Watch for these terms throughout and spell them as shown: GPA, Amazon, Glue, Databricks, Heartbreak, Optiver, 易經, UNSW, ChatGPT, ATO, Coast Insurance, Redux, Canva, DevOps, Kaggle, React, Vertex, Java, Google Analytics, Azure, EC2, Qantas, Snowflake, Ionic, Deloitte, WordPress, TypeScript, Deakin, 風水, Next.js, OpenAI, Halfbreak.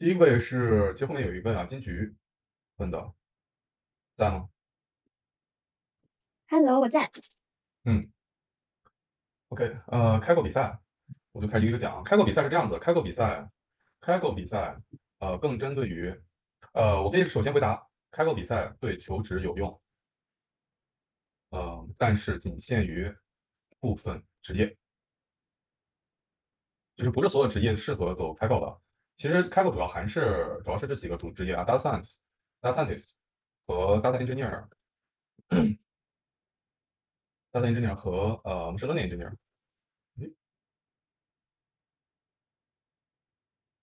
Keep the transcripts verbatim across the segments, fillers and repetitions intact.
第一位是，其实后面有一个啊，金菊问的，在吗？Hello， 我在。嗯 ，OK， 呃，开购比赛，我就开始一个一个讲。开购比赛是这样子，开购比赛，开购比赛，呃，更针对于，呃，我可以首先回答，开购比赛对求职有用，呃，但是仅限于部分职业，就是不是所有职业适合走开购的。其实开购主要还是主要是这几个主职业啊 ，data science、data scientist 和 data engineer 。data engineer 和呃，我们是 learning engineer。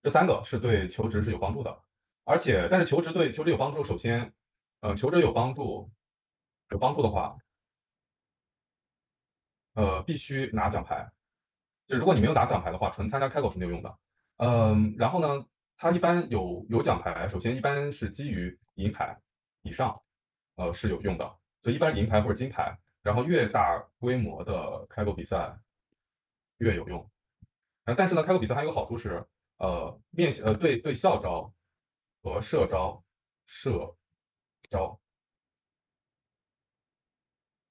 这三个是对求职是有帮助的，而且但是求职对求职有帮助，首先，呃，求职有帮助，有帮助的话，呃，必须拿奖牌。就如果你没有拿奖牌的话，纯参加开购是没有用的。嗯，然后呢，它一般有有奖牌，首先一般是基于银牌以上，呃是有用的，所以一般银牌或者金牌，然后越大规模的开购比赛越有用。然后但是呢，开购比赛还有个好处是，呃面呃对对校招和社招社招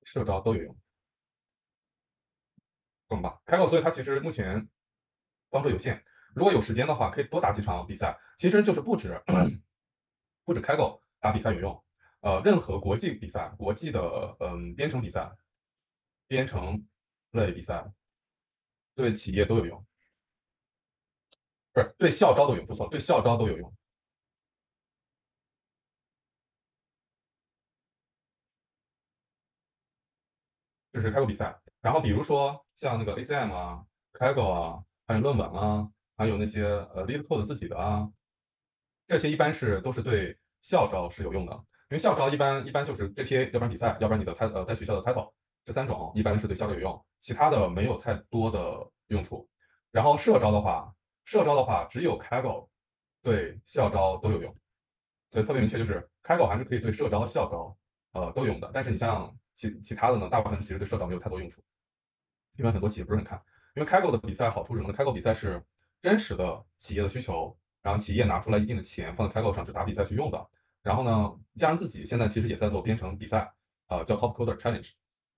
社招都有用，懂吧？开购，所以它其实目前帮助有限。如果有时间的话，可以多打几场比赛。其实就是不止不止Kaggle打比赛有用，呃，任何国际比赛、国际的嗯编程比赛、编程类比赛，对企业都有用，不是对校招都有用，说错了，对校招都有用。就是Kaggle比赛，然后比如说像那个 A C M 啊、Kaggle 啊，还有论文啊。还有那些呃 LeetCode 自己的啊，这些一般是都是对校招是有用的，因为校招一般一般就是 G P A， 要不然比赛，要不然你的 title 呃在学校的 title， 这三种一般是对校招有用，其他的没有太多的用处。然后社招的话，社招的话只有 Kaggle 对校招都有用，所以特别明确就是 Kaggle 还是可以对社招、校招呃都用的，但是你像其其他的呢，大部分其实对社招没有太多用处，因为很多企业不是很看，因为 Kaggle 的比赛好处是什么呢 ？Kaggle 比赛是真实的企业的需求，然后企业拿出来一定的钱放在开购上去打比赛去用的。然后呢，加上自己现在其实也在做编程比赛，呃，叫 Topcoder Challenge，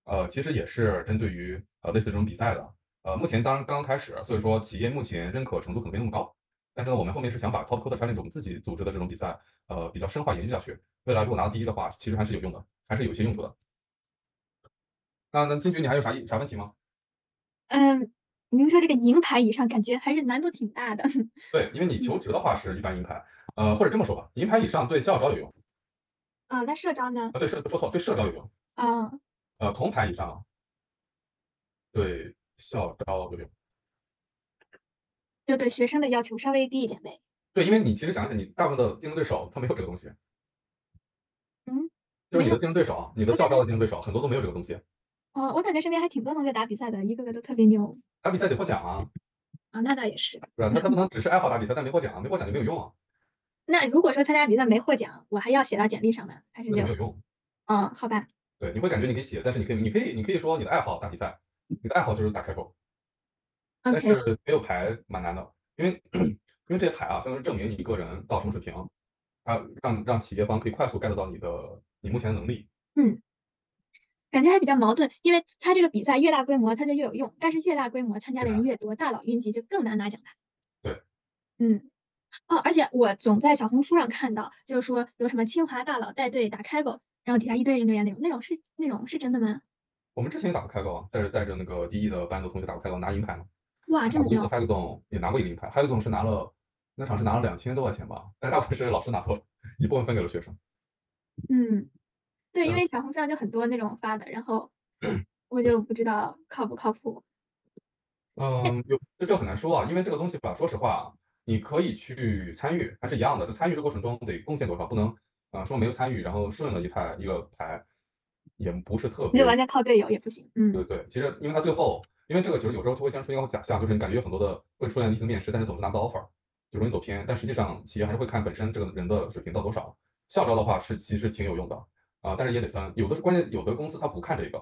呃，其实也是针对于呃类似这种比赛的。呃，目前当然刚刚开始，所以说企业目前认可程度可能没那么高。但是呢，我们后面是想把 Topcoder Challenge 我们自己组织的这种比赛，呃，比较深化延续下去。未来如果拿到第一的话，其实还是有用的，还是有些用处的。那那金菊，你还有啥啥问题吗？嗯。您说这个银牌以上，感觉还是难度挺大的。对，因为你求职的话是一般银牌，呃，或者这么说吧，银牌以上对校招有用。啊、嗯，那社招呢？啊，对社说错，对社招有用。啊、嗯，呃，铜牌以上对校招有用。就对学生的要求稍微低一点呗。对，因为你其实想想，你大部分的竞争对手他没有这个东西。嗯。就是你的竞争对手，你的校招的竞争对手很多都没有这个东西。哦，我感觉身边还挺多同学打比赛的，一个个都特别牛。打比赛得获奖啊！啊，那倒也是。对啊，那他不能只是爱好打比赛，但没获奖，没获奖就没有用啊。那如果说参加比赛没获奖，我还要写到简历上吗？还是就没有用？嗯、哦，好吧。对，你会感觉你可以写，但是你可以，你可以，你可以说你的爱好打比赛，你的爱好就是打开口。但是没有牌蛮难的，因为因为这些牌啊，相当于证明你一个人到什么水平，啊，让让企业方可以快速 get 到你的你目前的能力。嗯。感觉还比较矛盾，因为他这个比赛越大规模，它就越有用，但是越大规模参加的人越多，大佬云集就更难拿奖牌。对，嗯，哦，而且我总在小红书上看到，就是说有什么清华大佬带队打开狗，然后底下一堆人留言那种，那种是那种是真的吗？我们之前也打过开狗啊，带着带着那个第一的班的同学打过开狗，拿银牌呢。哇，这么牛！海总也拿过一个银牌，海总是拿了那场是拿了两千多块钱吧，但是大部分是老师拿错了，一部分分给了学生。嗯。对，因为小红书上就很多那种发的，然后我就不知道靠不靠谱。嗯，有这这很难说啊，因为这个东西吧，说实话，你可以去参与，还是一样的。这参与这过程中得贡献多少，不能啊、呃、说没有参与，然后顺了一台一个牌，也不是特别。就完全靠队友也不行。嗯，对对，其实因为他最后，因为这个其实有时候就会像出现一个假象，就是你感觉有很多的会出现一些面试，但是总是拿不到 offer， 就容易走偏。但实际上企业还是会看本身这个人的水平到多少。校招的话是其实挺有用的。啊，但是也得分，有的是关键，有的公司它不看这个，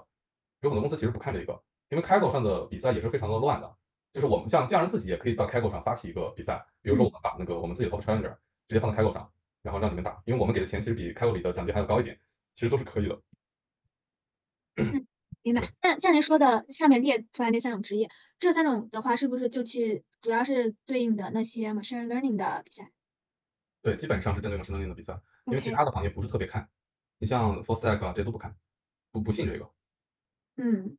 有很多公司其实不看这个，因为开口上的比赛也是非常的乱的，就是我们像匠人自己也可以到Kaggle上发起一个比赛，比如说我们把那个我们自己的 Top Challenger 直接放到Kaggle上，然后让你们打，因为我们给的钱其实比Kaggle里的奖金还要高一点，其实都是可以的。嗯，明白。那像您说的上面列出来那三种职业，这三种的话是不是就去主要是对应的那些 machine learning 的比赛？对，基本上是针对 machine learning 的比赛，因为其他的行业不是特别看，你像 full stack 啊这都不看，不不信这个。嗯。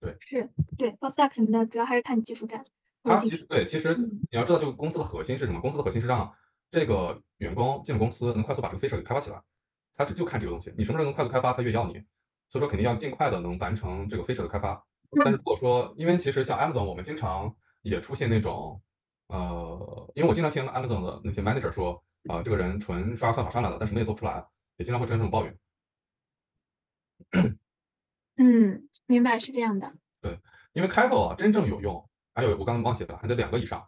对，是对 full stack 什么的，主要还是看技术栈。它其实对，其实你要知道，这个公司的核心是什么？公司的核心是让这个员工进入公司能快速把这个 feature 给开发起来。他只就看这个东西，你什么时候能快速开发，他越要你。所以说，肯定要尽快的能完成这个 feature 的开发。但是如果说，因为其实像 Amazon， 我们经常也出现那种，呃，因为我经常听 Amazon 的那些 manager 说，啊、呃，这个人纯刷算法上来的，但什么也做不出来，也经常会出现这种抱怨。嗯，明白，是这样的。对，因为 Kaggle 啊，真正有用，还有我刚才忘写了，还得两个以上。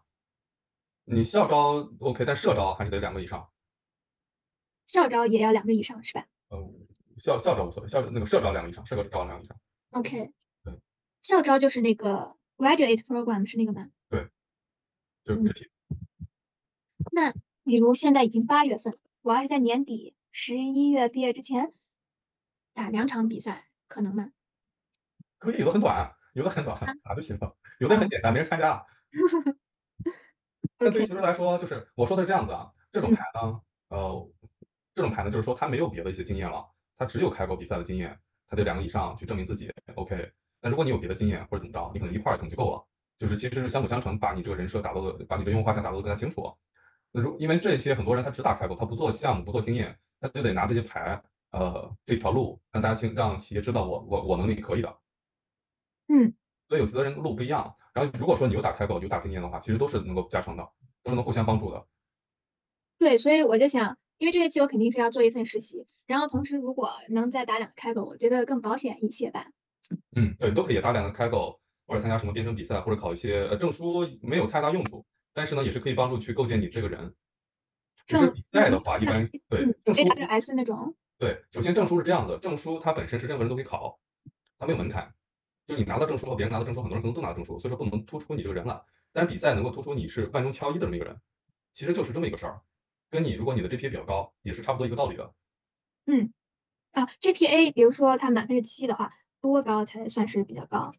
你校招 OK， 但社招还是得两个以上。校招也要两个以上是吧？嗯，校校招无所谓，校那个社招两个以上，社招两个以上。OK。对，校招就是那个 graduate program 是那个吗？对，就是这批、嗯。那比如现在已经八月份，我要是在年底十一月毕业之前打两场比赛，可能吗？可以，有的很短、啊，有的很短，打就行了；有的很简单，没人参加。但对于学生来说，就是我说的是这样子啊，这种牌呢，呃，这种牌呢，就是说他没有别的一些经验了，他只有开过比赛的经验，他得两个以上去证明自己。OK， 但如果你有别的经验或者怎么着，你可能一块可能就够了。就是其实是相辅相成，把你这个人设打造的，把你的用户画像打造的更加清楚。那如因为这些很多人他只打开过，他不做项目，不做经验，他就得拿这些牌，呃，这条路让大家清，让企业知道我我我能力可以的。嗯，所以有些人路不一样。然后如果说你有打开口有打经验的话，其实都是能够加成的，都是能互相帮助的。对，所以我就想，因为这学期我肯定是要做一份实习，然后同时如果能再打两个开口，我觉得更保险一些吧。嗯，对，都可以打两个开口，或者参加什么编程比赛，或者考一些、呃、证书，没有太大用处，但是呢，也是可以帮助去构建你这个人。只是比赛的话，一般对证书 A W S 那种。对，首先证书是这样子，证书它本身是任何人都可以考，它没有门槛。就你拿到证书和别人拿到证书，很多人可能都拿到证书，所以说不能突出你这个人来。但是比赛能够突出你是万中挑一的这么一个人，其实就是这么一个事儿。跟你如果你的 G P A 比较高，也是差不多一个道理的。嗯，啊 ，G P A 比如说他满分是七的话，多高才算是比较高？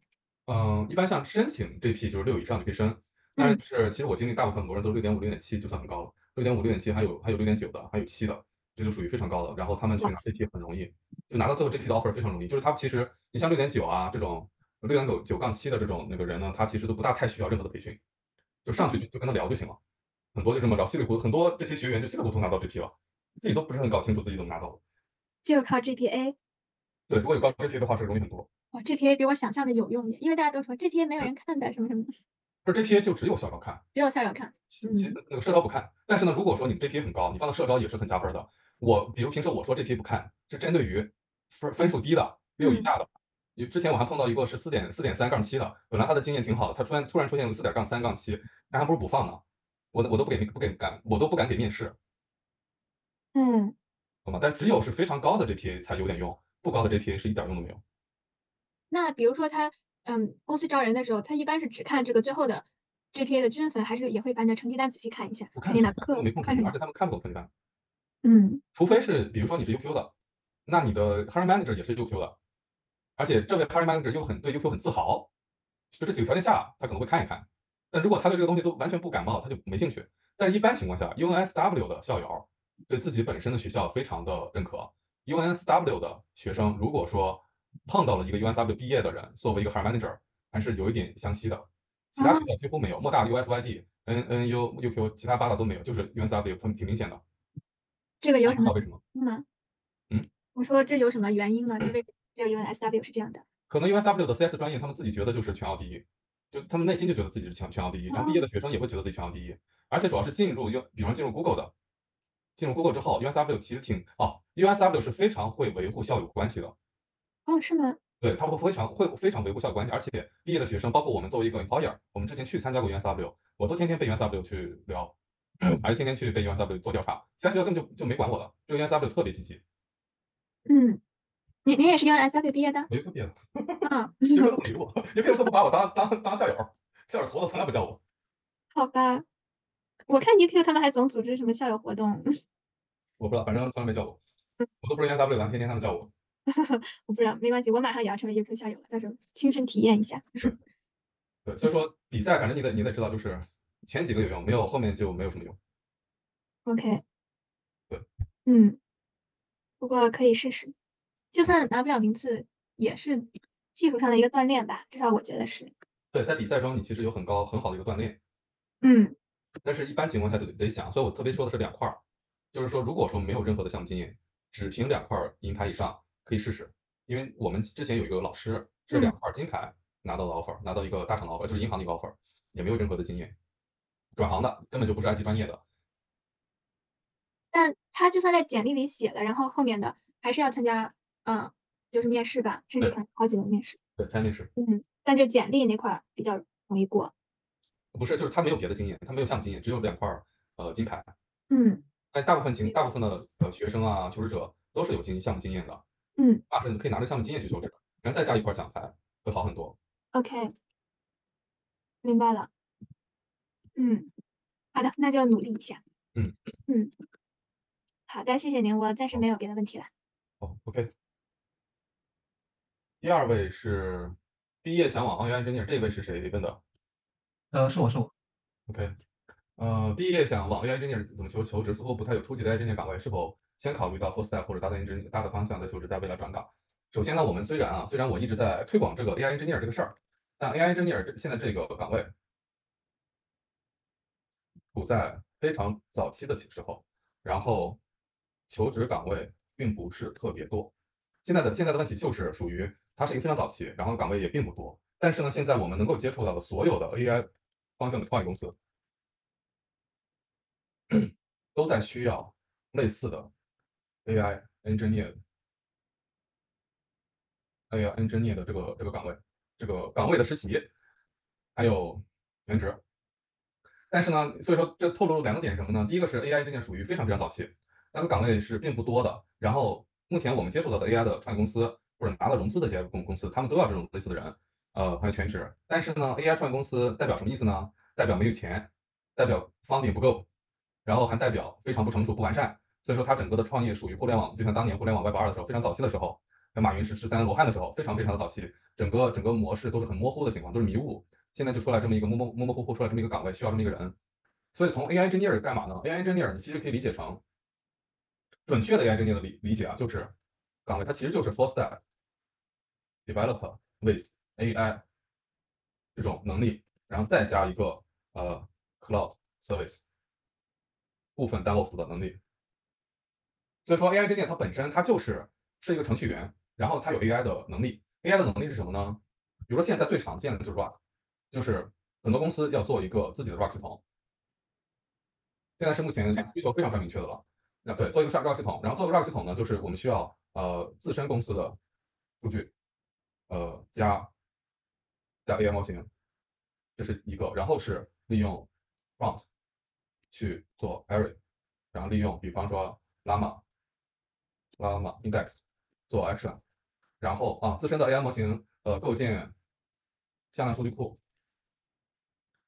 嗯，一般像申请 G P A 就是六以上就可以申，但是其实我经历大部分很多人都六点五、六点七就算很高了，六点五、六点七还有还有六点九的，还有七的，这就属于非常高的。然后他们去拿 G P A 很容易，就拿到最后 G P A 的 offer 非常容易。就是他其实你像六点九啊这种。六点九九杠七的这种那个人呢，他其实都不大太需要任何的培训，就上去就跟他聊就行了。很多就这么聊，稀里糊涂，很多这些学员就稀里糊涂拿到 G P A 了，自己都不是很搞清楚自己怎么拿到的，就是靠 G P A。对，如果有靠 G P A 的话，是容易很多。哇 ，G P A 比我想象的有用，因为大家都说 G P A 没有人看的，什么什么。不是 G P A 就只有校招看，只有校招看，其实那个社招不看。但是呢，如果说你 G P A 很高，你放到社招也是很加分的。我比如平时我说 G P A 不看，是针对于分分数低的，六以下的。嗯，之前我还碰到一个是四点四点三杠七的，本来他的经验挺好的，他突然突然出现了四点杠三杠七，那还不如补放呢，我我都不给不给敢，我都不敢给面试。嗯，好吗？但只有是非常高的 G P A 才有点用，不高的 G P A 是一点用都没有。那比如说他，嗯，公司招人的时候，他一般是只看这个最后的 G P A 的均分，还是也会把你的成绩单仔细看一下？我看你哪科没空看，而且他们看不懂成绩单。嗯，除非是比如说你是 U Q 的，那你的 hiring manager 也是 U Q 的。而且这位 hiring manager 又很对 U Q 很自豪，就这几个条件下，他可能会看一看。但如果他对这个东西都完全不感冒，他就没兴趣。但是一般情况下 ，U N S W 的校友对自己本身的学校非常的认可。U N S W 的学生如果说碰到了一个 U N S W 毕业的人，作为一个 hiring manager， 还是有一点相吸的。其他学校几乎没有，莫大 U S Y D、N N U、U Q， 其他八大都没有，就是 U N S W 很挺明显的。这个有什么？为什么？嗯，我说这有什么原因吗？就为。这个 U N S W 是这样的，可能 U N S W 的 C S 专业，他们自己觉得就是全校第一，就他们内心就觉得自己是全全校第一，然后毕业的学生也会觉得自己全校第一，而且主要是进入，比方进入 Google 的，进入 Google 之后 ，U N S W 其实挺哦 ，U N S W 是非常会维护校友关系的。哦，是吗？对，他会非常会非常维护校友关系，而且毕业的学生，包括我们作为一个 employer， 我们之前去参加过 U N S W， 我都天天被 U N S W 去聊，还是天天去被 U N S W 做调查，其他学校根本就就没管我了，这个 U N S W 特别积极。嗯。你你也是 U N S W 毕业的？我 U Q 毕业的，嗯，U Q 不理我，U Q 都不把我当当当校友，校友头子从来不叫我。好吧，我看 U Q 他们还总组织什么校友活动。我不知道，反正从来没叫我。我都不是 U N S W 的，天天他们叫我。我不知道，没关系，我马上也要成为 U Q 校友了，到时候亲身体验一下。对，所以说比赛，反正你得你得知道，就是前几个有用，没有后面就没有什么用。OK。对。嗯。不过可以试试，就算拿不了名次，也是技术上的一个锻炼吧，至少我觉得是。对，在比赛中你其实有很高很好的一个锻炼。嗯。但是一般情况下就得想，所以我特别说的是两块儿。就是说，如果说没有任何的项目经验，只凭两块银牌以上可以试试，因为我们之前有一个老师是两块金牌拿到了 offer， 拿到一个大厂的 offer， 就是银行的一个 offer， 也没有任何的经验，转行的根本就不是 I T 专业的。但他就算在简历里写了，然后后面的还是要参加，嗯，就是面试吧，甚至好几轮面试。对，参加面试。嗯，但就简历那块比较容易过。不是，就是他没有别的经验，他没有项目经验，只有两块呃金牌。嗯。但大部分情，大部分的呃学生啊、求职者都是有经项目经验的，嗯，那是你可以拿着项目经验去求职，然后再加一块奖牌会好很多。OK， 明白了。嗯，好的，那就努力一下。嗯嗯，好的，谢谢您，我暂时没有别的问题了。哦 ，OK。第二位是毕业向往澳元 engineer， 这位是谁问的？呃，是我是我。OK。呃，毕业想往 A I engineer 怎么求求职，似乎不太有初级的 engineer 岗位，是否先考虑到 full stack 或者 data engineer 大的方向的求职，在未来转岗？首先呢，我们虽然啊，虽然我一直在推广这个 A I engineer 这个事儿，但 A I engineer 这现在这个岗位处在非常早期的时候，然后求职岗位并不是特别多。现在的现在的问题就是属于它是一个非常早期，然后岗位也并不多。但是呢，现在我们能够接触到的所有的 A I 方向的创业公司，都在需要类似的 A I engineer、A I engineer 的这个这个岗位，这个岗位的实习，还有全职。但是呢，所以说这透露了两个点是什么呢？第一个是 A I engineer 属于非常非常早期，但是岗位是并不多的。然后目前我们接触到的 A I 的创业公司或者拿了融资的这些公司，他们都要这种类似的人，呃，还有全职。但是呢 ，A I 创业公司代表什么意思呢？代表没有钱，代表funding不够。然后还代表非常不成熟、不完善，所以说它整个的创业属于互联网，就像当年互联网 Web 二的时候非常早期的时候，马云是十三罗汉的时候，非常非常的早期，整个整个模式都是很模糊的情况，都是迷雾。现在就出来这么一个模模模模糊糊出来这么一个岗位，需要这么一个人。所以从 A I engineer 干嘛呢 ？A I engineer 你其实可以理解成，准确的 A I engineer 的理理解啊，就是岗位它其实就是 full stack developer with A I 这种能力，然后再加一个呃 cloud service。部分 DevOps 的能力，所以说 A I 这点它本身它就是是一个程序员，然后它有 A I 的能力。A I 的能力是什么呢？比如说现在最常见的就是 R A G， 就是很多公司要做一个自己的 R A G 系统，现在是目前需求非常非常明确的了。那对，做一个 R A G 系统，然后做个 R A G 系统呢，就是我们需要呃自身公司的数据，呃加加 A I 模型，这是一个，然后是利用 prompt。去做 array， 然后利用比方说 llama、llama index 做 action， 然后啊自身的 A I 模型呃构建向量数据库，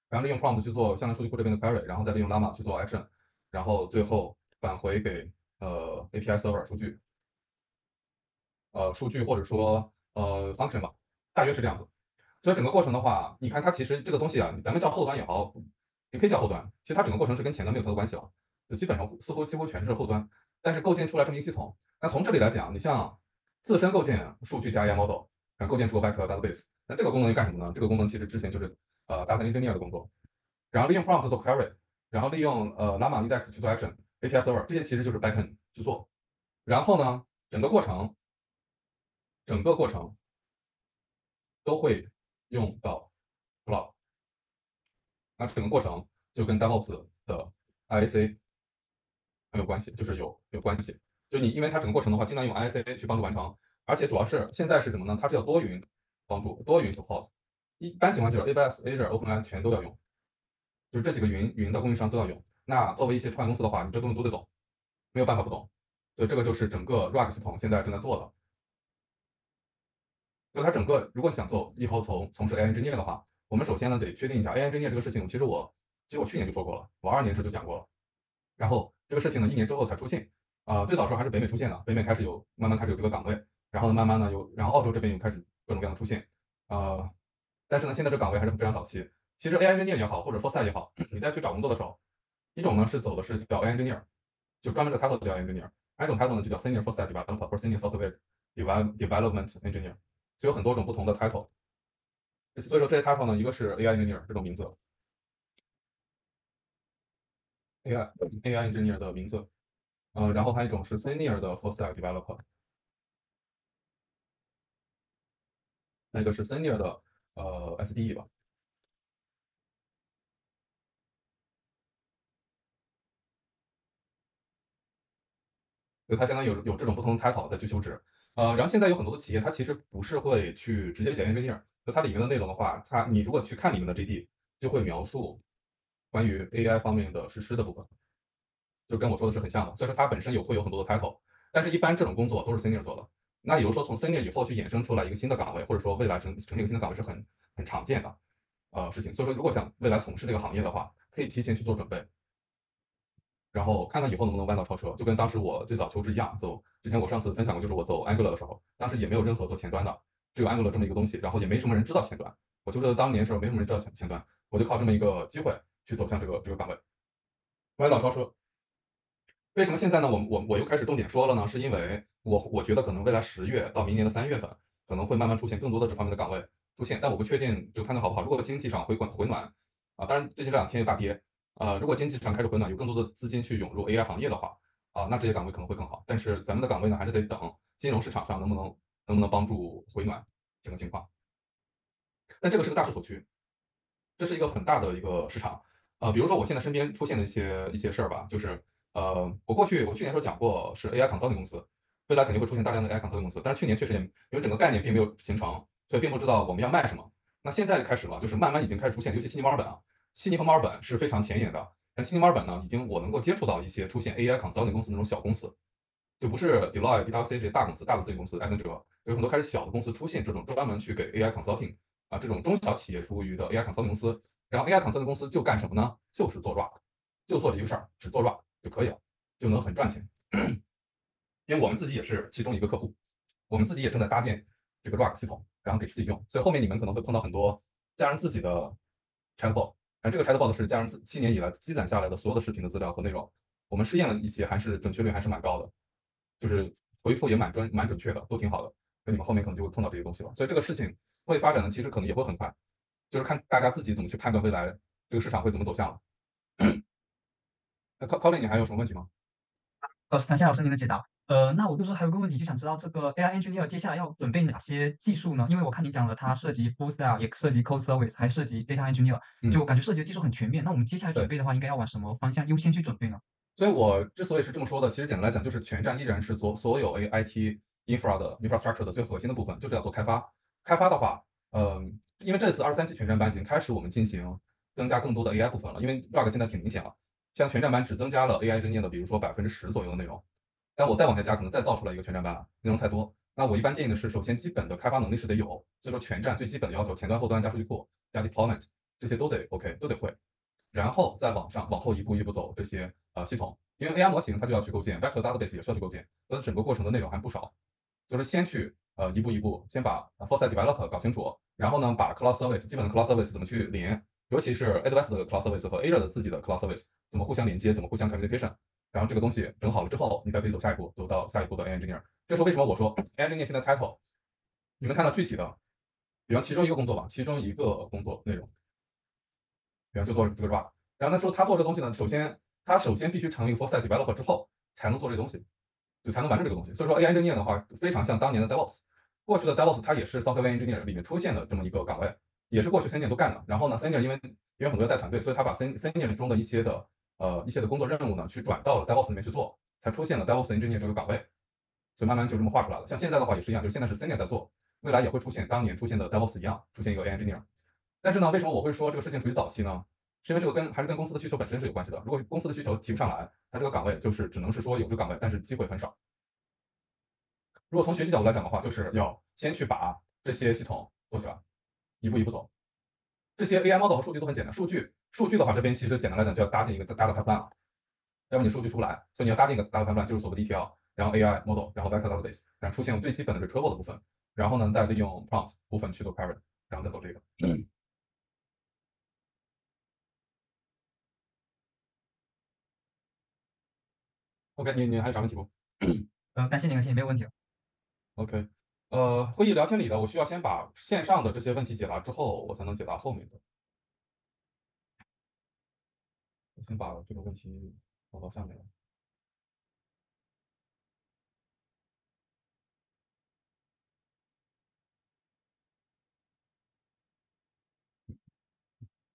然后利用 prompt 去做向量数据库这边的 query， 然后再利用 llama 去做 action， 然后最后返回给呃 A P I server 数据，呃数据或者说呃 function 吧，大约是这样子。所以整个过程的话，你看它其实这个东西啊，咱们叫后端也好。也可以叫后端，其实它整个过程是跟前端没有太多关系了，就基本上似乎几乎全是后端。但是构建出来这么一个系统，那从这里来讲，你像自身构建数据加 A I model， 然后构建出个 vector database， 那这个功能又干什么呢？这个功能其实之前就是呃 data engineer 的工作，然后利用 prompt 做 query， 然后利用呃 llama index 去做 action A P I server， 这些其实就是 backend 去做。然后呢，整个过程，整个过程都会用到 cloud。那整个过程就跟 DevOps 的 I A C 很有关系，就是有有关系。就你因为它整个过程的话，尽量用 I A C 去帮助完成，而且主要是现在是什么呢？它是要多云帮助，多云 support。一般情况就是 A W S、Azure、OpenAI 全都要用，就是这几个云云的供应商都要用。那作为一些创业公司的话，你这东西都得懂，没有办法不懂。所以这个就是整个 R A G 系统现在正在做的。就它整个，如果你想做以后从从事 A I engineer 的话，我们首先呢得确定一下 A I 专业这个事情，其实我其实我去年就说过了，我二年时就讲过了，然后这个事情呢一年之后才出现啊、呃，最早时候还是北美出现的，北美开始有慢慢开始有这个岗位，然后呢慢慢呢有，然后澳洲这边又开始各种各样的出现，呃，但是呢现在这岗位还是非常早期。其实 A I engineer 也好，或者 full stack 也好，你再去找工作的时候，一种呢是走的是叫 A I engineer， 就专门的 title 叫 engineer， 还有一种 title 呢就叫 senior full stack developer 或 senior software development engineer， 所以有很多种不同的 title。所以说这些 title 呢，一个是 A I engineer 这种名字 ，A I A I engineer 的名字，呃，然后还有一种是 senior 的 full stack developer， 那个是 senior 的呃 S D E 吧，所以它相当于有有这种不同的 title 再去求职，呃，然后现在有很多的企业它其实不是会去直接写 engineer。就它里面的内容的话，它你如果去看里面的 J D， 就会描述关于 A I 方面的实施的部分，就跟我说的是很像的。所以说它本身有会有很多的 title， 但是一般这种工作都是 senior 做的。那也就是说，从 senior 以后去衍生出来一个新的岗位，或者说未来呈呈现一个新的岗位是很很常见的呃事情。所以说，如果想未来从事这个行业的话，可以提前去做准备，然后看看以后能不能弯道超车。就跟当时我最早求职一样，走之前我上次分享过，就是我走 Angular 的时候，当时也没有任何做前端的。只有 Angular 这么一个东西，然后也没什么人知道前端。我就是当年的时候没什么人知道前前端，我就靠这么一个机会去走向这个这个岗位。弯道超车。为什么现在呢？我我我又开始重点说了呢？是因为我我觉得可能未来十月到明年的三月份，可能会慢慢出现更多的这方面的岗位出现，但我不确定这个判断好不好。如果经济上回回暖啊，当然最近这两天有大跌啊、呃，如果经济上开始回暖，有更多的资金去涌入 A I 行业的话啊、呃，那这些岗位可能会更好。但是咱们的岗位呢，还是得等金融市场上能不能。能不能帮助回暖整个情况？但这个是个大势所趋，这是一个很大的一个市场。呃，比如说我现在身边出现的一些一些事儿吧，就是呃，我过去我去年时候讲过是 A I consulting 公司，未来肯定会出现大量的 A I consulting 公司。但是去年确实也因为整个概念并没有形成，所以并不知道我们要卖什么。那现在开始了，就是慢慢已经开始出现，尤其悉尼墨尔本啊，悉尼和墨尔本是非常前沿的。但悉尼墨尔本呢，已经我能够接触到一些出现 A I consulting 公司那种小公司。就不是 Deloitte、A T O 这些大公司、大的咨询公司、Accenture， 有很多开始小的公司出现这种专门去给 A I consulting 啊这种中小企业服务于的 A I consulting 公司，然后 A I consulting 公司就干什么呢？就是做 R A G， 就做这一个事儿，只做 R A G 就可以了，就能很赚钱。因为我们自己也是其中一个客户，我们自己也正在搭建这个 R A G 系统，然后给自己用，所以后面你们可能会碰到很多家人自己的 chatbot， 然后这个 chatbot 是家人七年以来积攒下来的所有的视频的资料和内容，我们试验了一些，还是准确率还是蛮高的。就是回复也蛮准蛮准确的，都挺好的。那你们后面可能就会碰到这些东西了，所以这个事情会发展的，其实可能也会很快，就是看大家自己怎么去判断未来这个市场会怎么走向了。那 Colin， 你还有什么问题吗？好，感谢老师您的解答。呃，那我就说还有个问题，就想知道这个 A I engineer 接下来要准备哪些技术呢？因为我看你讲了，它涉及 full stack， 也涉及 code service， 还涉及 data engineer， 就我感觉涉及的技术很全面。嗯、那我们接下来准备的话，应该要往什么方向优先去准备呢？所以我之所以是这么说的，其实简单来讲，就是全站依然是做所有 A I T infra 的 infrastructure 的最核心的部分，就是要做开发。开发的话，嗯、呃，因为这次二十三期全站班已经开始我们进行增加更多的 A I 部分了，因为 R A G 现在挺明显了，像全站班只增加了 A I 专业的，比如说百分之十左右的内容，但我再往下加，可能再造出来一个全站班了，内容太多。那我一般建议的是，首先基本的开发能力是得有，所以说全站最基本的要求，前端、后端加数据库、加 deployment 这些都得 OK， 都得会。然后再往上往后一步一步走这些呃系统，因为 A I 模型它就要去构建 ，vector database 也需要去构建，所以整个过程的内容还不少。就是先去呃一步一步，先把 full stack developer 搞清楚，然后呢把 cloud service 基本的 cloud service 怎么去连，尤其是 A W S 的 cloud service 和 Azure 的自己的 cloud service 怎么互相连接，怎么互相 communication， 然后这个东西整好了之后，你才可以走下一步，走到下一步的 A I engineer。这时候为什么我说 A I engineer 现在 title， 你们看到具体的，比方其中一个工作吧，其中一个工作内容。比方就做这个 R A G， 然后他说他做这东西呢，首先他首先必须成为一个 full stack developer 之后，才能做这东西，就才能完成这个东西。所以说 A I engineer 的话，非常像当年的 DevOps， 过去的 DevOps 它也是 software engineer 里面出现的这么一个岗位，也是过去 senior 都干的。然后呢 ，senior 因为因为很多人带团队，所以他把 senior 中的一些的呃一些的工作任务呢，去转到了 DevOps 里面去做，才出现了 DevOps engineer 这个岗位。所以慢慢就这么画出来了。像现在的话也是一样，就是现在是 senior 在做，未来也会出现当年出现的 DevOps 一样，出现一个 A I engineer。但是呢，为什么我会说这个事情属于早期呢？是因为这个跟还是跟公司的需求本身是有关系的。如果公司的需求提不上来，它这个岗位就是只能是说有这个岗位，但是机会很少。如果从学习角度来讲的话，就是要先去把这些系统做起来，一步一步走。这些 A I model 和数据都很简单。数据数据的话，这边其实简单来讲就要搭建一个 data pipeline， 要么你数据出来，所以你要搭建一个 data pipeline， 就是所谓的 E T L， 然后 A I model， 然后 vector database， 然后出现最基本的 retrieval 的部分，然后呢再利用 prompt 部分去做 parent， 然后再走这个。嗯。OK， 你你还有啥问题不？呃，感谢你，感谢你，没有问题。OK。 呃，会议聊天里的，我需要先把线上的这些问题解答之后，我才能解答后面的。我先把这个问题放到下面来。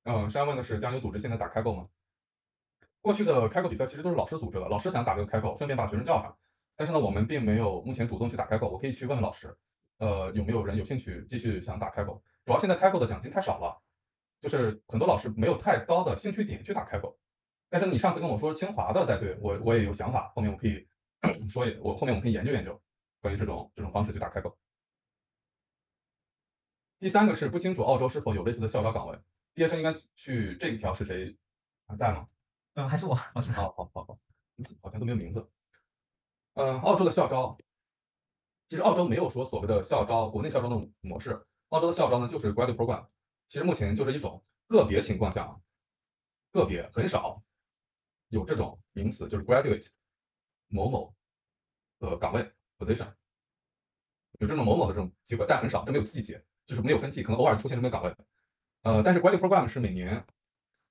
嗯，山问的是，酱油组织现在打Kaggle吗？过去的Kaggle比赛其实都是老师组织的，老师想打这个Kaggle，顺便把学生叫上。但是呢，我们并没有目前主动去打Kaggle，我可以去问问老师。 呃，有没有人有兴趣继续想打Kaggle？主要现在Kaggle的奖金太少了，就是很多老师没有太高的兴趣点去打Kaggle。但是你上次跟我说清华的带队，我我也有想法，后面我可以说一，我后面我可以研究研究关于这种这种方式去打Kaggle。第三个是不清楚澳洲是否有类似的校招岗位，毕业生应该去这一条是谁在吗？嗯，还是我老师。好好好好，好像都没有名字。嗯，澳洲的校招。 其实澳洲没有说所谓的校招，国内校招的模式，澳洲的校招呢就是 graduate program， 其实目前就是一种个别情况下，个别很少有这种名词，就是 graduate 某某的岗位 position， 有这种某某的这种机会，但很少，这没有季节，就是没有分季，可能偶尔出现这么个岗位。呃，但是 graduate program 是每年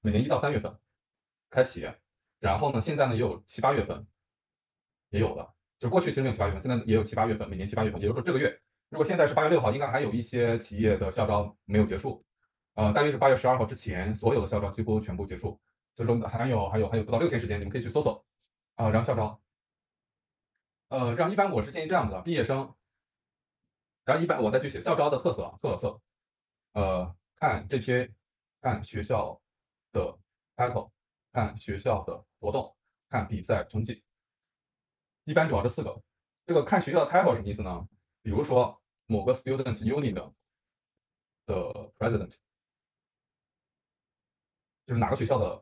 每年一到三月份开启，然后呢，现在呢也有七八月份也有的。 就过去其实没有七八月份，现在也有七八月份，每年七八月份，也就是说这个月，如果现在是八月六号，应该还有一些企业的校招没有结束，呃，大约是八月十二号之前，所有的校招几乎全部结束，所以说还有还有还有不到六天时间，你们可以去搜索啊、呃，然后校招，呃，然后一般我是建议这样子啊，毕业生，然后一般我再去写校招的特色特色，呃，看 G P A， 看学校的 title， 看学校的活动，看比赛成绩。 一般主要这四个，这个看学校的 title 什么意思呢？比如说某个 student union 的的 president， 就是哪个学校的，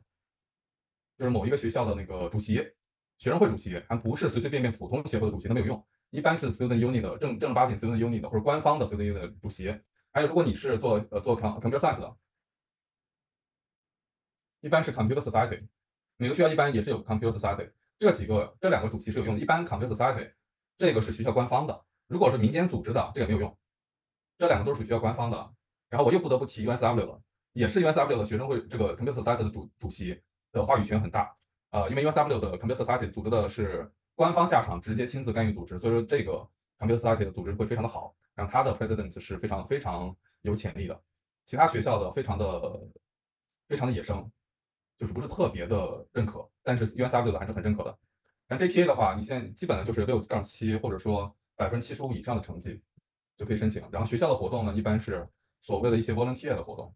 就是某一个学校的那个主席，学生会主席，还不是随随便便普通协会的主席，那没有用。一般是 student union 的正正儿八经 student union 的或者官方的 student union 的主席。还有，如果你是做呃做 computer science 的，一般是 computer society， 每个学校一般也是有 computer society。 这几个这两个主题是有用的，一般 computer society 这个是学校官方的，如果是民间组织的，这个没有用。这两个都是属于学校官方的。然后我又不得不提 U N S W 了，也是 U N S W 的学生会这个 computer society 的主主席的话语权很大，呃，因为 U N S W 的 computer society 组织的是官方下场，直接亲自干预组织，所以说这个 computer society 的组织会非常的好，然后他的 president 是非常非常有潜力的，其他学校的非常的非常的野生。 就是不是特别的认可，但是 U S W 的还是很认可的。然后 G P A 的话，你现在基本上就是六杠七或者说百分之七十五以上的成绩就可以申请。然后学校的活动呢，一般是所谓的一些 volunteer 的活动，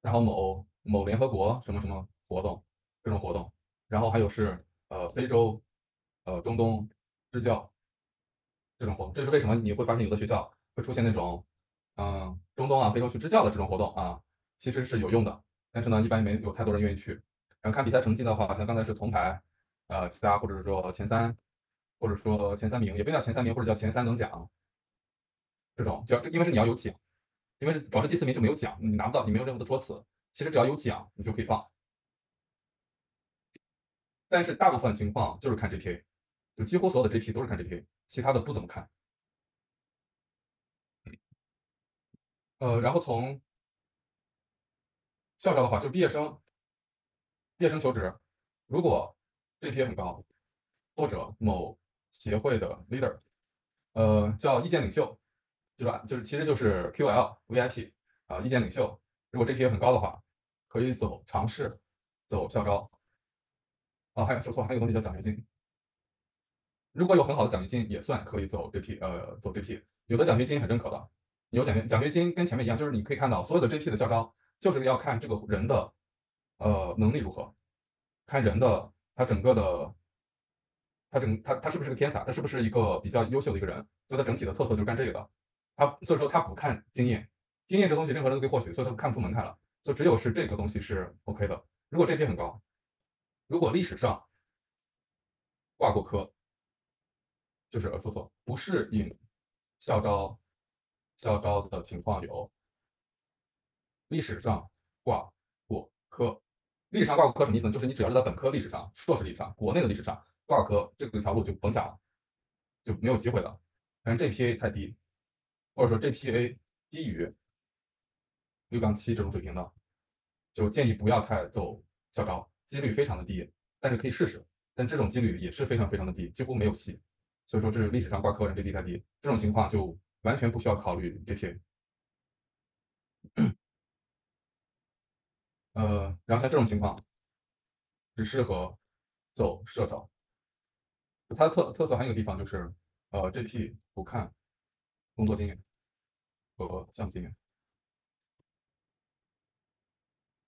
然后某某联合国什么什么活动这种活动，然后还有是呃非洲、呃中东支教这种活动。这是为什么你会发现有的学校会出现那种嗯、呃、中东啊、非洲去支教的这种活动啊，其实是有用的。 但是呢，一般没有太多人愿意去。然后看比赛成绩的话，像刚才是铜牌，呃，其他或者说前三，或者说前三名，也不叫前三名，或者叫前三等奖。这种只要因为是你要有奖，因为是主要是第四名就没有奖，你拿不到，你没有任何的说辞。其实只要有奖，你就可以放。但是大部分情况就是看 G P A， 就几乎所有的 G P A 都是看 G P A， 其他的不怎么看。呃，然后从。 校招的话，就是毕业生，毕业生求职，如果 G P A 很高，或者某协会的 leader， 呃，叫意见领袖，就是就是其实就是 Q L V I P 啊、呃，意见领袖，如果 G P A 很高的话，可以走尝试走校招。啊、哦，还有说错，还有东西叫奖学金。如果有很好的奖学金，也算可以走 G P A， 呃，走 G P A。有的奖学金很认可的，有奖学奖学金跟前面一样，就是你可以看到所有的 G P A 的校招。 就是要看这个人的，呃，能力如何，看人的他整个的，他整他他是不是个天才，他是不是一个比较优秀的一个人，所以他整体的特色就是干这个的。他所以说他不看经验，经验这东西任何人都可以获取，所以他们看不出门槛了。就只有是这个东西是 OK 的。如果 G P A 很高，如果历史上挂过科，就是呃说错，不适应校招校招的情况有历史上挂过科。历史上挂过科什么意思呢？就是你只要是在本科历史上、硕士历史上、国内的历史上挂科，这个条路就甭想了，就没有机会了。但是 G P A 太低，或者说 G P A 低于 六杠七 这种水平的，就建议不要太走校招，几率非常的低，但是可以试试，但这种几率也是非常非常的低，几乎没有戏。所以说这是历史上挂科人 G P A 太低，这种情况就完全不需要考虑 G P A。呃，然后像这种情况，只适合走社招。它的特特色还有一个地方就是，呃 ，G P 不看工作经验和项目经验。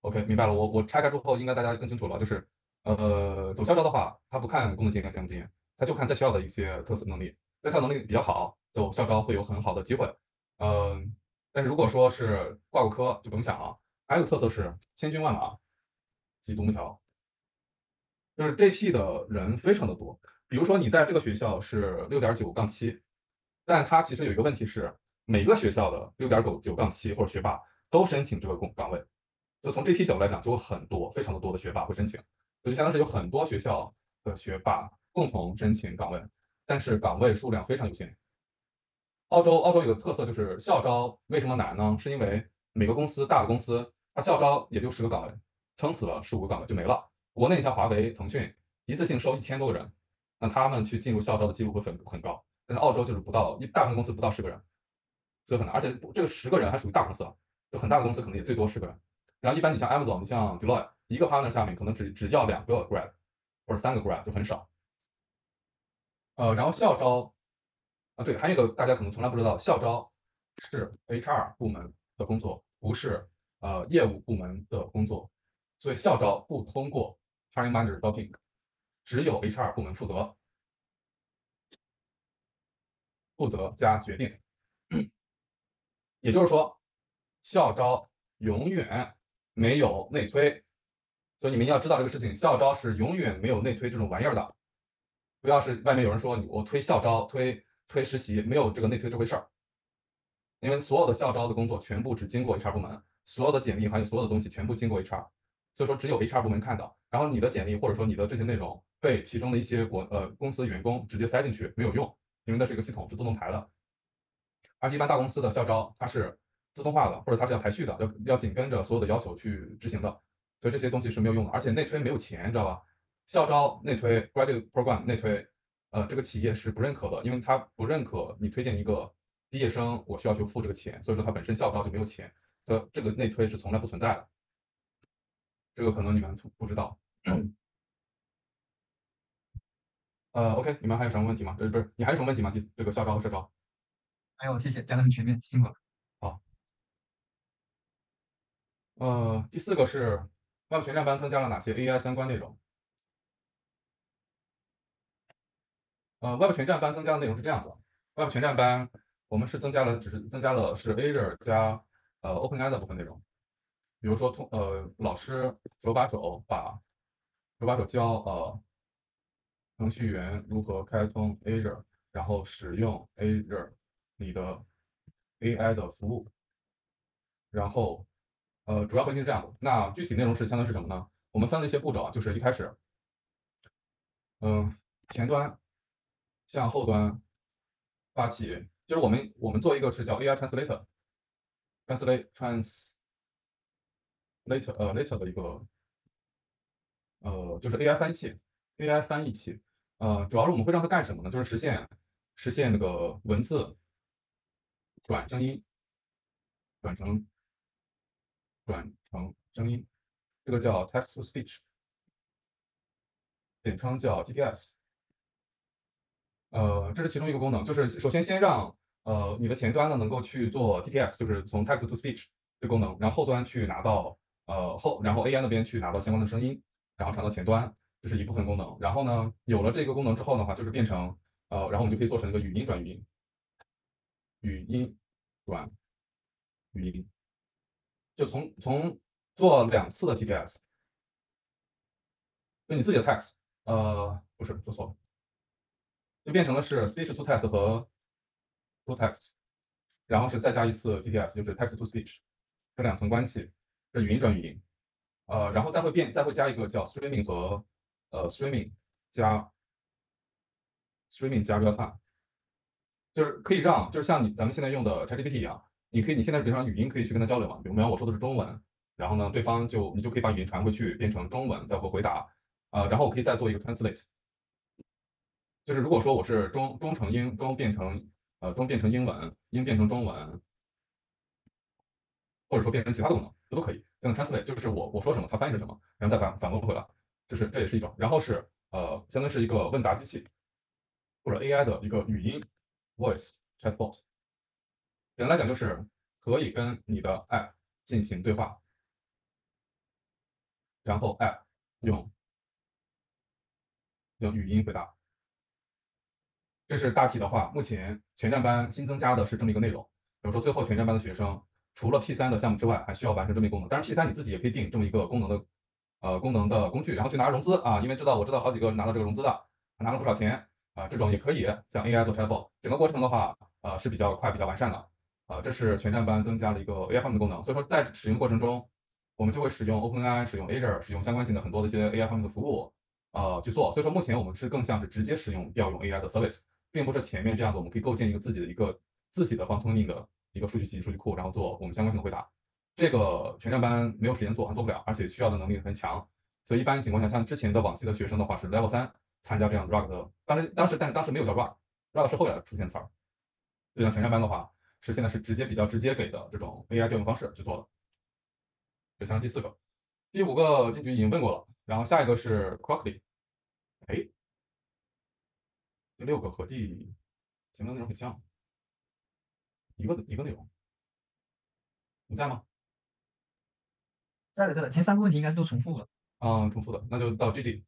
OK， 明白了。我我拆开之后，应该大家更清楚了。就是，呃，走校招的话，它不看工作经验和项目经验，它就看在学校的一些特色能力。在校能力比较好，走校招会有很好的机会。嗯、呃，但是如果说是挂过科，就甭想了。还有特色是千军万马挤独木桥，就是 G P 的人非常的多。比如说你在这个学校是 六点九杠七， 但它其实有一个问题是，每个学校的 六点九杠七 或者学霸都申请这个岗位，就从 G P 角度来讲，就有很多非常的多的学霸会申请，就相当是有很多学校的学霸共同申请岗位，但是岗位数量非常有限。澳洲澳洲有个特色就是校招为什么难呢？是因为每个公司大的公司，它校招也就十个岗位，撑死了十五个岗位就没了。国内像华为、腾讯，一次性收一千多个人，那他们去进入校招的记录会很很高。但是澳洲就是不到一，大部分公司不到十个人，所以很难。而且这个十个人还属于大公司了，就很大的公司可能也最多十个人。然后一般你像 Amazon， 你像 Deloitte， 一个 partner 下面可能只只要两个 grad 或者三个 grad 就很少。呃，然后校招啊，对，还有一个大家可能从来不知道，校招是 H R 部门的工作。不是呃业务部门的工作，所以校招不通过 hiring manager scoping， 只有 H R 部门负责，负责加决定。也就是说，校招永远没有内推，所以你们要知道这个事情，校招是永远没有内推这种玩意儿的。不要是外面有人说你我推校招、推推实习，没有这个内推这回事儿。因为所有的校招的工作全部只经过 H R 部门，所有的简历还有所有的东西全部经过 H R， 所以说只有 H R 部门看到。然后你的简历或者说你的这些内容被其中的一些国呃公司员工直接塞进去没有用，因为那是一个系统是自动排的。而且一般大公司的校招它是自动化的，或者它是要排序的，要要紧跟着所有的要求去执行的，所以这些东西是没有用的。而且内推没有钱，知道吧？校招内推、graduate program 内推，呃，这个企业是不认可的，因为它不认可你推荐一个毕业生我需要去付这个钱，所以说他本身校招就没有钱，所以这个内推是从来不存在的，这个可能你们不知道。呃 ，OK， 你们还有什么问题吗？这不是你还有什么问题吗？这个校招和社招？没有，谢谢，讲得很全面，辛苦了。好。呃，第四个是 Web 全站班增加了哪些 A I 相关内容？呃 ，Web 全站班增加的内容是这样子 ，Web 全站班。我们是增加了，只是增加了是 Azure 加呃 OpenAI 的部分内容，比如说通呃老师手把手把手把手教呃程序员如何开通 Azure， 然后使用 Azure 你的 A I 的服务，然后呃主要核心是这样的。那具体内容是相当于是什么呢？我们分了一些步骤啊，就是一开始，嗯、呃、前端向后端发起。就是我们我们做一个是叫 A I translator， translate translator 呃 later 的一个呃就是 AI 翻译器 AI 翻译器呃主要是我们会让它干什么呢？就是实现实现那个文字转声音转成转成声音，这个叫 text to speech， 简称叫 T T S。呃，这是其中一个功能，就是首先先让呃你的前端呢能够去做 T T S， 就是从 text to speech 这功能，然后后端去拿到呃后，然后 A I 那边去拿到相关的声音，然后传到前端，这是一部分功能。然后呢，有了这个功能之后的话，就是变成呃，然后我们就可以做成一个语音转语音，语音转语音，就从从做两次的 T T S， 就你自己的 text， 呃，不是，说错了，就变成的是 speech to text 和 to text， 然后是再加一次 T T S， 就是 text to speech 这两层关系，这语音转语音，呃，然后再会变，再会加一个叫 streaming 和呃 streaming 加 streaming 加 real time。 就是可以让，就是像你咱们现在用的 ChatGPT 一样，你可以你现在比如说语音可以去跟他交流嘛，比如我说的是中文，然后呢对方就你就可以把语音传回去变成中文，再会回答，呃，然后我可以再做一个 translate， 就是如果说我是中中成英中变成呃中变成英文，英变成中文，或者说变成其他的功能，这都可以。这样 translate 就是我我说什么，它翻译成什么，然后再反反问回来，就是这也是一种。然后是呃，相当于是一个问答机器或者 A I 的一个语音。 Voice chatbot， 简单来讲就是可以跟你的 app 进行对话，然后 app 用用语音回答。这是大体的话，目前全站班新增加的是这么一个内容。比如说最后全站班的学生，除了 P 三 的项目之外，还需要完成这么一个功能。当然 P 三 你自己也可以定这么一个功能的呃功能的工具，然后去拿融资啊，因为知道我知道好几个拿到这个融资的，拿了不少钱。 啊，这种也可以像 A I 做 chatbot， 整个过程的话，呃是比较快、比较完善的。呃，这是全站班增加了一个 A I 方面的功能，所以说在使用过程中，我们就会使用 OpenAI、使用 Azure、使用相关性的很多的一些 A I 方面的服务，呃去做。所以说目前我们是更像是直接使用调用 A I 的 service， 并不是前面这样子，我们可以构建一个自己的一个自己的方 tuning 的一个数据集、数据库，然后做我们相关性的回答。这个全站班没有时间做，还做不了，而且需要的能力很强。所以一般情况下，像之前的往期的学生的话是 Level 三。 参加这样 R A G 的，当时当时但是当时没有叫 R A G，R A G 是后来出现词儿。就像全站班的话，是现在是直接比较直接给的这种 A I 调用方式去做的。这像是第四个，第五个进去已经问过了，然后下一个是 Croaky， 哎，第六个和第前面的内容很像，一个一个内容。你在吗？在的在的，前三个问题应该是都重复了。嗯，重复的，那就到 G G。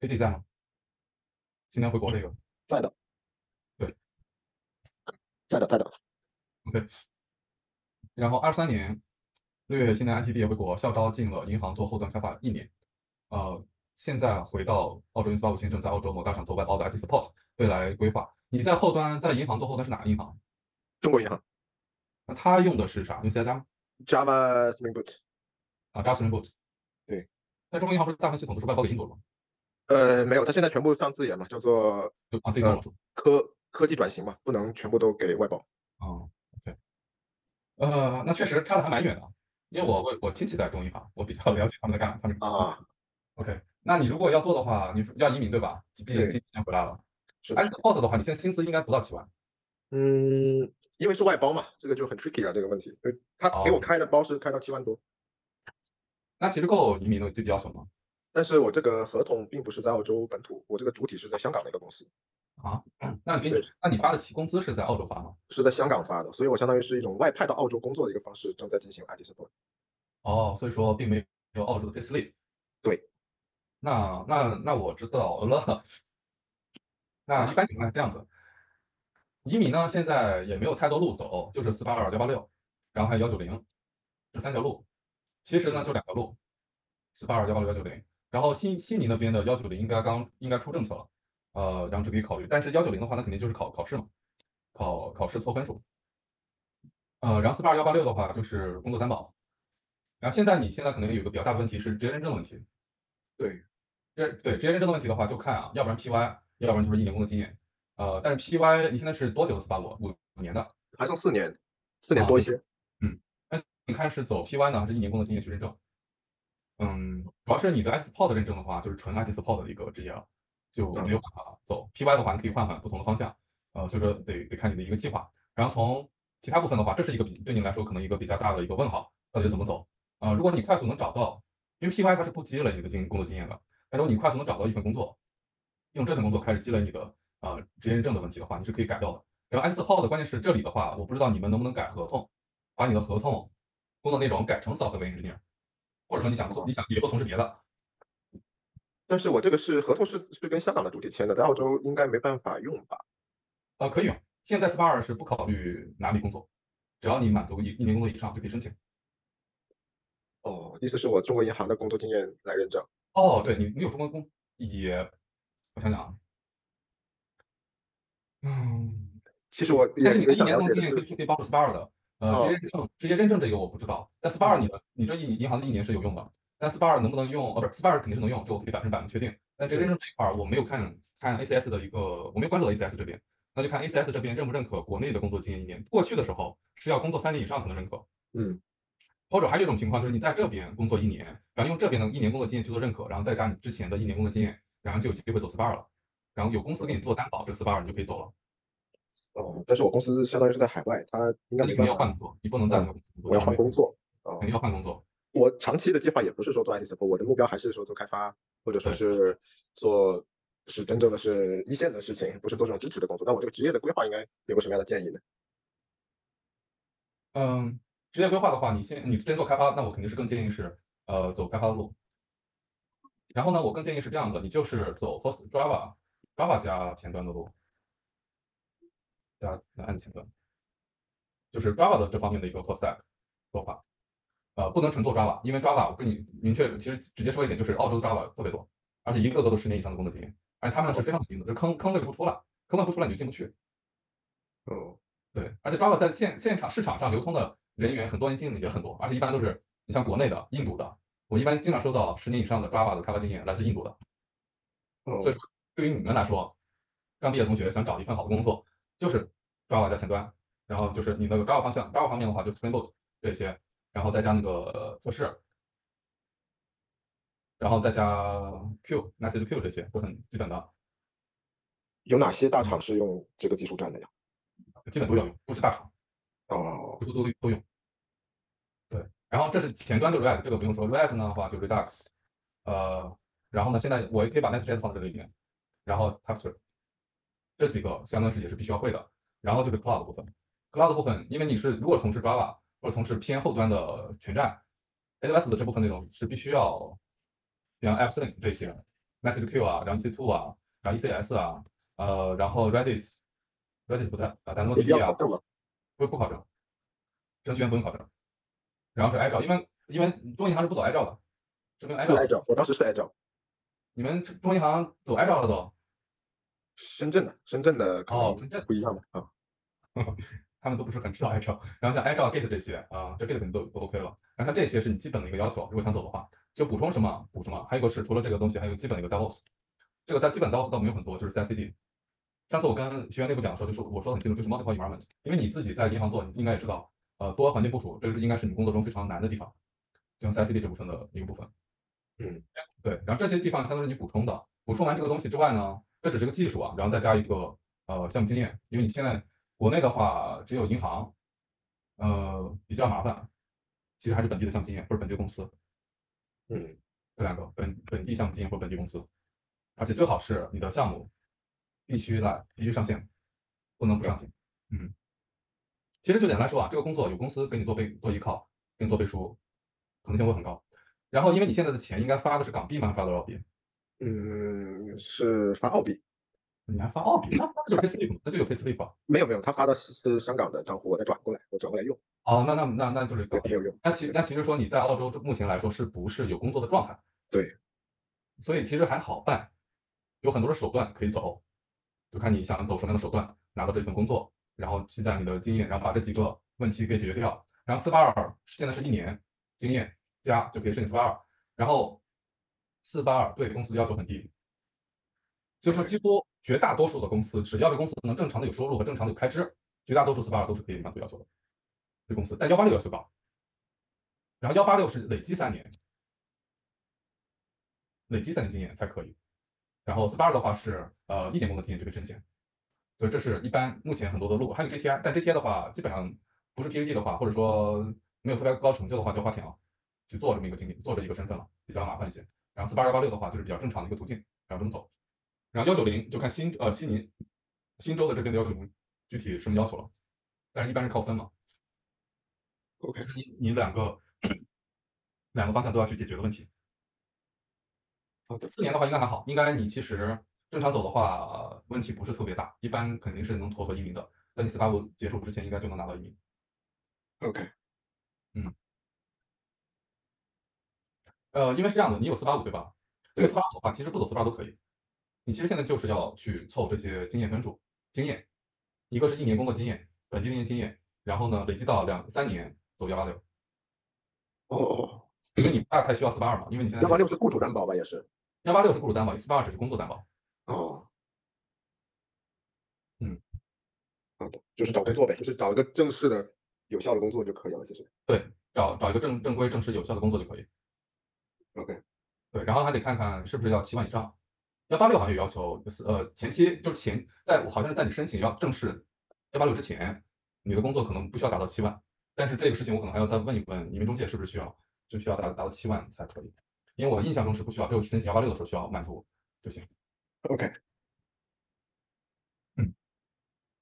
J J 在吗？今天回国这个在的，对，在的在的 ，OK。然后二三年六月，现在 I T 毕业回国，校招进了银行做后端开发一年，呃，现在回到澳洲U N S W签证，在澳洲某大厂做外包的 I T support， 未来规划。你在后端在银行做后端是哪个银行？中国银行。那他用的是啥？用 C 加 Java Spring Boot 啊 ，Java Spring Boot。对。那中国银行不是大部分系统都是外包给印度了吗？ 呃，没有，它现在全部上字眼嘛，叫做呃科科技转型嘛，不能全部都给外包。哦，对，呃，那确实差的还蛮远的，因为我我我亲戚在中银行，我比较了解他们在干他们啊。OK， 那你如果要做的话，你要移民对吧？毕竟今年回来了。是的。I T support 的话，你现在薪资应该不到七万。嗯，因为是外包嘛，这个就很 tricky 啊，这个问题。他给我开的包是开到七万多。那其实够移民的最低要求吗？ 但是我这个合同并不是在澳洲本土，我这个主体是在香港的一个公司啊。那你给你，那你发的起工资是在澳洲发吗？是在香港发的，所以我相当于是一种外派到澳洲工作的一个方式，正在进行 I T support。哦，所以说并没有澳洲的 payslip。对，那那那我知道了。那一般情况是这样子，移民呢现在也没有太多路走，就是四八二、幺八六，然后还有幺九零，这三条路。其实呢就两条路，四八二、幺八六、幺九零。 然后悉悉尼那边的一九零应该刚应该出政策了，呃，然后就可以考虑。但是一九零的话，那肯定就是考考试嘛，考考试凑分数。呃，然后四八二、一八六的话就是工作担保。然后现在你现在可能有一个比较大的问题是职业认证的问题。对，这对职业认证的问题的话，就看啊，要不然 P Y， 要不然就是一年工作经验。呃，但是 P Y 你现在是多久？四八五五五年的，还剩四年，四年多一些。啊、嗯，那你看是走 P Y 呢，还是一年工作经验去认证？ 嗯，主要是你的 I T support 认证的话，就是纯 I T support 的一个职业了，就没有办法走 P Y 的话，你可以换换不同的方向，呃，所以说得得看你的一个计划。然后从其他部分的话，这是一个比对你来说可能一个比较大的一个问号，到底怎么走啊、呃？如果你快速能找到，因为 P Y 它是不积累你的经工作经验的，但如果你快速能找到一份工作，用这份工作开始积累你的啊、呃、职业认证的问题的话，你是可以改掉的。然后 I T support 的关键是这里的话，我不知道你们能不能改合同，把你的合同工作内容改成 software engineer。 或者说你想做，你想以后从事别的，但是我这个是合同是是跟香港的主体签的，在澳洲应该没办法用吧？呃，可以用。现在 S P A R 是不考虑哪里工作，只要你满足一一年工作以上就可以申请。哦，意思是我中国银行的工作经验来认证。哦，对你，你有中国工也，我想想啊，嗯，其实我但是你的一年工作经验可以可以帮助 S P A R 的。呃，直接认证，直接认证这个我不知道。但 S P A R 你的，你这一银行的一年是有用的。但 S P A R 能不能用？哦，不是 ，S P A R 肯定是能用，这我可以百分之百能确定。但直接认证这一块我没有看看 A C S 的一个，我没有关注到 A C S 这边，那就看 A C S 这边认不认可国内的工作经验一年。过去的时候是要工作三年以上才能认可。嗯。或者还有一种情况就是你在这边工作一年，然后用这边的一年工作经验去做认可，然后再加你之前的一年工作经验，然后就有机会走 S P A R 了。然后有公司给你做担保，这 S P A R 你就可以走了。哦，但是我公司相当于是在海外，他应该你肯定要换工作，你不能在那个工作、嗯。我要换工作，肯定要换工作。我长期的计划也不是说做 I T support， 我的目标还是说做开发，或者说是做是真正的是一线的事情，不是做这种支持的工作。那我这个职业的规划应该有个什么样的建议呢？嗯，职业规划的话，你先你真做开发，那我肯定是更建议是呃走开发的路。然后呢，我更建议是这样子，你就是走 First Java Java 加前端的路。大家来按前端，就是 Java 的这方面的一个 full stack 做法，呃，不能纯做 Java， 因为 Java 我跟你明确，其实直接说一点，就是澳洲 Java 特别多，而且一个个都十年以上的工作经验，而且他们是非常紧的，就是坑坑位不出来，坑位不出来你就进不去。哦，对，而且 Java 在现现场市场上流通的人员，很多年经验也很多，而且一般都是你像国内的、印度的，我一般经常收到十年以上的 Java 的开发经验来自印度的。哦，所以说对于你们来说，刚毕业的同学想找一份好的工作。就是 Java 加前端，然后就是你那个 Java 方向 ，Java 方面的话就 Spring Boot 这些，然后再加那个测试，然后再加 Q， 那些就 Q 这些都很基本的。有哪些大厂是用这个技术站的呀？基本都要用，不是大厂。哦，都都都用。对，然后这是前端就 React， 这个不用说。React 呢的话就 Redux， 呃，然后呢，现在我也可以把 Next.js 放在这里面，然后 Typescript。这几个相当于是也是必须要会的，然后就是 cloud 的部分 ，cloud 的部分，因为你是如果从事 Java 或者从事偏后端的全站 ，A W S 的这部分内容是必须要，像 AppSync 这些 ，MessageQ 啊，然后 E C two 啊，然后 E C S 啊，呃，然后 Redis，Redis 不在啊，但 Node.js 啊，不不考证，程序员不用考证，然后是 Agile， 因为因为中国银行是不走 Agile 的，是没有 Agile， 我当时是 Agile， 你们中国银行走 Agile 了都？深圳的，深圳的哦，深圳不一样的啊，他们都不是很知道 Agile， 然后像 Agile Git 这些啊，这 Git 肯定都都 OK 了。然后像这些是你基本的一个要求，如果想走的话，就补充什么补什么。还有一个是除了这个东西，还有基本的一个 DevOps， 这个它基本 DevOps 倒没有很多，就是 C I C D。上次我跟学员内部讲的时候，就是我说的很清楚，就是 multiple environment， 因为你自己在银行做，你应该也知道，呃，多环境部署，这个应该是你工作中非常难的地方，就像 C I C D 这部分的一个部分。嗯，对，然后这些地方相当于你补充的，补充完这个东西之外呢。这只是个技术啊，然后再加一个呃项目经验，因为你现在国内的话只有银行，呃比较麻烦，其实还是本地的项目经验或者本地公司，嗯，这两个本本地项目经验或者本地公司，而且最好是你的项目必须来必须上线，不能不上线，嗯。其实就简单来说啊，这个工作有公司给你做背做依靠，给你做背书，可能性会很高。然后因为你现在的钱应该发的是港币吗？发多少币？嗯，是发澳币，你还发澳币？那发就 payslip， 那就有 payslip 啊。没有没有，他发的是香港的账户，我再转过来，我转过来用。哦，那那那那就是没有用。那其那其实说你在澳洲目前来说是不是有工作的状态？对，所以其实还好办，有很多的手段可以走，就看你想走什么样的手段，拿到这份工作，然后积攒你的经验，然后把这几个问题给解决掉。然后四八二现在是一年经验加就可以申请四八二，然后。四八二对公司的要求很低，所以说几乎绝大多数的公司，只要这公司能正常的有收入和正常的有开支，绝大多数四八二都是可以满足要求的。对公司，但幺八六要求高，然后幺八六是累积三年，累积三年经验才可以。然后四八二的话是呃一年工作经验就可以申请，所以这是一般目前很多的路。还有 G T I， 但 G T I 的话基本上不是 P H D 的话，或者说没有特别高成就的话，就要花钱了，去做这么一个经历，做这一个身份了，比较麻烦一些。然后四八幺八六的话就是比较正常的一个途径，然后这么走。然后幺九零就看新呃悉尼、新州的这边的幺九零具体什么要求了，但是一般是靠分嘛。OK， 你你两个两个方向都要去解决的问题。好的，四年的话应该还好，应该你其实正常走的话，问题不是特别大，一般肯定是能妥妥一名的。在你四八五结束之前，应该就能拿到一名。OK， 嗯，呃，因为是这样的，你有四八五对吧？这个四八五的话，其实不走四八都可以。你其实现在就是要去凑这些经验分数，经验，一个是一年工作经验，本地的经验，然后呢，累积到两三年走一八六。哦哦，因为你大概需要四八二嘛，因为你现在一八六是雇主担保吧，也是。一八六是雇主担保 ，一四八二只是工作担保。哦，嗯，好的，就是找工作呗，就是找一个正式的、有效的工作就可以了。其实对，找找一个正正规、正式、有效的工作就可以。OK， 对，然后还得看看是不是要七万以上。一八六好像有要求，呃，前期就是前在好像是在你申请要正式一八六之前，你的工作可能不需要达到七万。但是这个事情我可能还要再问一问移民中介是不是需要就需要达达到七万才可以。因为我印象中是不需要，只有申请一八六的时候需要满足就行。OK， 嗯，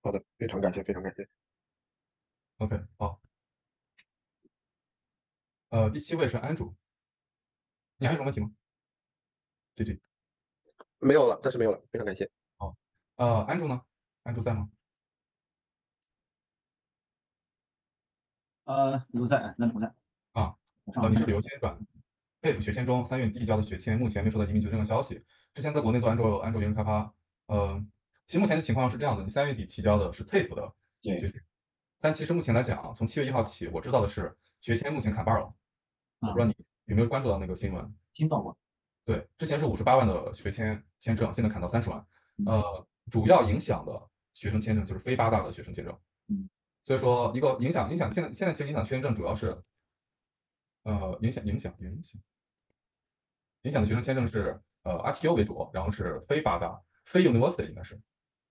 好的，非常感谢，非常感谢。OK， 好。呃，第七位是安主，你还有什么问题吗？对对，没有了，暂时没有了，非常感谢。好，呃，安主呢？安主在吗？呃，不在，那不在。啊，好，你是刘先转。佩服学签中，三月底交的学签，目前没收到移民局任何消息。之前在国内做安卓安卓云开发，呃，其实目前的情况是这样子：你三月底提交的是佩服的学签，但其实目前来讲，从七月一号起，我知道的是学签目前砍半了。我不知道你有没有关注到那个新闻？听到过。对，之前是五十八万的学签签证，现在砍到三十万。呃，主要影响的学生签证就是非八大的学生签证。嗯，所以说一个影响影响现在现在其实影响签证主要是，呃，影响影响影响。影响的学生签证是呃 A T O 为主，然后是非八大、非 University 应该是，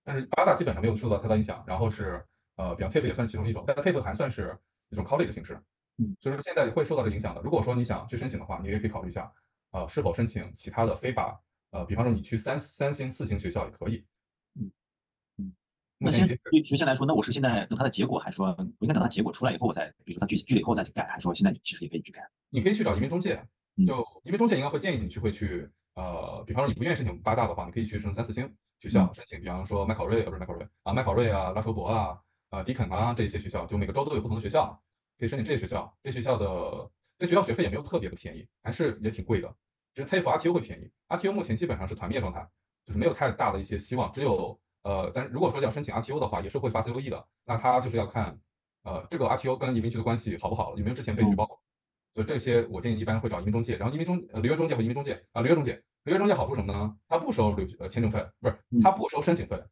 但是八大基本上没有受到太大影响。然后是呃，比方 T A F E 也算是其中一种，但 T A F E 还算是一种 college 的形式，嗯，所以说现在会受到的影响的。如果说你想去申请的话，你也可以考虑一下，呃，是否申请其他的非八，呃，比方说你去三三星、四星学校也可以，嗯嗯。那先对学生来说，那我是现在等它的结果，还说我应该等它结果出来以后我再，比如说它具具体以后再去改，还说现在其实也可以去改。你可以去找移民中介。就因为中介应该会建议你去会去，呃，比方说你不愿意申请八大的话，你可以去申三四星学校申请，比方说麦考瑞，呃，不是麦考瑞啊，麦考瑞啊，拉什伯啊，啊、呃，迪肯啊这一些学校，就每个州都有不同的学校，可以申请这些学校。这学校的这学校学费也没有特别的便宜，还是也挺贵的，只是 T A F E R T O 会便宜。R T O 目前基本上是团灭状态，就是没有太大的一些希望。只有呃，咱如果说要申请 R T O 的话，也是会发 C O E 的，那他就是要看呃这个 R T O 跟移民局的关系好不好，有没有之前被举报过。嗯，所以这些我建议一般会找移民中介，然后移民中呃留学中介和移民中介啊，留学中介，留学中介好处什么呢？他不收留呃签证费，不是他不收申请费，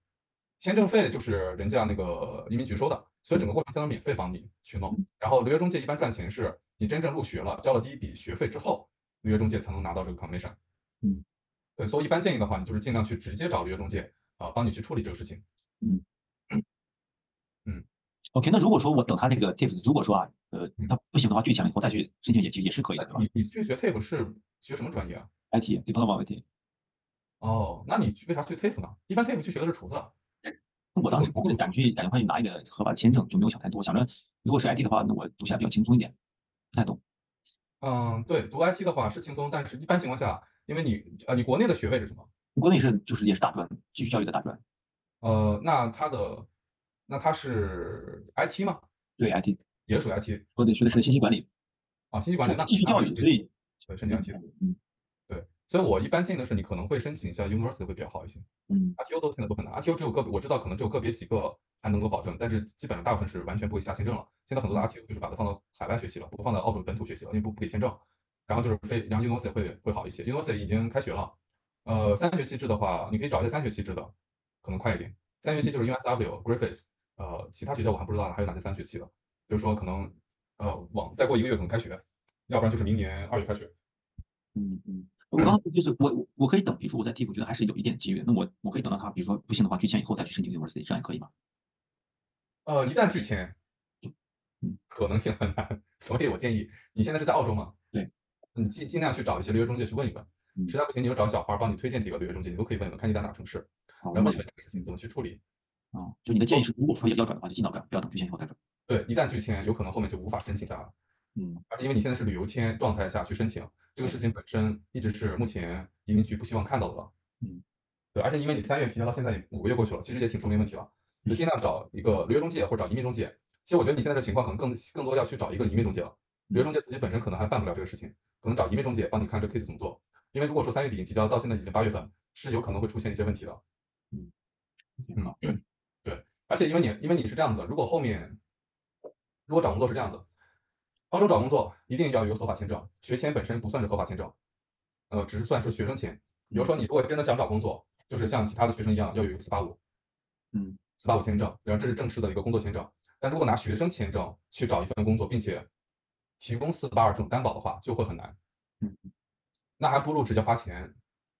签证费就是人家那个移民局收的，所以整个过程相当于免费帮你去弄。然后留学中介一般赚钱是你真正入学了，交了第一笔学费之后，留学中介才能拿到这个 commission。嗯，对，所以一般建议的话，你就是尽量去直接找留学中介啊、呃，帮你去处理这个事情。嗯嗯 ，OK， 那如果说我等他那个 T I F， 如果说啊。呃，他不行的话，拒签了以后再去申请也也是可以的，对吧？你你去学 T A F E 是学什么专业啊 ？I T， Diploma I T。哦，那你为啥去 T A F E 呢？一般 T A F E 去学的是厨子。我当时不敢去，赶快去拿一个合法的签证，就没有想太多，想着如果是 I T 的话，那我读起来比较轻松一点。不太懂。嗯，对，读 I T 的话是轻松，但是一般情况下，因为你呃，你国内的学位是什么？国内是就是也是大专，继续教育的大专。呃，那他的那他是 I T 吗？对 I T。也属于 I T， 我得学的是信息管理啊，信息管理那继续教育，所以对申请 I T 的，嗯，对，所以我一般建议的是你可能会申请一下 University 会比较好一些，嗯 ，I T O 都现在不可能 ，I T O 只有个我知道可能只有个别几个还能够保证，但是基本上大部分是完全不会下签证了。现在很多的 I T O 就是把它放到海外学习了，不放到澳洲本土学习了，因为不不给签证。然后就是非，然后 University 会会好一些 ，University 已经开学了，呃，三学期制的话，你可以找一些三学期制的，可能快一点。三学期就是 U N S W、Griffiths， 呃，其他学校我还不知道还有哪些三学期的。就是说，可能呃，往再过一个月可能开学，要不然就是明年二月开学。嗯嗯，我刚才就是我我可以等，比如说我在 T I F E 觉得还是有一点机遇，那我我可以等到他，比如说不行的话拒签以后再去申请 University， 这样也可以吗？呃，一旦拒签，可能性很难，所以我建议你现在是在澳洲吗？对，你尽尽量去找一些留学中介去问一问，实在不行你就找小花帮你推荐几个留学中介，你都可以问问，看你在哪城市，然后问你问这个事情怎么去处理。啊、嗯，就你的建议是，如果说要转的话，就尽早转，不要等拒签以后再转。对，一旦拒签，有可能后面就无法申请下来了。嗯，因为你现在是旅游签状态下去申请，这个事情本身一直是目前移民局不希望看到的了。嗯，对，而且因为你三月提交到现在五个月过去了，其实也挺说明问题了。你尽量找一个履约中介或者找移民中介。其实我觉得你现在的情况可能更更多要去找一个移民中介了，履约中介自己本身可能还办不了这个事情，可能找移民中介帮你看这 case 怎么做。因为如果说三月底你提交到现在已经八月份，是有可能会出现一些问题的。嗯嗯，对，而且因为你因为你是这样子，如果后面如果找工作是这样子，澳洲找工作一定要有合法签证，学签本身不算是合法签证，呃，只是算是学生签。比如说你如果真的想找工作，就是像其他的学生一样要有一个四八五，嗯。四八五签证，然后这是正式的一个工作签证。但如果拿学生签证去找一份工作，并且提供四八二这种担保的话，就会很难。嗯，那还不如直接花钱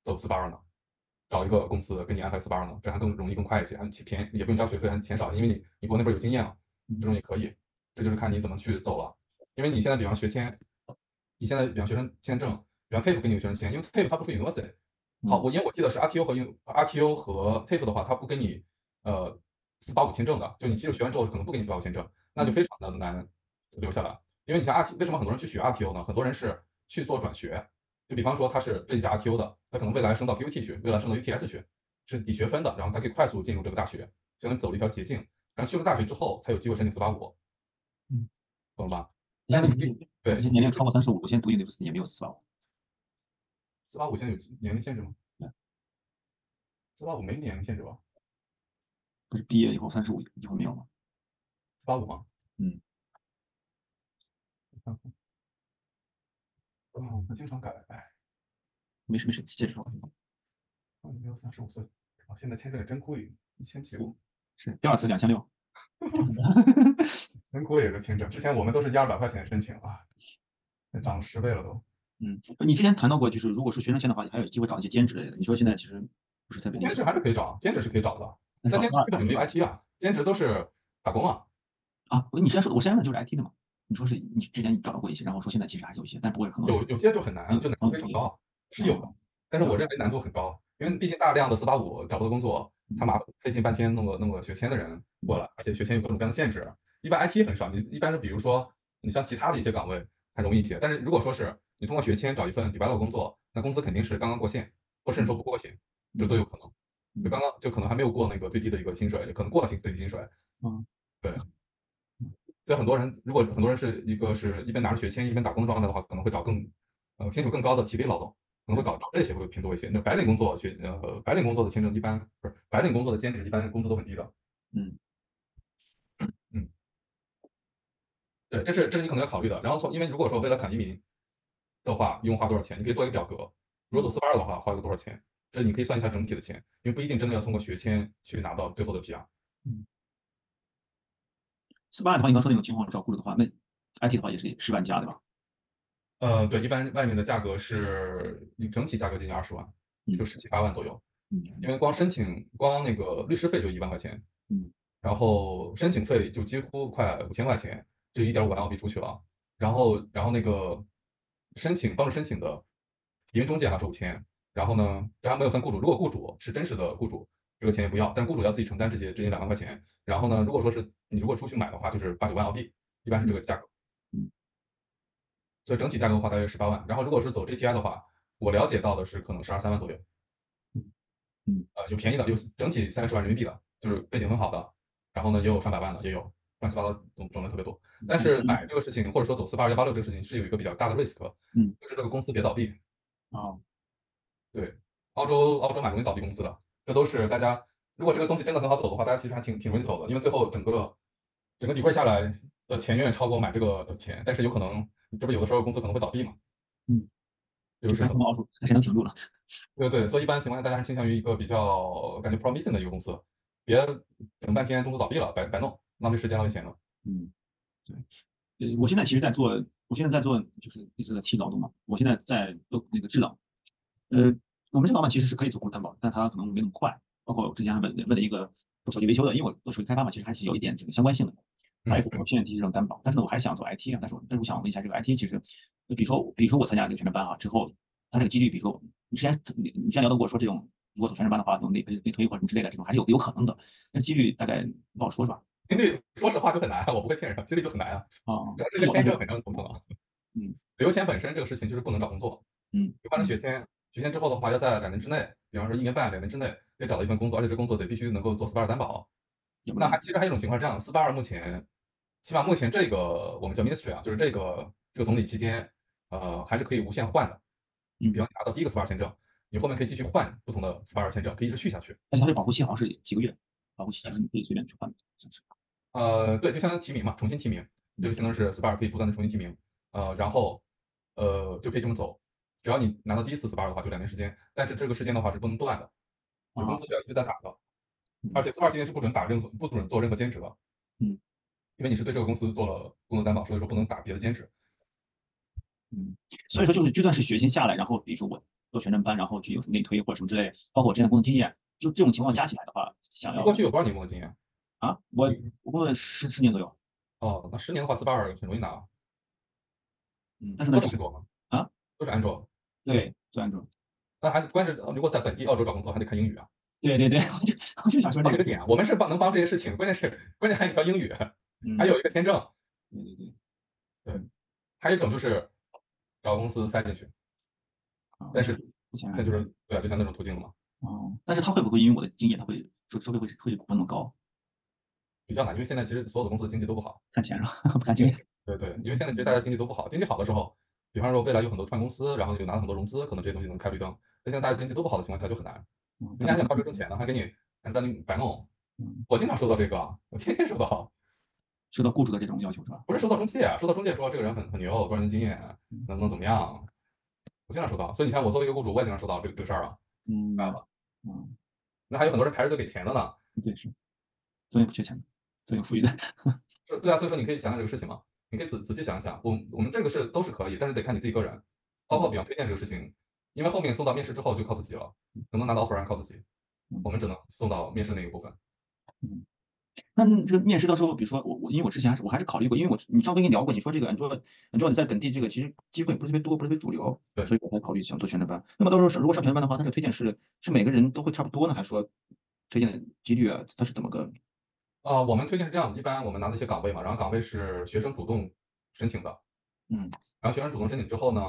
走四八二呢，找一个公司给你安排四八二呢，这还更容易、更快一些，还便宜，也不用交学费，还钱少，因为你你国内不是有经验嘛，这种也可以。这就是看你怎么去走了。因为你现在比方学签，你现在比方学生签证，比方 T A F E 给你个学生签，因为 T A F E 它不是 university。好，我因为我记得是 R T O 和 R T O 和 T A F E 的话，它不给你。呃，四八五签证的，就你技术学完之后可能不给你四八五签证，那就非常的难留下来。因为你像 R T O， 为什么很多人去学 R T O 呢？很多人是去做转学，就比方说他是这一家 R T O 的，他可能未来升到 P U T 去，未来升到 U T S 去，是抵学分的，然后他可以快速进入这个大学，相当于走了一条捷径。然后去了大学之后才有机会申请四八五。嗯，懂了吧？那你对，年龄超过三十五，现在读 University 也没有四八五。四八五现在有年龄限制吗？四八五没年龄限制吧？不是毕业以后三十五以后没有吗？四八五吗？嗯。哦，我经常改，哎，没事没事，接着说。我没有三十五岁，哦，现在签证也真贵，一千九。是，第二次两千六。真贵一个签证，之前我们都是一二百块钱申请啊，涨了十倍了都。嗯，你之前谈到过，就是如果是学生签的话，你还有机会找一些兼职类的。你说现在其实不是特别。兼职还是可以找，兼职是可以找的。那兼职根本没有 I T 啊，兼职都是打工啊。啊，你先说，我先问的就是 I T 的嘛。你说是你之前找到过一些，然后说现在其实还是有一些，但不会很多。有有些就很难，就难度非常高，是有的。但是我认为难度很高，因为毕竟大量的四八五找不到工作，他妈费劲半天弄个弄个学签的人过来，而且学签有各种各样的限制。一般 I T 很少，你一般是比如说你像其他的一些岗位还容易一些，但是如果说是你通过学签找一份 developer 工作，那工资肯定是刚刚过线，或甚至说不过线，这都有可能。就刚刚就可能还没有过那个最低的一个薪水，可能过了最低薪水。嗯，对。所以很多人，如果很多人是一个是一边拿着学签一边打工的状态的话，可能会找更呃薪水更高的体力劳动，可能会搞找这些会偏多一些。那白领工作去呃白领工作的签证一般不是白领工作的兼职一般工资都很低的。嗯嗯，对，这是这是你可能要考虑的。然后从因为如果说为了想移民的话，一共花多少钱？你可以做一个表格，如果走四八二的话，花个多少钱？这你可以算一下整体的钱，因为不一定真的要通过学签去拿到最后的 P R。嗯，四八的话，你刚说那种情况照顾了的话，那 I T 的话也是十万加对吧？呃，对，一般外面的价格是你整体价格接近二十万，就十七八万左右。嗯，因为光申请光那个律师费就一万块钱，嗯，然后申请费就几乎快五千块钱，就一点五万澳币出去了。然后，然后那个申请帮助申请的移民中介还是五千。然后呢，这还没有算雇主。如果雇主是真实的雇主，这个钱也不要，但是雇主要自己承担这些这些两万块钱。然后呢，如果说是你如果出去买的话，就是八九万澳币，一般是这个价格。嗯。所以整体价格的话，大约十八万。然后如果是走 G T I 的话，我了解到的是可能十二三万左右。嗯嗯。呃，有便宜的，有整体三十万人民币的，就是背景很好的。然后呢，也有上百万的，也有乱七八糟种种类特别多。但是买这个事情，或者说走四八二幺八六这个事情，是有一个比较大的 risk。嗯。就是这个公司别倒闭。哦。对，澳洲澳洲蛮容易倒闭公司的，这都是大家如果这个东西真的很好走的话，大家其实还挺挺容易走的，因为最后整个整个底柜下来的钱远远超过买这个的钱，但是有可能这不有的时候公司可能会倒闭嘛，嗯，就是澳洲谁能挺住了？对对，所以一般情况下大家还倾向于一个比较感觉 promising 的一个公司，别整半天中途倒闭了，白白弄，浪费时间浪费钱了。嗯，对。呃，我现在其实在做，我现在在做就是一直在替劳动嘛，我现在在做那个制劳。呃，我们这老板其实是可以做工担保，但他可能没那么快。包括我之前还问问了一个做手机维修的，因为我做手机开发嘛，其实还是有一点这个相关性的。他也符合现在这种担保，但是呢，我还想做 I T 啊。但是我，但是我想问一下，这个 I T 其实，比如说，比如说我参加这个全职班啊之后，它这个几率，比如说你之前你你之前聊到过说这种，如果走全职班的话，能被被推或者什么之类的，这种还是有有可能的。但几率大概不好说，是吧？几率说实话就很难，我不会骗人，几率就很难啊。啊，这个签证很让人头疼啊。嗯，留签本身这个事情就是不能找工作。嗯，换成学签。学签之后的话，要在两年之内，比方说一年半、两年之内得找到一份工作，而且这工作得必须能够做 四八二 担保。那还其实还有一种情况是这样 ，四八二 目前起码目前这个我们叫 ministry 啊，就是这个这个总理期间，呃，还是可以无限换的。你比方拿到第一个 四八二 签证，你后面可以继续换不同的 四八二 签证，可以一直续下去。但是它的保护期好像是几个月，保护期就是你可以随便去换的，是不是？呃，对，就相当于提名嘛，重新提名，这个相当于是 四八二 可以不断的重新提名，呃，然后呃就可以这么走。只要你拿到第一次 四八二 的话，就两年时间，但是这个时间的话是不能断的，就工资是要一直在打的，啊、而且 四八二 期间是不准打任何不准做任何兼职的，嗯，因为你是对这个公司做了工作担保，所以说不能打别的兼职，嗯，所以说就是就算是学签下来，然后比如说我做全证班，然后去有什么内推或者什么之类，包括我之前的工作经验，就这种情况加起来的话，想要过去有多少年工作经验啊？我我工作十十年左右。哦，那十年的话 ，四八二 很容易拿，嗯，但是都是安卓吗？啊，都是安卓。对，做安卓，那还关键是如果在本地澳洲找工作，还得看英语啊。对对对，我就我就想说这个点，我们是帮能帮这些事情，关键是关键还有一条英语，还有一个签证。对对对，对，还有一种就是找公司塞进去，但是那就是对啊，就像那种途径了嘛。哦，但是他会不会因为我的经验，他会收收费会会不那么高？比较难，因为现在其实所有的公司经济都不好，看钱是吧？不看经验。对对，因为现在其实大家经济都不好，经济好的时候。比方说，未来有很多创公司，然后有拿到很多融资，可能这些东西能开绿灯。但现在大家经济都不好的情况下，就很难。人家还想靠这挣钱呢，还给你还让你白弄。我经常收到这个，我天天收到，收到雇主的这种要求是吧？不是收到中介，收到中介说这个人很很牛，多少年经验，能能怎么样？我经常收到，所以你看，我作为一个雇主，我也经常收到这个这个事儿啊。嗯，明白了。嗯，那还有很多人排着队给钱的呢。对，是，最近不缺钱的，最近富裕的。是，对啊，所以说你可以想想这个事情嘛。你可以仔仔细想一想，我我们这个是都是可以，但是得看你自己个人，包括比方推荐这个事情，因为后面送到面试之后就靠自己了，能不能拿到 offer 还靠自己，我们只能送到面试那一部分。嗯，那这个面试到时候，比如说我我因为我之前还是我还是考虑过，因为我你上次跟你聊过，你说这个你说你说你在本地这个其实机会不是特别多，不是特别主流，对，所以我才考虑想做全职班。那么到时候如果上全职班的话，它的推荐是是每个人都会差不多呢，还是说推荐的几率啊，它是怎么个？呃，我们推荐是这样的，一般我们拿的一些岗位嘛，然后岗位是学生主动申请的，嗯，然后学生主动申请之后呢，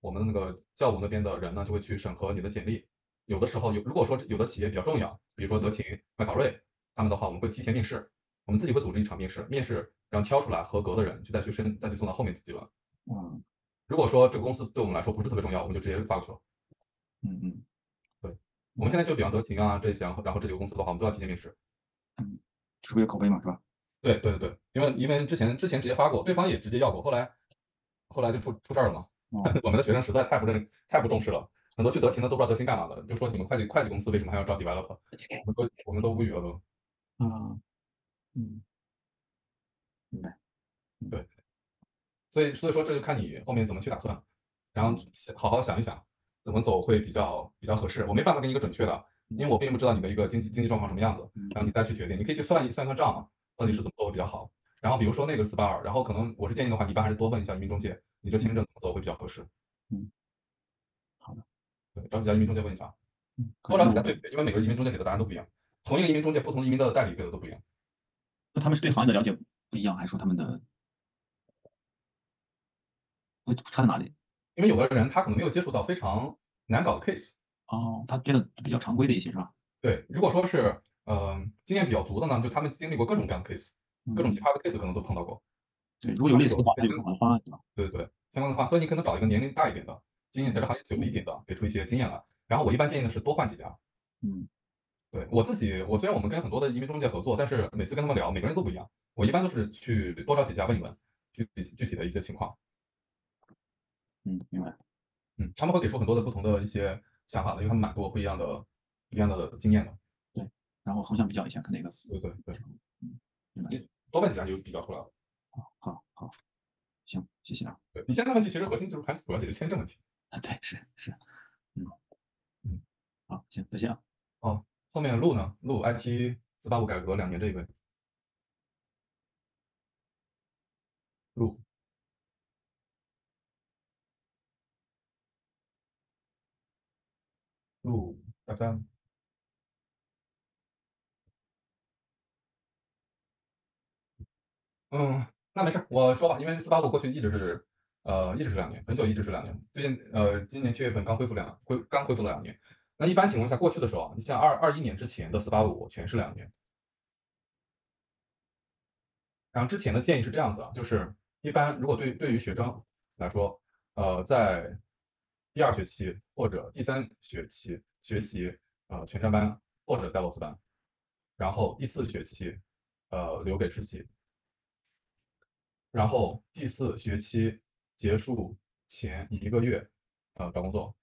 我们那个教务那边的人呢就会去审核你的简历，有的时候有如果说有的企业比较重要，比如说德勤、麦考瑞他们的话，我们会提前面试，我们自己会组织一场面试，面试然后挑出来合格的人就再去申再去送到后面几轮，嗯，如果说这个公司对我们来说不是特别重要，我们就直接发过去了，嗯嗯，对，我们现在就比方德勤啊这些，然后然后这几个公司的话，我们都要提前面试，嗯。是为了口碑嘛，是吧？对对对，因为因为之前之前直接发过，对方也直接要过，后来后来就出出事儿了嘛。哦、我们的学生实在太不认太不重视了，很多去德勤的都不知道德勤干嘛的，就说你们会计会计公司为什么还要招 developer， 我们都我们都无语了都。啊，嗯，明白。对，所以所以说这就看你后面怎么去打算，然后好好想一想怎么走会比较比较合适。我没办法给你一个准确的。因为我并不知道你的一个经济经济状况什么样子，然后你再去决定，你可以去算一算一算账嘛，到底是怎么做会比较好。然后比如说那个四八二，然后可能我是建议的话，一般还是多问一下移民中介，你这签证怎么做会比较合适。嗯，好的，对，找几家移民中介问一下，或者几家对比，因为每个移民中介给的答案都不一样，同一个移民中介不同移民的代理给的都不一样。那他们是对行业的了解不一样，还是说他们的会差在哪里？因为有的人他可能没有接触到非常难搞的 case。哦，他觉得比较常规的一些是吧？对，如果说是呃经验比较足的呢，就他们经历过各种各样的 case，、嗯、各种奇葩的 case 可能都碰到过。对，如果有类似的话，就有方案吧？对对对，相关的话，所以你可能找一个年龄大一点的，经验在这行业久一点的，给出一些经验来。然后我一般建议的是多换几家。嗯，对我自己，我虽然我们跟很多的移民中介合作，但是每次跟他们聊，每个人都不一样。我一般都是去多找几家问一问，具体具体的一些情况。嗯，明白。嗯，他们会给出很多的不同的一些。想法的，因为他们蛮多不一样的、不一样的经验的。对，然后横向比较一下，看哪个。对对对，嗯，多问几下就比较出来了。好，好，好，行，谢谢啊。对你现在问题其实核心就是还是主要解决签证问题。啊，对，是是，嗯嗯，好，行，再见啊。哦，后面陆呢？陆 I T 四八五改革两年这一位。陆。陆大家，嗯，那没事，我说吧，因为四八五过去一直是呃一直是两年，很久一直是两年。最近呃今年七月份刚恢复两恢刚恢复了两年。那一般情况下，过去的时候啊，你像二二一年之前的四八五全是两年。然后之前的建议是这样子啊，就是一般如果对对于学生来说，呃在第二学期或者第三学期学习呃全站班或者 DevOps 班，然后第四学期呃留给实习，然后第四学期结束前一个月呃找工作，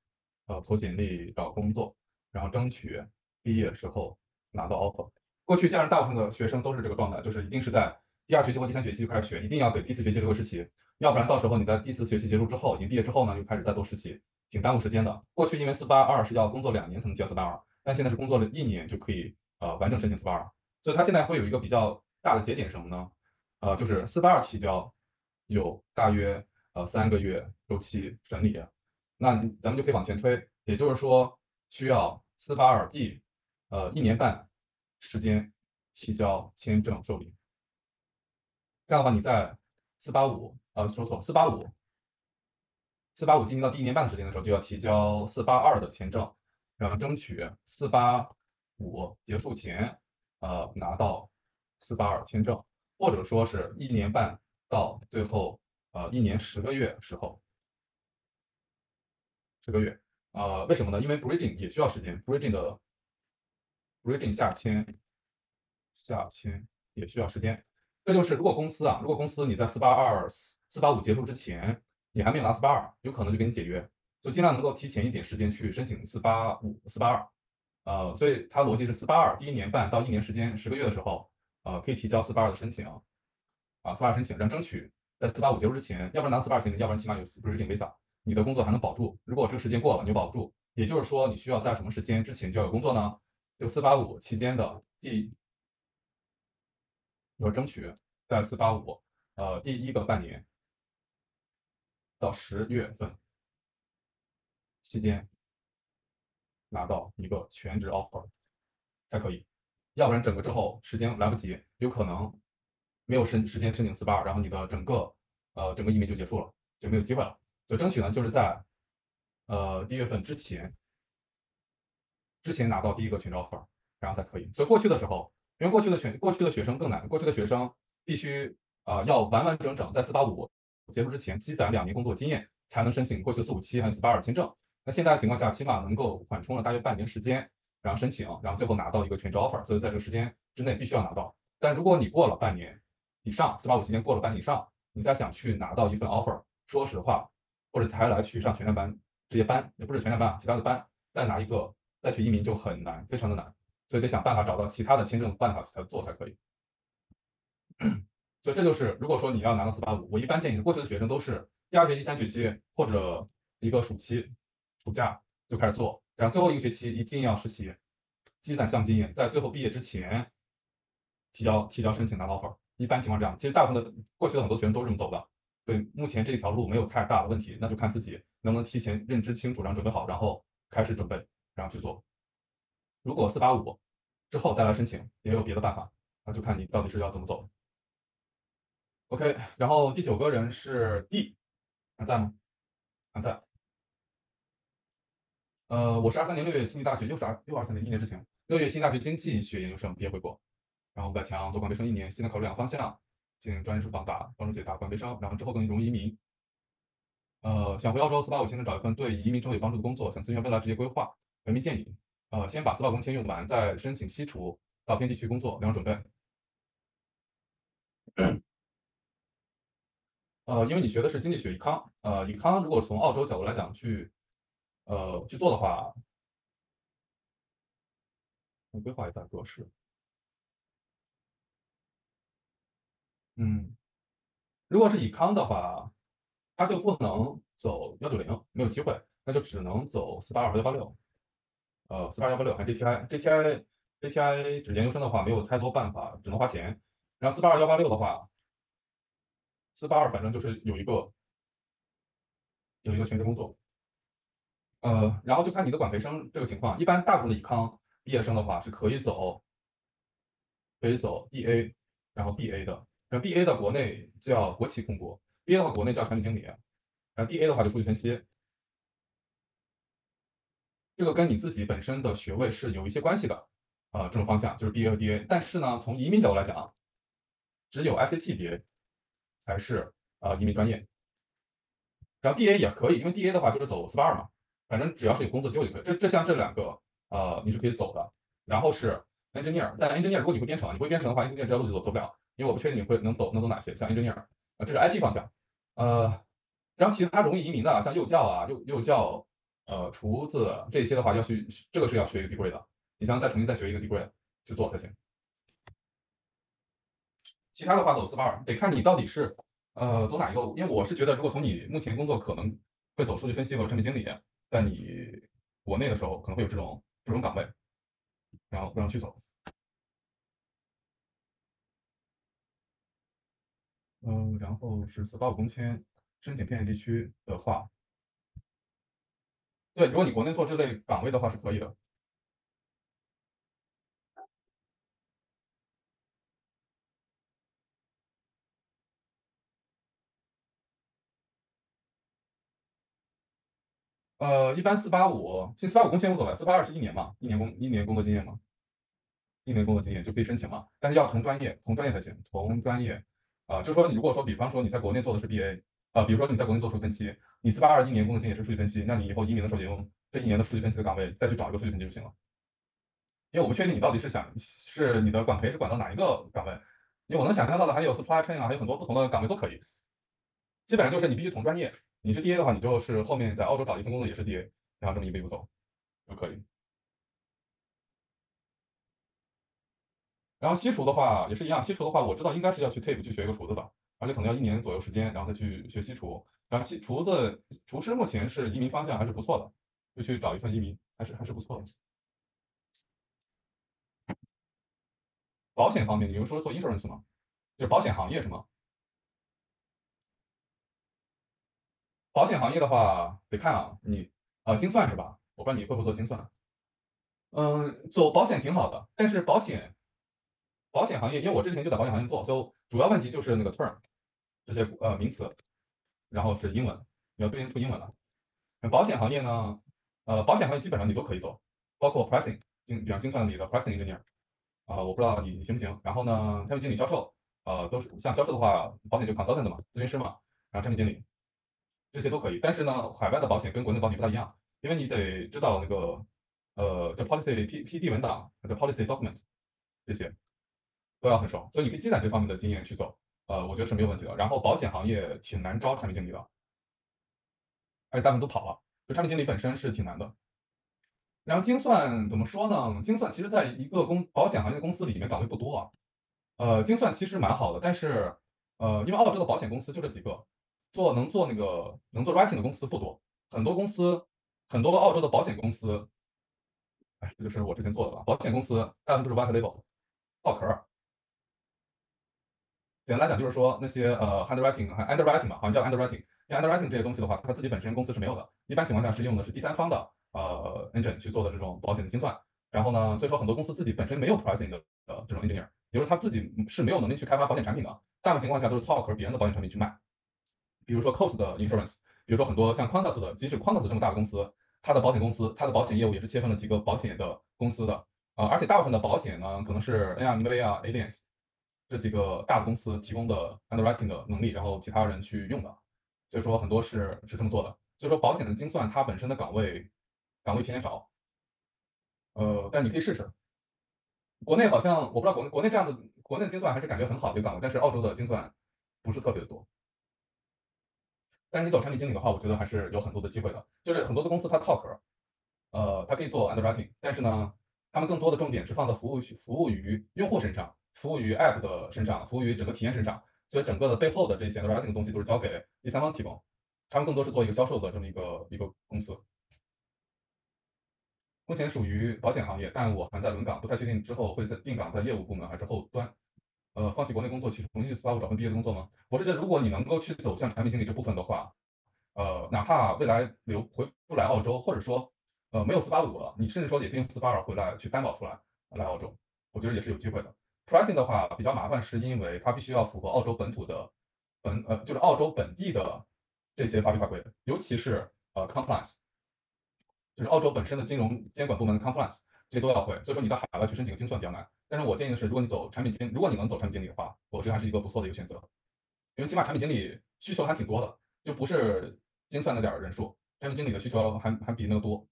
呃投简历找工作，然后争取毕业时候拿到 offer。 过去家人大部分的学生都是这个状态，就是一定是在第二学期或第三学期开始学，一定要给第四学期留个实习，要不然到时候你在第四学期结束之后，已经毕业之后呢，又开始再做实习，挺耽误时间的。过去因为四八二是要工作两年才能交四八二，但现在是工作了一年就可以呃完整申请四八二，所以它现在会有一个比较大的节点什么呢？呃，就是四八二提交有大约呃三个月周期审理，那咱们就可以往前推，也就是说需要四八二 D 呃一年半时间提交签证受理。这样的话，你在四八五呃说错四八五四八五进行到第一年半的时间的时候，就要提交四八二的签证，然后争取四八五结束前呃拿到四八二签证，或者说是一年半到最后呃一年十个月时候，十个月呃为什么呢？因为 bridging 也需要时间 ，bridging 的 bridging 下签下签也需要时间。这就是如果公司啊，如果公司你在四八二、四八五结束之前，你还没有拿四八二，有可能就给你解约，就尽量能够提前一点时间去申请四八五、四八二。呃，所以它逻辑是四八二第一年半到一年时间十个月的时候，呃，可以提交四八二的申请，啊，四八二申请，然后争取在四八五结束之前，要不然拿四八二签证，要不然起码有 bridging visa， 你的工作还能保住。如果这个时间过了，你就保不住。也就是说，你需要在什么时间之前就要有工作呢？就四八五期间的第。我争取在四八五，呃，第一个半年到十月份期间拿到一个全职 offer 才可以，要不然整个之后时间来不及，有可能没有申时间申请四八二，然后你的整个呃整个移民就结束了，就没有机会了。所以争取呢，就是在呃一月份之前之前拿到第一个全职 offer， 然后才可以。所以过去的时候。因为过去的学过去的学生更难，过去的学生必须啊、呃、要完完整整在四八五结束之前积攒两年工作经验，才能申请过去的四五七还有四八二签证。那现在的情况下，起码能够缓冲了大约半年时间，然后申请，然后最后拿到一个全职 offer， 所以在这个时间之内必须要拿到。但如果你过了半年以上，四八五期间过了半年以上，你再想去拿到一份 offer， 说实话，或者才来去上全站班，这些班也不是全站班，其他的班再拿一个再去移民就很难，非常的难。所以得想办法找到其他的签证办法才做才可以。所以这就是，如果说你要拿到四八五，我一般建议是过去的学生都是第二学期、三学期或者一个暑期、暑假就开始做，然后最后一个学期一定要实习，积攒项目经验，在最后毕业之前提交提交申请拿到 offer。一般情况这样，其实大部分的过去的很多学生都是这么走的。对，目前这条路没有太大的问题，那就看自己能不能提前认知清楚，然后准备好，然后开始准备，然后去做。如果四八五之后再来申请，也有别的办法，那就看你到底是要怎么走。OK， 然后第九个人是 D， 还在吗？还在。呃，我是二三年六月悉尼大学，又是二又二三年一年之前，六月悉尼大学经济学研究生毕业回国，然后五百强做管培生一年，现在考虑两个方向，进行专业受访答，帮助解答管培生，然后之后更容易移民。呃，想回澳洲四八五签证找一份对移民之后有帮助的工作，想咨询未来职业规划，文明建议。呃，先把四八工签用完，再申请西厨到偏地区工作，两种准备。呃，因为你学的是经济学，以康，呃，以康如果从澳洲角度来讲去，呃，去做的话，我规划一下博士。嗯，如果是以康的话，他就不能走幺九零，没有机会，那就只能走四八二和幺八六。呃，四八幺八六还是 G T I，G T I，G T I 指研究生的话没有太多办法，只能花钱。然后四八二幺八六的话，四八二反正就是有一个有一个全职工作。呃，然后就看你的管培生这个情况，一般大部分的理康毕业生的话是可以走，可以走 D A， 然后 B A 的，然后 B A 的国内叫国企控股，B A 的话国内叫产品经理，然后 D A 的话就数据分析，这个跟你自己本身的学位是有一些关系的啊、呃，这种方向就是 B A 和 D A。但是呢，从移民角度来讲，只有 I C T B A 才是啊、呃、移民专业。然后 D A 也可以，因为 D A 的话就是走 S P A R 嘛，反正只要是有工作机会就可以。这这像这两个呃你是可以走的。然后是 engineer， 但 engineer 如果你会编程，你不会编程的话 ，engineer 这条路就走走不了，因为我不确定你会能走能走哪些，像 engineer 啊、呃，这是 I T 方向。呃，然后其他容易移民的，像幼教啊、幼幼教、呃厨子这些的话，要去这个是要学一个 degree 的，你想再重新再学一个 degree 去做才行。其他的话走 S P A R 得看你到底是。呃，走哪一个路？因为我是觉得，如果从你目前工作可能会走数据分析和产品经理，在你国内的时候可能会有这种这种岗位，然后然后去走。嗯、呃，然后是四八五工签，申请偏远地区的话，对，如果你国内做这类岗位的话是可以的。呃，一般四八五，其实四八五工签无所谓，四八二是一年嘛，一年工一年工作经验嘛，一年工作经验就可以申请嘛，但是要同专业，同专业才行，同专业，啊、呃，就是说你如果说，比方说你在国内做的是 B A， 啊、呃，比如说你在国内做数据分析，你四八二一年工作经验是数据分析，那你以后移民的时候也用这一年的数据分析的岗位再去找一个数据分析就行了，因为我不确定你到底是想是你的管培是管到哪一个岗位，因为我能想象到的还有 supply chain 啊，还有很多不同的岗位都可以，基本上就是你必须同专业。你是 D A 的话，你就是后面在澳洲找一份工作也是 D A， 然后这么一步一步走就可以。然后西厨的话也是一样，西厨的话我知道应该是要去 T A F E 去学一个厨子的，而且可能要一年左右时间，然后再去学西厨。然后西厨子厨师目前是移民方向还是不错的，就去找一份移民还是还是不错的。保险方面，你有说做 insurance 吗？就是保险行业是吗？保险行业的话，得看啊，你啊、呃、精算是吧？我不知道你会不会做精算。嗯，做保险挺好的，但是保险保险行业，因为我之前就在保险行业做，所以主要问题就是那个 term 这些呃名词，然后是英文，你要对应出英文来。保险行业呢，呃，保险行业基本上你都可以走，包括 pricing， 精比方精算里的 pricing engineer， 啊、呃，我不知道你你行不行。然后呢，产品经理、销售，呃，都是像销售的话，保险就 consultant 嘛，咨询师嘛，然后产品经理。这些都可以，但是呢，海外的保险跟国内保险不太一样，因为你得知道那个，呃，叫 policy P P D 文档，叫 policy document， 这些都要很熟，所以你可以积攒这方面的经验去走，呃，我觉得是没有问题的。然后保险行业挺难招产品经理的，而且大部分都跑了，就产品经理本身是挺难的。然后精算怎么说呢？精算其实在一个公保险行业的公司里面岗位不多啊，呃，精算其实蛮好的，但是，呃，因为澳洲的保险公司就这几个。做能做那个能做 writing 的公司不多，很多公司，很多个澳洲的保险公司，哎，这就是我之前做的吧。保险公司大部分都是 white label， 套壳。简单来讲就是说那些呃 handwriting 还 underwriting 嘛，好像叫 underwriting。像 underwriting 这些东西的话，它自己本身公司是没有的，一般情况下是用的是第三方的呃 engine 去做的这种保险的精算。然后呢，所以说很多公司自己本身没有 pricing 的呃这种 engineer， 也就是他自己是没有能力去开发保险产品的，大部分情况下都是套壳别人的保险产品去卖。比如说 Coast 的 insurance， 比如说很多像 Qantas 的，即使 Qantas 这么大的公司，它的保险公司，它的保险业务也是切分了几个保险的公司的，啊、呃，而且大部分的保险呢，可能是 N R M A 啊、Allianz 这几个大的公司提供的 underwriting 的能力，然后其他人去用的，所以说很多是是这么做的，所以说保险的精算它本身的岗位岗位偏少，呃，但你可以试试，国内好像我不知道国内国内这样子，国内的精算还是感觉很好的一个岗位，但是澳洲的精算不是特别的多。但是你走产品经理的话，我觉得还是有很多的机会的。就是很多的公司它套壳，呃，它可以做 underwriting， 但是呢，他们更多的重点是放在服务服务于用户身上，服务于 app 的身上，服务于整个体验身上。所以整个的背后的这些 underwriting 的东西都是交给第三方提供，他们更多是做一个销售的这么一个一个公司。目前属于保险行业，但我还在轮岗，不太确定之后会在定岗在业务部门还是后端。呃，放弃国内工作去重新去找份毕业的工作吗？我是觉得，如果你能够去走向产品经理这部分的话，呃，哪怕未来留回不来澳洲，或者说，呃，没有四八五了，你甚至说也可以用四八二回来去担保出来来澳洲，我觉得也是有机会的。Pricing 的话比较麻烦，是因为它必须要符合澳洲本土的本呃，就是澳洲本地的这些法律法规，尤其是呃 compliance， 就是澳洲本身的金融监管部门 compliance 这些都要会。所以说你到海外去申请个精算比较难，但是我建议的是，如果你走产品经，如果你能走产品经理的话，我觉得还是一个不错的一个选择，因为起码产品经理需求还挺多的，就不是精算那点人数，产品经理的需求还还比那个多。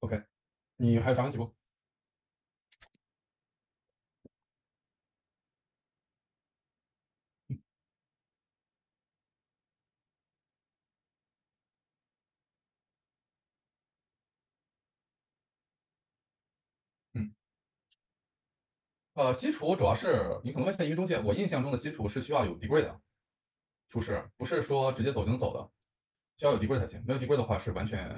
OK， 你还有啥问题不？呃，西厨主要是你可能会选一个中介。我印象中的西厨是需要有 degree 的厨师，不是说直接走就能走的，需要有 degree 才行。没有 degree 的话是完全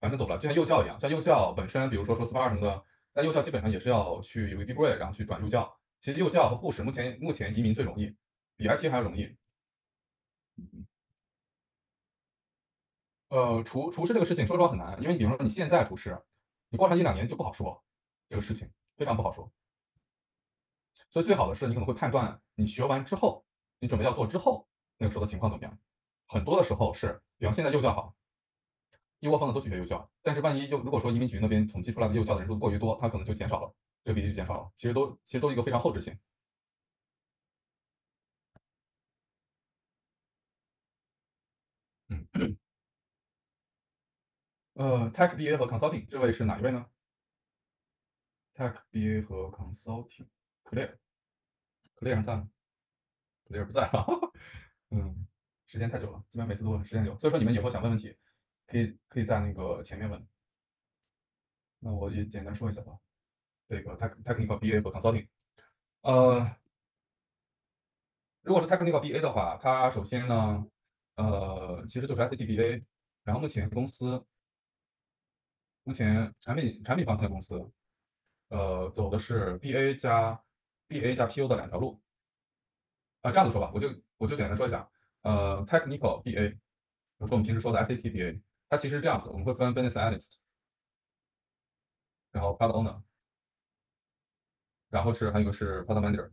完全走不了，就像幼教一样。像幼教本身，比如说说 S P A 什么的，但幼教基本上也是要去有个 degree， 然后去转幼教。其实幼教和护士目前目前移民最容易，比 I T 还要容易。呃，厨厨师这个事情说实话很难，因为比如说你现在厨师，你过上一两年就不好说这个事情，非常不好说。所以最好的是，你可能会判断你学完之后，你准备要做之后，那个时候的情况怎么样。很多的时候是，比方现在幼教好，一窝蜂的都去学幼教，但是万一又如果说移民局那边统计出来的幼教的人数过于多，它可能就减少了，这个比例就减少了。其实都其实都是一个非常后置性。嗯，呃 ，Tech B A 和 Consulting 这位是哪一位呢 ？Tech B A 和 Consulting。Clear，Clear 还在吗 ？Clear 不在了，嗯，时间太久了，基本每次都时间久，所以说你们以后想问问题，可以可以在那个前面问。那我也简单说一下吧，这个 technical B A 和 consulting， 呃，如果是 technical B A 的话，它首先呢，呃，其实就是 S C T B A， 然后目前公司，目前产品产品方向公司，呃，走的是 B A 加。B A 加 P O 的两条路，啊，这样子说吧，我就我就简单说一下，呃 ，technical B A， 比如说我们平时说的 S A T B A， 它其实是这样子，我们会分 business analyst， 然后 product owner， 然后是还有一个是 product manager，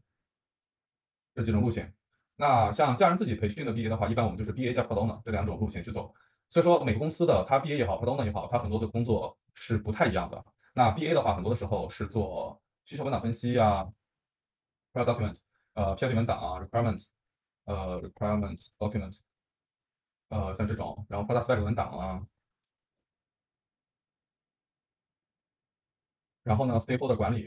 这几种路线。那像家人自己培训的 B A 的话，一般我们就是 B A 加 product owner 这两种路线去走。所以说每个公司的它 B A 也好 ，product owner 也好，它很多的工作是不太一样的。那 B A 的话，很多的时候是做需求文档分析啊。document， 呃 ，P H P 文档啊 ，requirement， 呃 ，requirement document， 呃，像这种，然后 product spec 文档啊，然后呢 ，stakeholder 管理、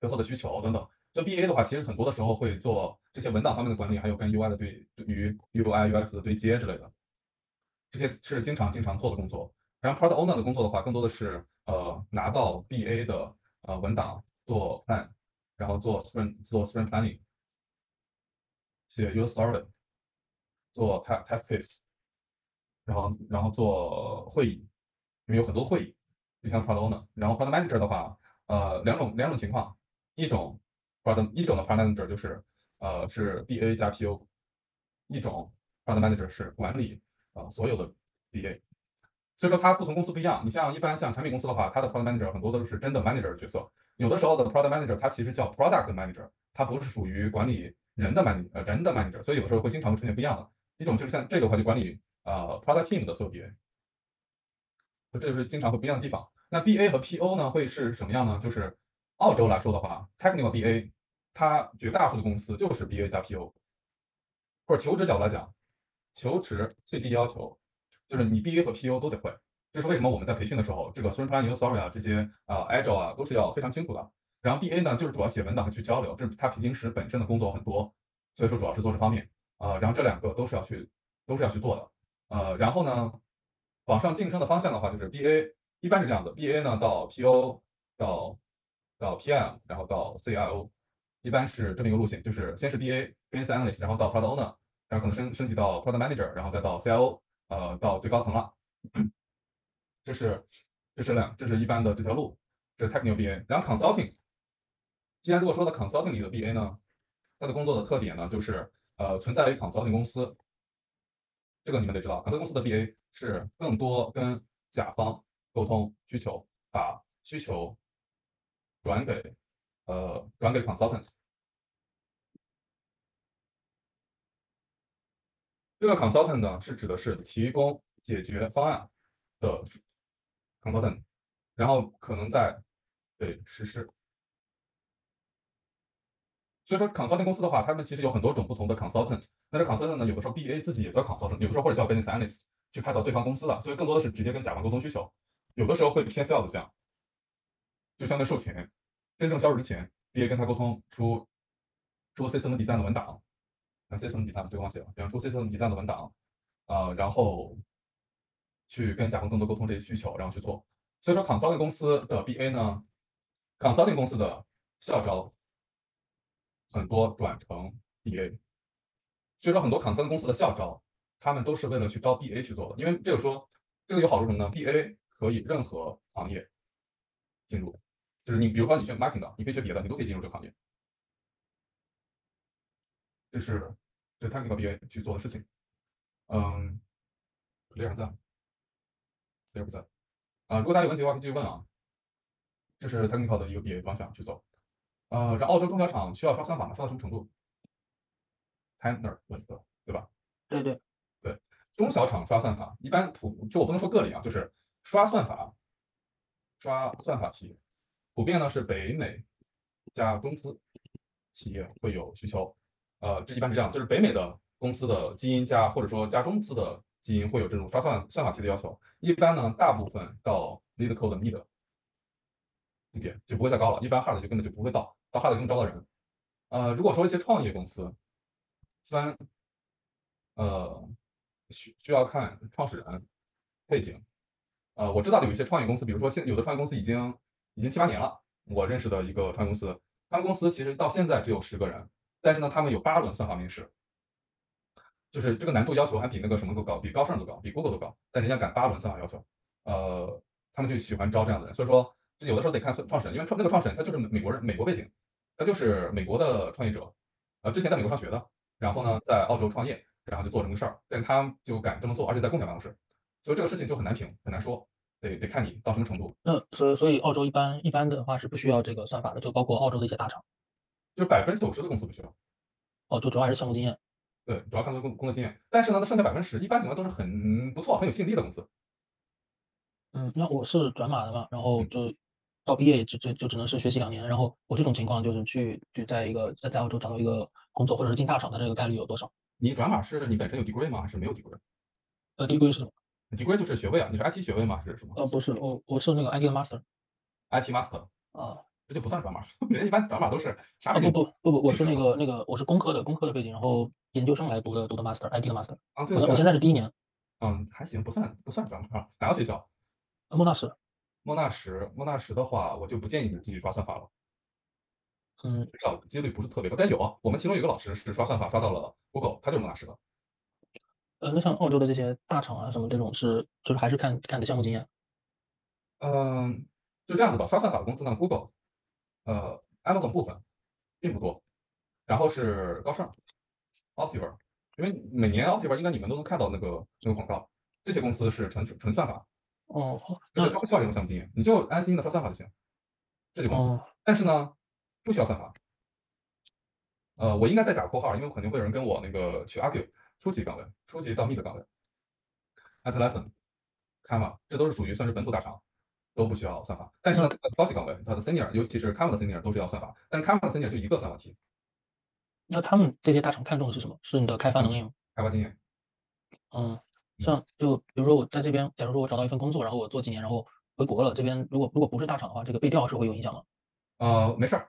stakeholder 需求等等。这 B A 的话，其实很多的时候会做这些文档方面的管理，还有跟 U I 的对与 U I U X 的对接之类的，这些是经常经常做的工作。然后 product owner 的工作的话，更多的是呃拿到 B A 的呃文档做 plan。然后做 sprint 做 sprint planning， 写 user story， 做 test case， 然后然后做会议，因为有很多会议，就像 product owner， 然后 product manager 的话，呃，两种两种情况，一种 product 一种的 product manager 就是呃是 B A 加 P O， 一种 product manager 是管理啊、呃、所有的 B A， 所以说它不同公司不一样，你像一般像产品公司的话，它的 product manager 很多都是真的 manager 的角色。有的时候的 product manager 它其实叫 product manager， 它不是属于管理人的 man 呃人的 manager， 所以有的时候会经常会出现不一样的。一种就是像这个的话就管理呃 product team 的所有 B A， 这就是经常会不一样的地方。那 B A 和 P O 呢会是什么样呢？就是澳洲来说的话 ，technical B A 它绝大多数的公司就是 B A 加 P O， 或者求职角度来讲，求职最低要求就是你 B A 和 P O 都得会。这是为什么我们在培训的时候，这个 sprint planning、story 啊这些啊、呃、agile 啊都是要非常清楚的。然后 B A 呢，就是主要写文档去交流，这是他平时本身的工作很多，所以说主要是做这方面啊、呃。然后这两个都是要去都是要去做的。呃，然后呢，往上晋升的方向的话，就是 B A 一般是这样的 ，B A 呢到 P O 到到 P M， 然后到 C I O， 一般是这么一个路线，就是先是 B A business analyst， 然后到 product owner， 然后可能升升级到 product manager， 然后再到 C I O， 呃，到最高层了。这是这是两这是一般的这条路，这是 technical B A。然后 consulting， 既然如果说到 consulting 里的 B A 呢，它的工作的特点呢就是呃存在于 consulting 公司，这个你们得知道 ，consulting 公司的 B A 是更多跟甲方沟通需求，把需求转给呃转给 consultant，这个 consultant 呢是指的是提供解决方案的 consultant， 然后可能在对实施。所以说 consulting 公司的话，他们其实有很多种不同的 consultant。那这 consultant 呢，有的时候 B A 自己也叫 consultant， 有的时候或者叫 business analyst 去派到对方公司的，所以更多的是直接跟甲方沟通需求。有的时候会偏 sales 向，就相对售前，真正销售之前 ，B A 跟他沟通出出 system design 的文档。 system design 对方写了，比方出 system design 的文档，啊、呃，然后去跟甲方更多沟通这些需求，然后去做。所以说 ，consulting 公司的 B A 呢 ，consulting 公司的校招很多转成 B A， 所以说很多 consulting 公司的校招，他们都是为了去招 B A 去做的，因为这个说这个有好处什么呢 ？B A 可以任何行业进入，就是你比如说你学 marketing 的，你可以学别的，你都可以进入这个行业。 这是对 technical B A 去做的事情，嗯 ，clear 在 ，clear 不在啊？如果大家有问题的话可以继续问啊。这是 technical 的一个 B A 方向去走，呃，然后澳洲中小厂需要刷算法吗？刷到什么程度 ？Tanner 问的，对吧？对对对，中小厂刷算法，一般普就我不能说个例啊，就是刷算法，刷算法题，普遍呢是北美加中资企业会有需求。 呃，这一般是这样，就是北美的公司的基因加或者说加中资的基因会有这种刷算算法题的要求。一般呢，大部分到 LeetCode 的 mid 一点就不会再高了，一般 hard 就根本就不会到，到 hard 更招的人。呃，如果说一些创业公司，分呃需需要看创始人背景。呃，我知道的有一些创业公司，比如说现有的创业公司已经已经七八年了，我认识的一个创业公司，他们公司其实到现在只有十个人。 但是呢，他们有八轮算法面试，就是这个难度要求还比那个什么都高，比高盛都高，比 Google 都高。但人家敢八轮算法要求，呃，他们就喜欢招这样的人。所以说，有的时候得看创始人，因为创那个创始人他就是美国人，美国背景，他就是美国的创业者，呃，之前在美国上学的，然后呢在澳洲创业，然后就做这么个事儿。但是他就敢这么做，而且在共享办公室，所以这个事情就很难评，很难说，得得看你到什么程度。那所以所以澳洲一般一般的话是不需要这个算法的，就包括澳洲的一些大厂。 就百分之九十的公司不需要，哦，就主要还是项目经验，对，主要看工工作经验。但是呢，那剩下百分之十，一般情况都是很不错、很有吸引力的公司。嗯，那我是转码的嘛，然后就到毕业也只就就只能是学习两年。然后我这种情况就是去去在一个在澳洲找到一个工作，或者是进大厂的这个概率有多少？你转码是你本身有 degree 吗？还是没有 degree？ 呃 ，degree 是什么 ？degree 就是学位啊，你是 I T 学位吗？还是什么？呃，不是，我我是那个 I T master，I T master 啊。 这就不算转码，人家一般转码都是啥、啊？不不不不，我是那个那个，我是工科的，工科的背景，然后研究生来读的，读的 master，I T 的 master。啊，对，我现在是第一年。嗯，还行，不算不算转码。哪个学校？莫纳什。莫纳什，莫纳什的话，我就不建议你自己刷算法了。嗯，至少几率不是特别高，但有啊。我们其中有一个老师是刷算法刷到了 Google， 他就是莫纳什的。呃，那像澳洲的这些大厂啊，什么这种是，就是还是看看你的项目经验。嗯，就这样子吧。刷算法的公司呢 ，Google。 呃 ，Amazon 部分并不多，然后是高盛、Optiver， 因为每年 Optiver 应该你们都能看到那个那个广告，这些公司是纯纯算法，哦，就是它不需要任何项目经验，你就安心的刷算法就行，这些公司。哦、但是呢，不需要算法。呃，我应该再打括号，因为肯定会有人跟我那个去 argue 初级岗位、初级到 mid 岗位 ，Atlassian、Canva， 这都是属于算是本土大厂。 都不需要算法，但是呢，高级岗位它的 senior， 尤其是 Canva 的 senior 都是要算法，但是 Canva 的 senior 就一个算法题。那他们这些大厂看重的是什么？是你的开发能力吗？开发经验。嗯，像就比如说我在这边，假如说我找到一份工作，然后我做几年，然后回国了，这边如果如果不是大厂的话，这个被调是会有影响吗？呃，没事儿，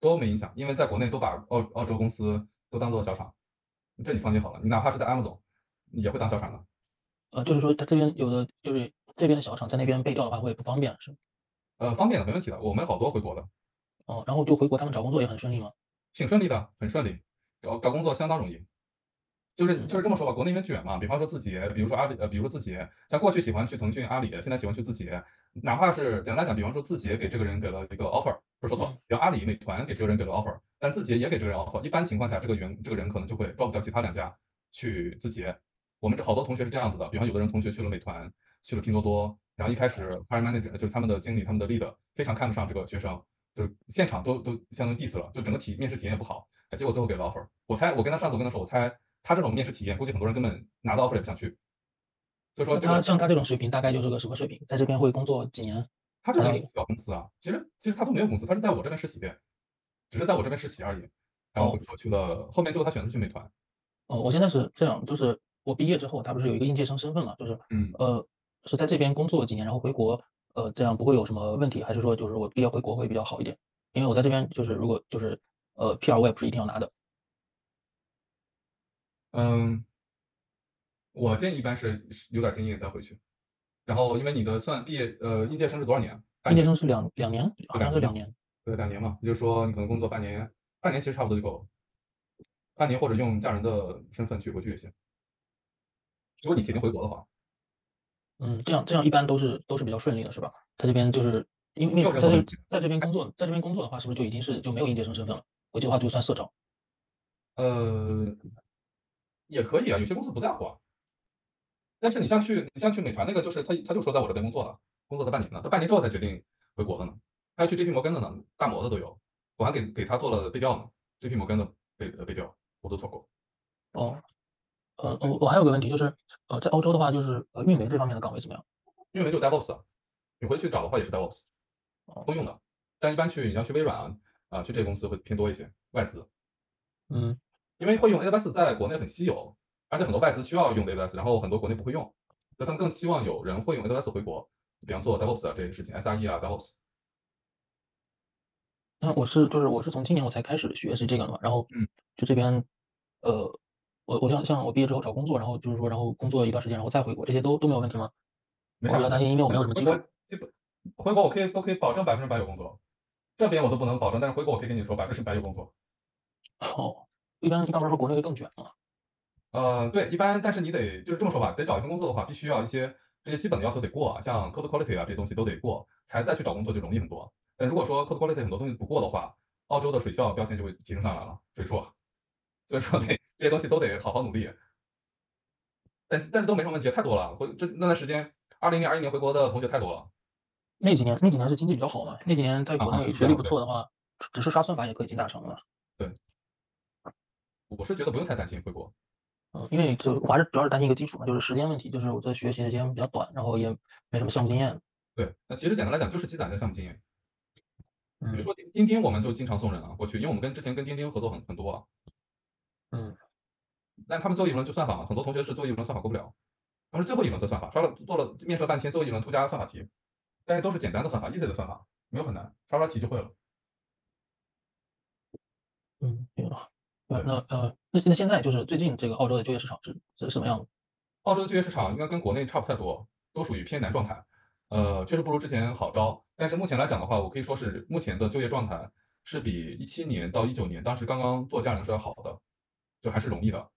都没影响，因为在国内都把澳澳洲公司都当做小厂，这你放心好了，你哪怕是在 Amazon 也会当小厂的。呃，就是说他这边有的就是。 这边的小厂在那边背调的话会不方便是？呃，方便的，没问题的。我们好多回国的。哦，然后就回国，他们找工作也很顺利吗？挺顺利的，很顺利，找找工作相当容易。就是就是这么说吧，国内因为卷嘛，比方说字节，比如说阿里，呃，比如说字节，像过去喜欢去腾讯、阿里，现在喜欢去字节。哪怕是简单来讲，比方说字节给这个人给了一个 offer， 不是说错，比如阿里、美团给这个人给了 offer， 但字节也给这个人 offer。一般情况下，这个员这个人可能就会抓不掉其他两家去字节。我们这好多同学是这样子的，比方有的人同学去了美团。 去了拼多多，然后一开始 hire manager 就是他们的经理、他们的 lead 非常看不上这个学生，就是现场都都相当于 diss 了，就整个体面试体验也不好。结果最后给了 offer。我猜，我跟他上次我跟他说，我猜他这种面试体验，估计很多人根本拿到 offer 也不想去。所以说、这个，他像他这种水平，大概就是个什么水平？在这边会工作几年？他这是小公司啊，其实其实他都没有公司，他是在我这边实习的，只是在我这边实习而已。然后我去了，哦、后面之后他选择去美团。哦，我现在是这样，就是我毕业之后，他不是有一个应届生身份了，就是嗯呃是在这边工作几年，然后回国，呃这样不会有什么问题？还是说就是我毕业回国会比较好一点？因为我在这边就是如果就是呃 P R 我也不是一定要拿的。嗯，我建议一般是有点经验再回去，然后因为你的算毕业呃应届生是多少年？应届生是两两年，好像是两年，对两年嘛，也就是说你可能工作半年，半年其实差不多就够了，半年或者用家人的身份去回去也行。如果你铁定回国的话，嗯，这样这样一般都是都是比较顺利的，是吧？他这边就是因为在这在这边工作，在这边工作的话，是不是就已经是就没有应届生身份了？回去的话就算社招。呃。也可以啊，有些公司不在乎啊。但是你像去你像去美团那个，就是他他就说在我这边工作了，工作了半年了，他半年之后才决定回国的呢。他要去 J P 摩根的呢，大摩的都有，我还给给他做了背调呢 ，J P 摩根的背背调我都做过。哦，呃，我我还有个问题就是，呃，在欧洲的话就是呃运维这方面的岗位怎么样？运维就 DevOps 啊，你回去找的话也是 DevOps， 都用的。但一般去你像去微软啊啊、呃、去这些公司会偏多一些，外资。嗯。因为会用 A W S 在国内很稀有，而且很多外资需要用 A W S， 然后很多国内不会用，所以他们更希望有人会用 A W S 回国，比方做 DevOps 啊这些事情 ，S R E 啊 DevOps。那我是就是我是从今年我才开始学习这个嘛，然后嗯，就这边呃，我我像像我毕业之后找工作，然后就是说然后工作一段时间，然后再回国，这些都都没有问题吗？没啥担心，因为我没有什么基础。基本回国我可以都可以保证百分之百有工作，这边我都不能保证，但是回国我可以跟你说百分之百有工作。哦。一般一般来说，国内会更卷嘛。呃，对，一般，但是你得就是这么说吧，得找一份工作的话，必须要一些这些基本的要求得过啊，像 code quality 啊这些东西都得过，才再去找工作就容易很多。但如果说 code quality 很多东西不过的话，澳洲的水校标签就会提升上来了，水硕。所以说得这些东西都得好好努力。但但是都没什么问题，太多了。回这那段时间，二零二一年回国的同学太多了。那几年那几年是经济比较好嘛？那几年在国内学历不错的话，啊、只是刷算法也可以进大厂了。对。我是觉得不用太担心回国，嗯，因为就我还是主要是担心一个基础嘛，就是时间问题，就是我在学习时间比较短，然后也没什么项目经验。对，那其实简单来讲就是积攒的项目经验。比如说钉钉，我们就经常送人啊过去，因为我们跟之前跟钉钉合作很很多啊。嗯。但他们最后一轮就算法嘛，很多同学是最后一轮算法过不了，他们是最后一轮做算法，刷了做了面试了半天，最后一轮突加算法题，但是都是简单的算法 ，easy 的算法，没有很难，刷刷题就会了。嗯，对了。嗯、那呃，那那现在就是最近这个澳洲的就业市场是是什么样的？澳洲的就业市场应该跟国内差不太多，都属于偏难状态。呃，确实不如之前好招，但是目前来讲的话，我可以说是目前的就业状态是比一七年到一九年当时刚刚做家人是要好的，就还是容易的。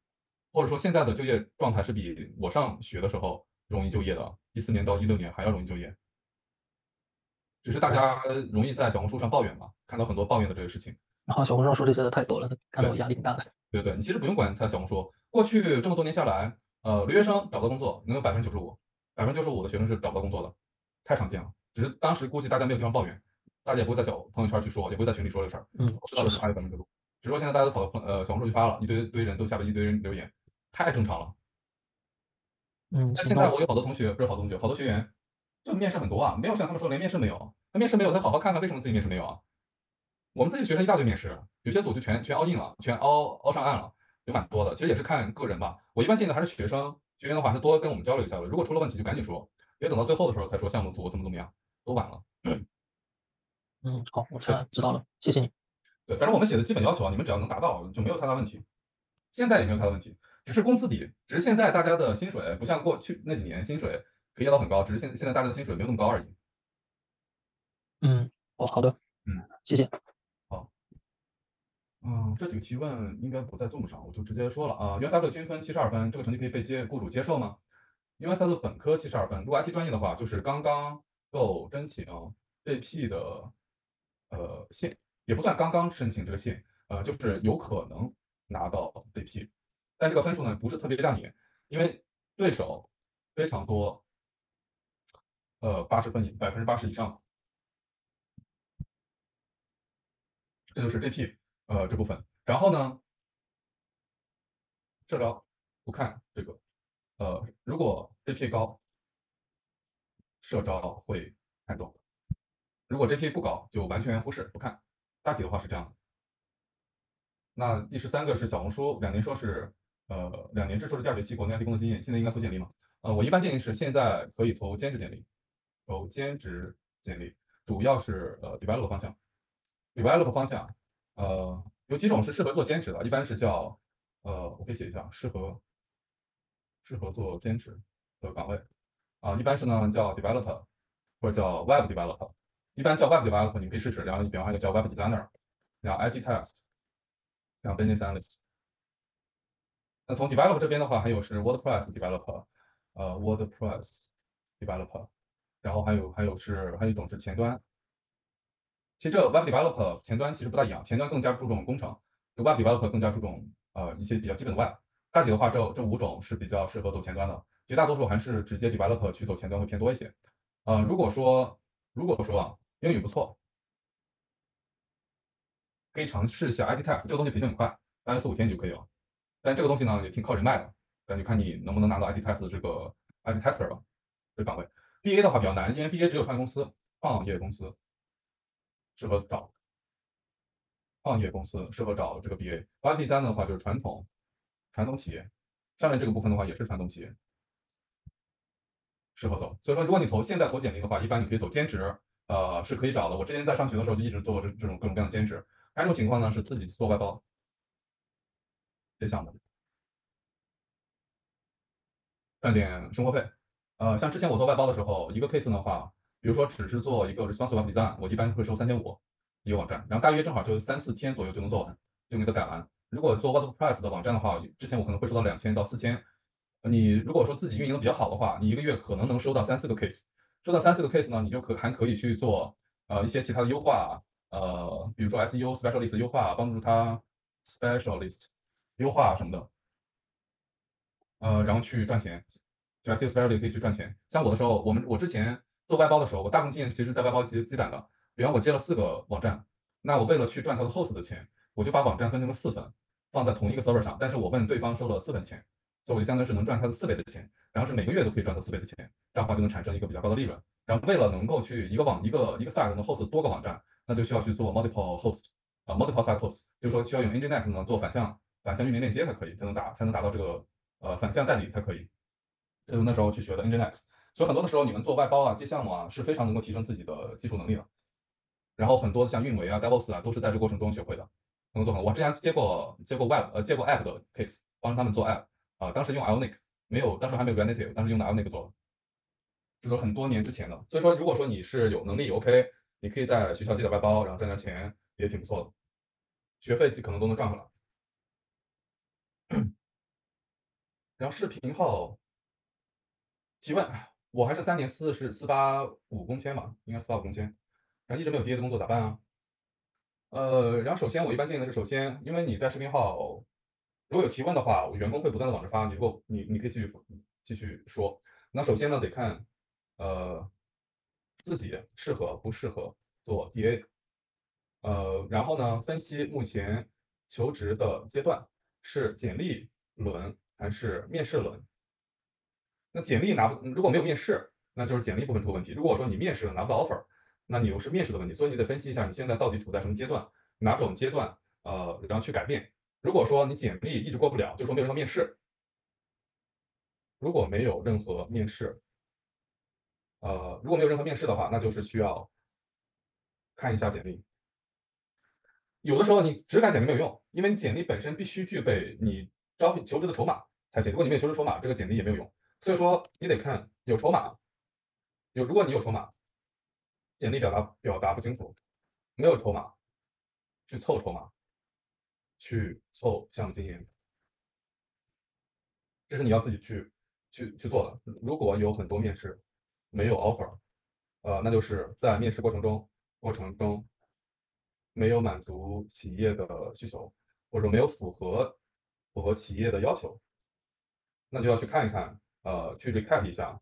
或者说现在的就业状态是比我上学的时候容易就业的，一四年到一六年还要容易就业。只是大家容易在小红书上抱怨嘛，看到很多抱怨的这个事情。然后小红书上说这些的太多了，看到我压力挺大的。对对，你其实不用管他小红书。过去这么多年下来，呃，留学生找到工作能有百分之九十五，百分之九十五的学生是找不到工作的，太常见了。只是当时估计大家没有地方抱怨，大家也不会在小朋友圈去说，也不会在群里说这事儿。嗯，我知道差有百分之九十五，只是说现在大家都跑到呃小红书去发了，一堆堆人都下边一堆人留言，太正常了。嗯，但现在我有好多同学，不是好同学，好多学员，就面试很多啊，没有像他们说连面试没有，那面试没有，他好好看看为什么自己面试没有啊。我们自己学生一大堆面试，有些组就全全 all in 了，全 all all 上岸了，有蛮多的。其实也是看个人吧。我一般建议的还是学生，学生的话是多跟我们交流一下的。如果出了问题就赶紧说，别等到最后的时候才说项目组怎么怎么样，都晚了。嗯，好，我知知道了，谢谢你。对，反正我们写的基本要求啊，你们只要能达到，就没有太大问题。现在也没有太大问题，只是工资低，只是现在大家的薪水不像过去那几年薪水可以压到很高，只是现现在大家的薪水没有那么高而已。嗯，哦，好的，嗯，谢谢。嗯，这几个提问应该不在 Zoom 上，我就直接说了啊。U N S W 均分七十二分，这个成绩可以被接雇主接受吗 ？U N S W 本科七十二分，如果 I T 专业的话，就是刚刚够申请 J P 的呃信，也不算刚刚申请这个信，呃，就是有可能拿到 J P， 但这个分数呢不是特别亮眼，因为对手非常多，呃，八十分以百分之八十以上，这就是 J P。呃，这部分，然后呢，社招不看这个，呃，如果 G P A 高，社招会看重；如果 G P A 不高，就完全忽视不看。大体的话是这样子。那第十三个是小红书两年硕士，呃，两年制硕士第二学期国内 I T 工作经验，现在应该投简历吗？呃，我一般建议是现在可以投兼职简历，投兼职简历，主要是呃 develop 方向 ，develop 方向，呃，有几种是适合做兼职的，一般是叫呃，我可以写一下适合适合做兼职的岗位啊、呃，一般是呢叫 developer 或者叫 web developer， 一般叫 web developer 你们可以试试，然后你比方还有叫 web designer， 然后 I T test。像 business analyst， 那从 develop 这边的话，还有是 WordPress developer， 呃 WordPress developer， 然后还有还有是还有一种是前端。其实这 web developer 前端其实不大一样，前端更加注重工程，这 web developer 更加注重呃一些比较基本的 web。大体的话，这这五种是比较适合走前端的，绝大多数还是直接 developer 去走前端会偏多一些。呃，如果说如果说啊英语不错。可以尝试一下 I T test 这个东西培训很快，大概四五天就可以了。但这个东西呢也挺靠人脉的，但就看你能不能拿到 I T test 这个 I T tester 吧，这个岗位。B A 的话比较难，因为 B A 只有创业公司、创业公司适合找，创业公司适合找这个 B A。然后第三的话就是传统传统企业，上面这个部分的话也是传统企业适合走。所以说，如果你投现在投简历的话，一般你可以走兼职，呃是可以找的。我之前在上学的时候就一直做这这种各种各样的兼职。还有一种情况呢，是自己做外包这项目，赚点生活费。呃，像之前我做外包的时候，一个 case 的话，比如说只是做一个 responsive design， 我一般会收三千五一个网站，然后大约正好就三四天左右就能做完，就给它改完。如果做 WordPress 的网站的话，之前我可能会收到两千到四千。你如果说自己运营的比较好的话，你一个月可能能收到三四个 case， 收到三四个 case 呢，你就可还可以去做呃一些其他的优化。呃，比如说 S E O specialist 优化，帮助他 specialist 优化什么的，呃，然后去赚钱，就 S E O specialist 可以去赚钱。像我的时候，我们我之前做外包的时候，我大部分经验其实在外包积积攒的。比方我接了四个网站，那我为了去赚他的 host 的钱，我就把网站分成了四份，放在同一个 server 上，但是我问对方收了四份钱，所以我就相当于是能赚他的四倍的钱，然后是每个月都可以赚他四倍的钱，这样的话就能产生一个比较高的利润。然后为了能够去一个网一个一个 site 能 host 多个网站。那就需要去做 multiple host 啊、呃、，multiple site host， 就是说需要用 Nginx 呢做反向反向域名链接才可以，才能达才能达到这个呃反向代理才可以。这就是那时候去学的 Nginx。所以很多的时候你们做外包啊、接项目啊，是非常能够提升自己的技术能力的。然后很多像运维啊、DevOps 啊，都是在这个过程中学会的，能做很多。我之前接过接过 web 呃接过 app 的 case， 帮他们做 app 啊、呃，当时用 Ionic， 没有当时还没有 React， 当时用的 Ionic 做的，这都很多年之前的。所以说，如果说你是有能力 OK。你可以在学校接点外包，然后赚点钱，也挺不错的，学费可能都能赚回来。然后视频号提问，我还是三年四是四八五工签吧，应该四八五工签，然后一直没有D A的工作咋办啊？呃，然后首先我一般建议的是，首先因为你在视频号如果有提问的话，我员工会不断的往这发，你如果你你可以继续继续说。那首先呢得看呃。自己适合不适合做 D A， 呃，然后呢，分析目前求职的阶段是简历轮还是面试轮。那简历拿不，如果没有面试，那就是简历部分出问题。如果说你面试了拿不到 offer， 那你又是面试的问题，所以你得分析一下你现在到底处在什么阶段，哪种阶段，呃，然后去改变。如果说你简历一直过不了，就说没有任何面试。如果没有任何面试。呃，如果没有任何面试的话，那就是需要看一下简历。有的时候你只改简历没有用，因为你简历本身必须具备你招聘求职的筹码才行。如果你没有求职筹码，这个简历也没有用。所以说你得看有筹码，有如果你有筹码，简历表达表达不清楚；没有筹码，去凑筹码，去凑项目经验，这是你要自己去去去做的。如果有很多面试。没有 offer， 呃，那就是在面试过程中过程中没有满足企业的需求，或者没有符合符合企业的要求，那就要去看一看，呃，去 recap 一下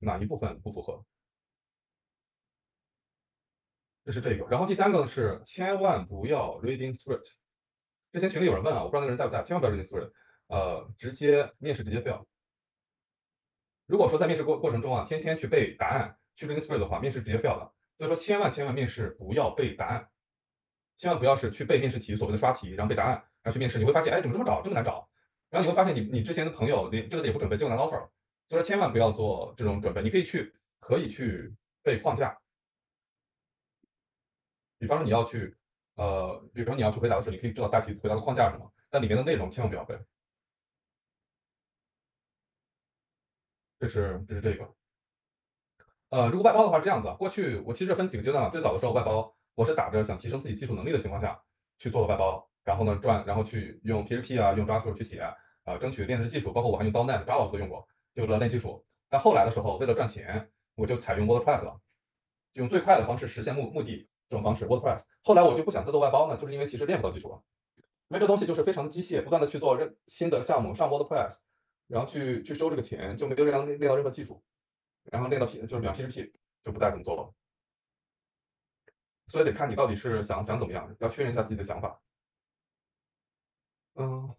哪一部分不符合。这是这个。然后第三个是千万不要 reading script。之前群里有人问啊，我不知道那个人在不在，千万不要 reading script。呃，直接面试直接 fail。如果说在面试过过程中啊，天天去背答案，去 brainstorm 的话，面试直接 fail 了。所以说，千万千万面试不要背答案，千万不要是去背面试题，所谓的刷题，然后背答案，然后去面试，你会发现，哎，怎么这么找，这么难找？然后你会发现你，你你之前的朋友连这个也不准备，结果拿 offer。所以说，千万不要做这种准备，你可以去可以去背框架，比方说你要去呃，比方你要去回答的时候，你可以知道大题回答的框架是什么，但里面的内容千万不要背。这是这是这个，呃，如果外包的话是这样子啊，过去我其实分几个阶段嘛，最早的时候外包，我是打着想提升自己技术能力的情况下去做的外包，然后呢赚，然后去用 P H P 啊，用 Java 去写啊、呃，争取练的技术，包括我还用 .net、Java 我都用过，就为了练技术。但后来的时候，为了赚钱，我就采用 WordPress 了，就用最快的方式实现目目的这种方式 WordPress。后来我就不想再做外包呢，就是因为其实练不到技术了，因为这东西就是非常的机械，不断的去做新的项目上 WordPress。然后去去收这个钱，就没有让练到任何技术，然后练到 P 就是比方 P H P 就不再怎么做了，所以得看你到底是想想怎么样，要确认一下自己的想法。嗯，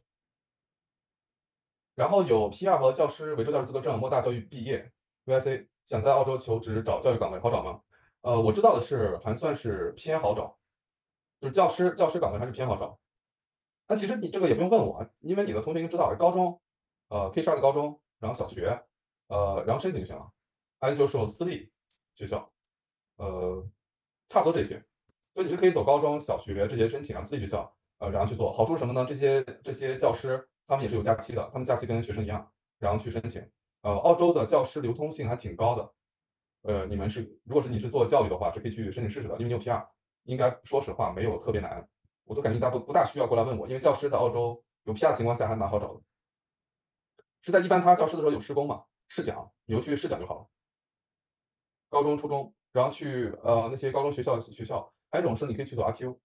然后有 P 二 和教师维州教师资格证，莫大教育毕业 ，V I C 想在澳洲求职找教育岗位好找吗？呃，我知道的是还算是偏好找，就是教师教师岗位还是偏好找。那其实你这个也不用问我，因为你的同学已经知道了，高中。呃 ，K 十二的高中，然后小学，呃，然后申请就行了。还有就是私立学校，呃，差不多这些。所以你是可以走高中小学这些申请啊，私立学校，呃，然后去做。好处是什么呢？这些这些教师他们也是有假期的，他们假期跟学生一样，然后去申请。呃，澳洲的教师流通性还挺高的。呃，你们是如果是你是做教育的话，是可以去申请试试的，因为你有 P 二，应该说实话没有特别难。我都感觉大不不大需要过来问我，因为教师在澳洲有 P 二情况下还蛮好找的。是在一般他教师的时候有试工嘛，试讲，你就去试讲就好了。高中、初中，然后去呃那些高中学校学校，还有一种是你可以去走 A T O，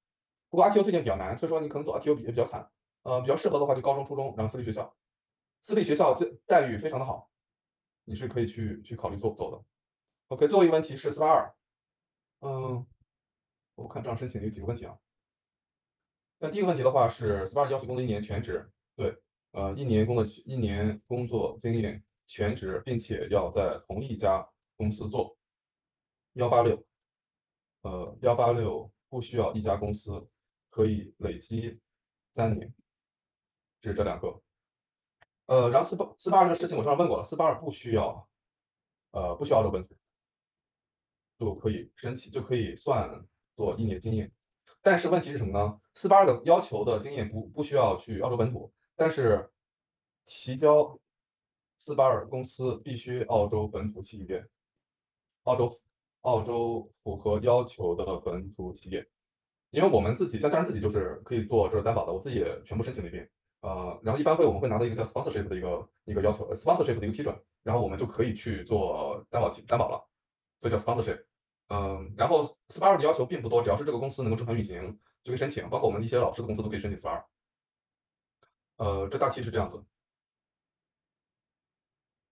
不过 A T O 最近比较难，所以说你可能走 A T O 也比较惨。呃，比较适合的话就高中、初中，然后私立学校，私立学校这待遇非常的好，你是可以去去考虑做不做的。OK， 最后一个问题是四八二，嗯，我看这样申请有几个问题啊。那第一个问题的话是四八二要求工作一年全职，对。呃，一年工作一年工作经验全职，并且要在同一家公司做。幺八六，呃，幺八六不需要一家公司，可以累积三年。这是这两个。呃，然后四八四八二这个事情我上次问过了，四八二不需要，呃，不需要这个问题，就可以申请就可以算做一年经验。但是问题是什么呢？四八二的要求的经验不不需要去澳洲本土。但是，提交四八二公司必须澳洲本土企业，澳洲澳洲符合要求的本土企业，因为我们自己像家人自己就是可以做这个担保的，我自己也全部申请了一遍，呃，然后一般会我们会拿到一个叫 sponsorship 的一个一个要求 ，sponsorship 的一个批准，然后我们就可以去做担保担保了，所以叫 sponsorship。嗯，然后四八二的要求并不多，只要是这个公司能够正常运行就可以申请，包括我们一些老师的公司都可以申请四八二。呃，这大题是这样子。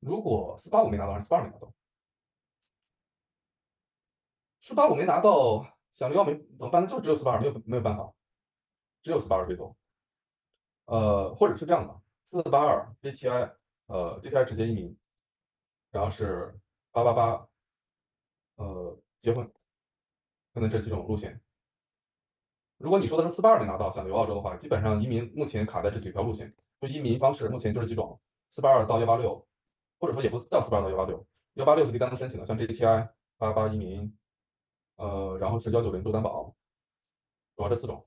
如果四八五没拿到，还是四八二没拿到？四八五没拿到，想留要没怎么办呢？就是只有四八二，没有没有办法，只有四八二可以走。呃，或者是这样的，四八二 D T I， 呃 D T I 直接移民，然后是八八八，呃，结婚，可能这几种路线。如果你说的是四八二没拿到，想留澳洲的话，基本上移民目前卡在这几条路线，就移民方式目前就是几种：四八二到幺八六，或者说也不叫四八二到幺八六，幺八六是可以单独申请的，像 G T I 八八移民，呃，然后是幺九零做担保，主要这四种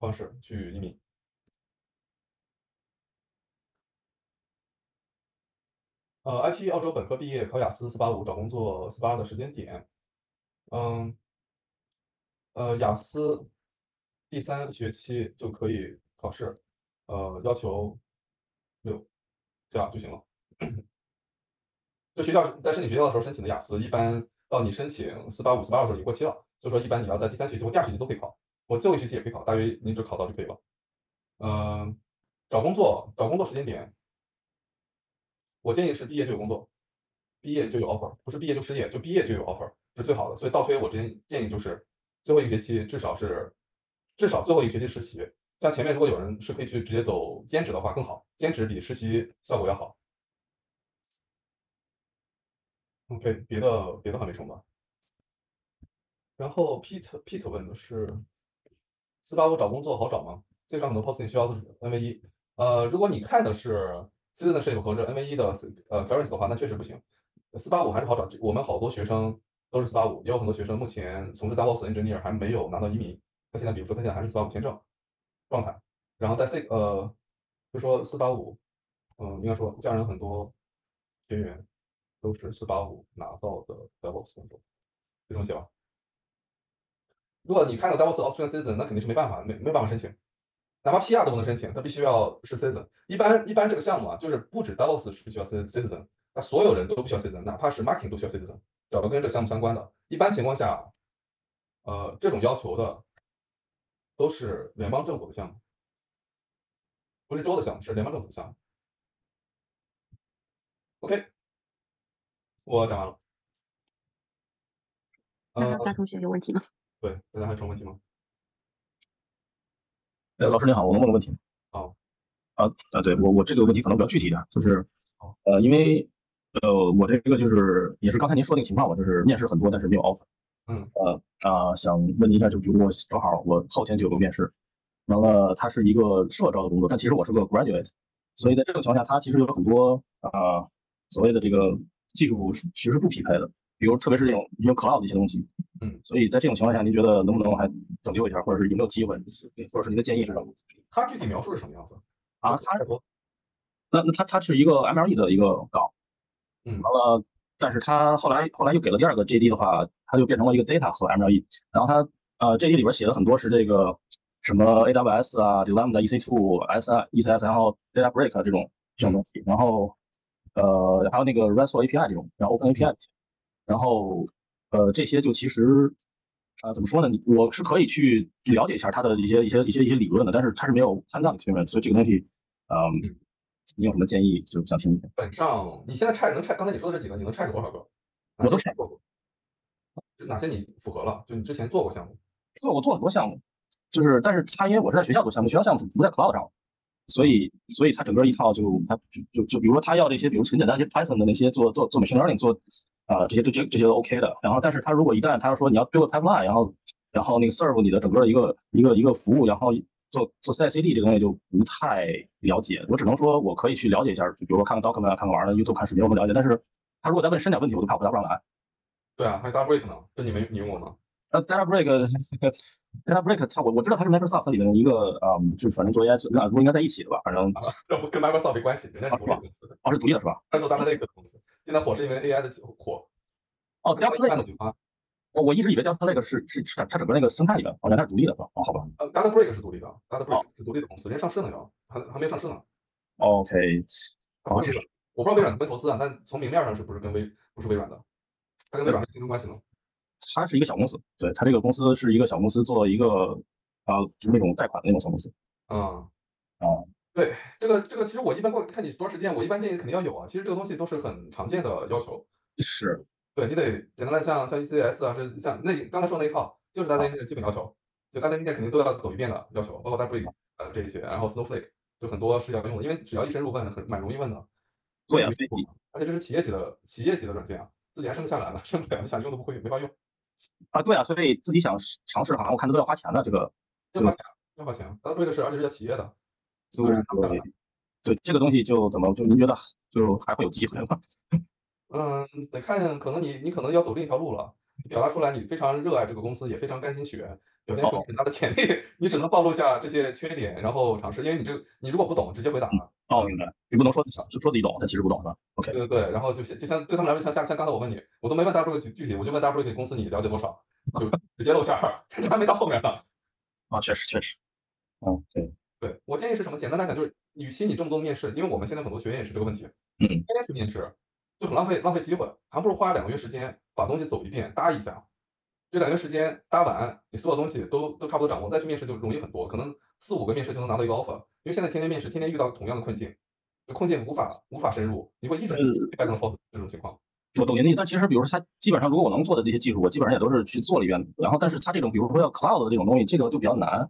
方式去移民。呃 ，I T 澳洲本科毕业，考雅思四八五，找工作四八二的时间点，嗯，呃，雅思。第三学期就可以考试，呃，要求六这样就行了。就学校在申请学校的时候申请的雅思，一般到你申请四八五、四八二的时候已经过期了，所以说一般你要在第三学期或第二学期都可以考，我最后一学期也可以考，大约你只考到就可以了。嗯、呃，找工作找工作时间点，我建议是毕业就有工作，毕业就有 offer， 不是毕业就失业，就毕业就有 offer 是最好的。所以倒推我之前建议就是最后一学期至少是。至少最后一学期实习，像前面如果有人是可以去直接走兼职的话更好，兼职比实习效果要好。OK， 别的别的还没什么吧。然后 Pete Pete 问的是，四八五找工作好找吗？这上很多 posting 需要的是 N V 一，呃，如果你看的是 citizenship 和这 N V 一的呃 clearance 的话，那确实不行。四八五还是好找，我们好多学生都是四八五，也有很多学生目前从事 DevOps engineer 还没有拿到移民，他现在比如说他现在还是四八五签证状态，然后在 Seek 呃，就说四八五，嗯，应该说家人很多学员都是四八五拿到的 DevOps 工作，就这么写吧。如果你看到 DevOps Australian Citizen， 那肯定是没办法，没没办法申请。哪怕 P R 都不能申请，他必须要是 citizen。一般一般这个项目啊，就是不止 DevOps 是需要 citizen， 那所有人都必须要 citizen， 哪怕是 marketing 都需要 citizen。找到跟这个项目相关的，一般情况下，呃，这种要求的都是联邦政府的项目，不是州的项目，是联邦政府的项目。OK， 我讲完了。那大家同学有问题吗？对，大家还有什么问题吗？呃，老师您好，我能问个问题吗？哦，啊啊，对我我这个问题可能比较具体一点，就是，呃，因为呃我这个就是也是刚才您说那个情况，我就是面试很多，但是没有 offer。嗯，呃啊、呃，想问您一下，就比如我正好我后天就有个面试，完了它是一个社招的工作，但其实我是个 graduate， 所以在这种情况下，它其实有很多啊、呃、所谓的这个技术其实是不匹配的，比如特别是这种用 cloud 的一些东西。嗯，所以在这种情况下，您觉得能不能还拯救一下，或者是有没有机会，或者是您的建议是什么？它具体描述是什么样子啊？它那那它它是一个 M L E 的一个岗，嗯，完了，但是它后来后来又给了第二个 J D 的话，它就变成了一个 Data 和 M L E， 然后它呃 J D 里边写的很多是这个什么 A W S 啊、Lambda、E C 二、S E C S， 然后 Databricks 这种这种东西，然后呃还有那个 RESTful A P I 这种，然后 Open A P I， 然后。呃，这些就其实，啊、呃，怎么说呢？我是可以去了解一下它的一些一些一些一些理论的，但是它是没有参照的层面，所以这个东西，呃、嗯，你有什么建议？就想听一下。本上，你现在拆能拆？刚才你说的这几个，你能拆出多少个？我都拆过过。哪些你符合了？就你之前做过项目？做过做很多项目，就是但是它因为我是在学校做项目，学校项目不在 cloud 上，所以所以它整个一套就它就就就比如说它要这些，比如很简单一些 Python 的那些做做做 machine learning 做。啊、呃，这些这些这些都 OK 的。然后，但是他如果一旦他说你要 build pipeline， 然后然后那个 serve 你的整个一个一个一个服务，然后做做 C I C D 这个东西就不太了解。我只能说我可以去了解一下，就比如说看看 document， 看看玩的 YouTube 看视频，我了解。但是他如果再问深点问题，我都怕我答不上来。对啊，还有 Databricks 呢？这你没你用过吗？呃 ，Databricks Databricks 它我我知道它是 Microsoft 里面一个啊、嗯，就反正做 A I 那不应该在一起的吧？反正、啊、跟 Microsoft 没关系，人家是独立公司的。哦、啊，是独立的是吧？它是做 Databricks 的公司。现在火是因为 A I 的火。哦 ，Databricks 啊，我我一直以为 Databricks 是是它它整个那个生态里面，好像它是独立的吧？哦，好吧。呃 ，Databricks 是独立的 ，Databricks 是独立的公司，人家上市呢，还还没上市呢。OK， 哦，这个我不知道微软怎么投资啊，但从明面上是不是跟微不是微软的？它跟微软有竞争关系呢？它是一个小公司，对，它这个公司是一个小公司，做一个啊，就是那种贷款的那种小公司。嗯，啊。对这个这个，其实我一般过看你多长时间，我一般建议肯定要有啊。其实这个东西都是很常见的要求，是对你得简单的像像 E C S 啊，这像那刚才说的那一套，就是大家的基本要求，就大家应该肯定都要走一遍的要求，包括 Databricks 呃这一些，然后 Snowflake 就很多是要用的，因为只要一深入问，很蛮容易问的。对啊，而且这是企业级的企业级的软件啊，自己还生不下来了，生不了，想用都不会，没法用啊。对啊，所以自己想尝试，好像我看都要花钱的这个，要花钱，要花钱。Databricks 是而且是要企业的。所以对这个东西就怎么就您觉得就还会有机会吗？嗯，得看，可能你你可能要走另一条路了。表达出来你非常热爱这个公司，也非常甘心学，表现出很大的潜力，哦、你只能暴露下这些缺点，然后尝试。因为你这你如果不懂，直接回答。嗯、哦，明白。你不能说自己说自己懂，但其实不懂的。OK。对对对，然后就就像对他们来说，像像刚才我问你，我都没问大陆具具体，我就问大陆给公司你了解多少，就直接露馅儿，这还没到后面呢。啊、哦，确实确实。嗯，对。对我建议是什么？简单来讲就是，与其你这么多面试，因为我们现在很多学员也是这个问题，嗯，天天去面试就很浪费浪费机会，还不如花两个月时间把东西走一遍搭一下。这两个月时间搭完，你所有东西都都差不多掌握，再去面试就容易很多，可能四五个面试就能拿到一个 offer。因为现在天天面试，天天遇到同样的困境，就困境无法无法深入，你会一直被弄 false 这种情况。我懂您的意思，但其实比如说他基本上如果我能做的这些技术，我基本上也都是去做了一遍。然后但是他这种比如说要 cloud 的这种东西，这个就比较难。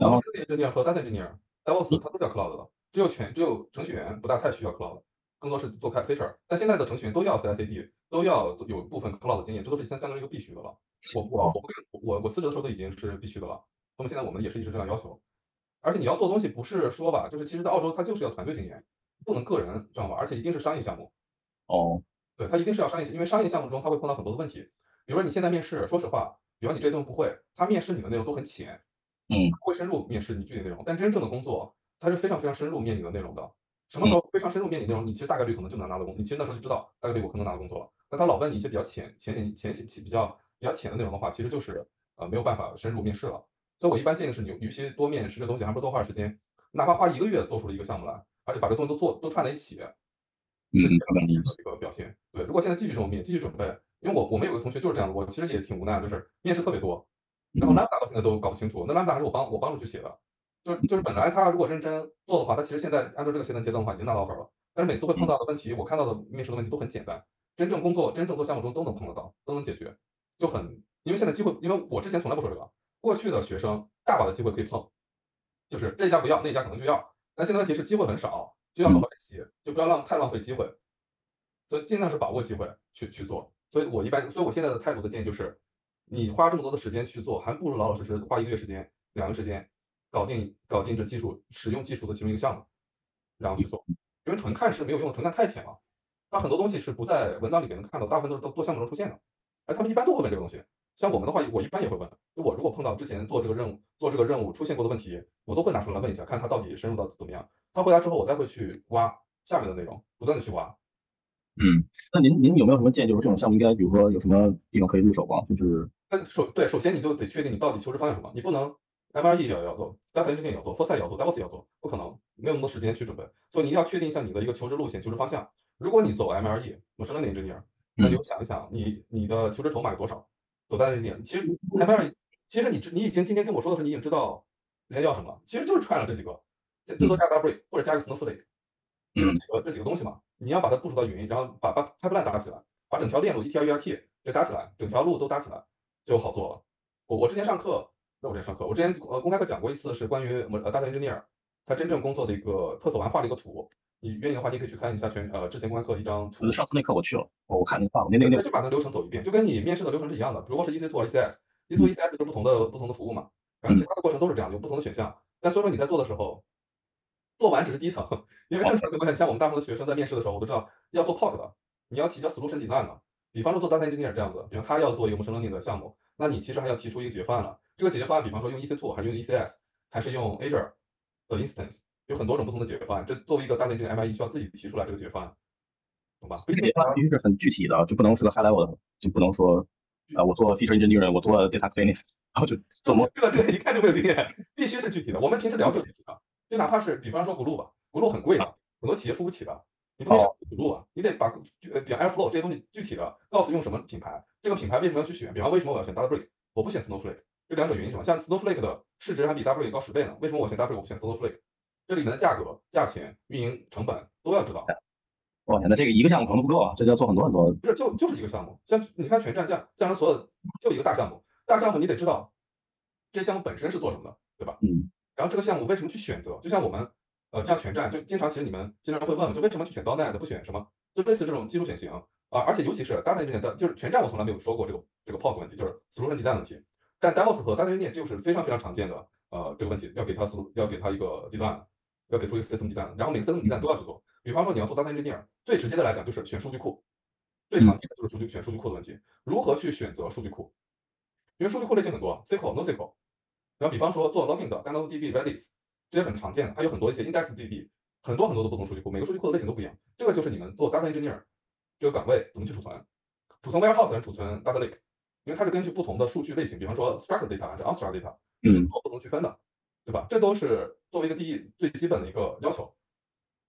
然后 Data Engineer 和 Data Engineer、DevOps 它都叫 Cloud 的，只有全只有程序员不大太需要 Cloud， 更多是做 Cat Feature。但现在的程序员都要 C I C D， 都要有部分 Cloud 的经验，这都是相当于一个必须的了。我我我我辞职的时候都已经是必须的了。那么现在我们也是一直这样要求。而且你要做东西不是说吧，就是其实在澳洲它就是要团队经验，不能个人知道吧？而且一定是商业项目。哦，对，它一定是要商业，因为商业项目中它会碰到很多的问题。比如说你现在面试，说实话，比如你这东西不会，他面试你的内容都很浅。嗯，会深入面试你具体内容，但真正的工作它是非常非常深入面你的内容的。什么时候非常深入面你内容，你其实大概率可能就能拿到工作，你其实那时候就知道大概率我可能拿到工作了。但他老问你一些比较浅、浅、浅、浅、比较比较浅的内容的话，其实就是呃没有办法深入面试了。所以我一般建议是你，与其多面试这东西，还不如多花时间，哪怕花一个月做出了一个项目来，而且把这东西都做都串在一起，是这样的一个表现。对，如果现在继续这么面，继续准备，因为我我们有个同学就是这样的，我其实也挺无奈，就是面试特别多。然后 Lambda 到现在都搞不清楚，那 Lambda 还是我帮我帮助去写的，就是就是本来他如果认真做的话，他其实现在按照这个阶段阶段的话已经拿到 offer 了，但是每次会碰到的问题，我看到的面试的问题都很简单，真正工作真正做项目中都能碰得到，都能解决，就很因为现在机会，因为我之前从来不说这个，过去的学生大把的机会可以碰，就是这家不要那家可能就要，但现在问题是机会很少，就要好好珍惜，就不要浪太浪费机会，所以尽量是把握机会去去做，所以我一般，所以我现在的态度的建议就是。你花这么多的时间去做，还不如老老实实花一个月时间、两个时间，搞定搞定这技术使用技术的其中一个项目，然后去做。因为纯看是没有用的，纯看太浅了。它很多东西是不在文档里面能看到，大部分都是做项目中出现的。而他们一般都会问这个东西。像我们的话，我一般也会问。就我如果碰到之前做这个任务、做这个任务出现过的问题，我都会拿出来问一下，看它到底深入到怎么样。他回答之后，我再会去挖下面的内容，不断的去挖。嗯，那您您有没有什么建议？就是这种项目应该，比如说有什么地方可以入手吗？就是，那首对，首先你就得确定你到底求职方向什么，你不能 M R E 也要做 ，Data Engineering 也要做 ，Full Stack 也要做 ，DevOps 也要做，不可能，没有那么多时间去准备，所以你要确定一下你的一个求职路线、求职方向。如果你走 M R E， 我是 Learning Engineer， 那你就想一想你你的求职筹码有多少，走 Data Engineering。其实 M R E， 其实你你已经今天跟我说的时候，你已经知道人家要什么了，其实就是串了这几个，最多加 Databricks 或者加个 Snowflake。这几个这几个东西嘛，你要把它部署到云，然后把把 pipeline 搭起来，把整条链路一条 E R T 就搭起来，整条路都搭起来就好做了。我我之前上课，那我之前上课，我之前呃公开课讲过一次，是关于我们 data engineer 他真正工作的一个特色完画的一个图。你愿意的话，你可以去看一下全呃之前公开课一张图。上次那课我去了，我看那画，那那那就把那流程走一遍，就跟你面试的流程是一样的。如果是 E C two 和 E C S，E C two E C S 就是不同的不同的服务嘛，然后其他的过程都是这样，有不同的选项。但所以说你在做的时候。做完只是第一层，因为正常情况下，像我们大部分的学生在面试的时候，我都知道要做 P O C 的，你要提交 solution design 的，比方说做 data engineer 这样子，比方他要做一个 machine learning 的项目，那你其实还要提出一个解决方案了。这个解决方案，比方说用 E C two 还是用 E C S 还是用 Azure 的 instance， 有很多种不同的解决方案。这作为一个 data engineer M I E 需要自己提出来这个解决方案，懂吧？这个解决方案必须是很具体的，就不能是个 high level 的，就不能说啊、呃，我做 feature engineer， 我做 data cleaning， 然后就做模。这个这个一看就没有经验，必须是具体的。我们平时聊就是具体的。就哪怕是比方说 Glue 吧 ，Glue 很贵的，很多企业付不起的。你不能说 Glue 啊，你得把呃，比方 Airflow 这些东西具体的告诉用什么品牌，这个品牌为什么要去选？比方为什么我要选 Databricks， 我不选 Snowflake， 这两者原因什么？像 Snowflake 的市值还比 Databricks 高十倍呢，为什么我选 Databricks 我不选 Snowflake？ 这里面的价格、价钱、运营成本都要知道。我天，那这个一个项目可能不够啊，这就要做很多很多。不是，就就是一个项目，像你看全站这样，这样所有就一个大项目，大项目你得知道这项目本身是做什么的，对吧？嗯。然后这个项目为什么去选择？就像我们，呃，像全站就经常，其实你们经常会问，就为什么去选刀奈的不选什么？就类似这种技术选型啊、呃，而且尤其是 data engineer 的，就是全站我从来没有说过这个这个 P O C 问题，就是 solution design 问题。但 DevOps 和 data engineer 就是非常非常常见的呃这个问题，要给他要给他一个 design， 要给出一个 system design， 然后每个 system design 都要去做。比方说你要做 data engineer， 最直接的来讲就是选数据库，最常见的就是数据选数据库的问题，如何去选择数据库？因为数据库类型很多 ，S Q L、NoSQL。然后比方说做 login 的 DynamoDB、Redis， 这些很常见的，还有很多一些 IndexedDB， 很多很多的不同数据库，每个数据库的类型都不一样。这个就是你们做 data engineer 这个岗位怎么去储存，储存 warehouse 还是储存 data lake， 因为它是根据不同的数据类型，比方说 Spark data 还是 Unstructured data， 嗯，不同区分的，对吧？这都是作为一个第一最基本的一个要求。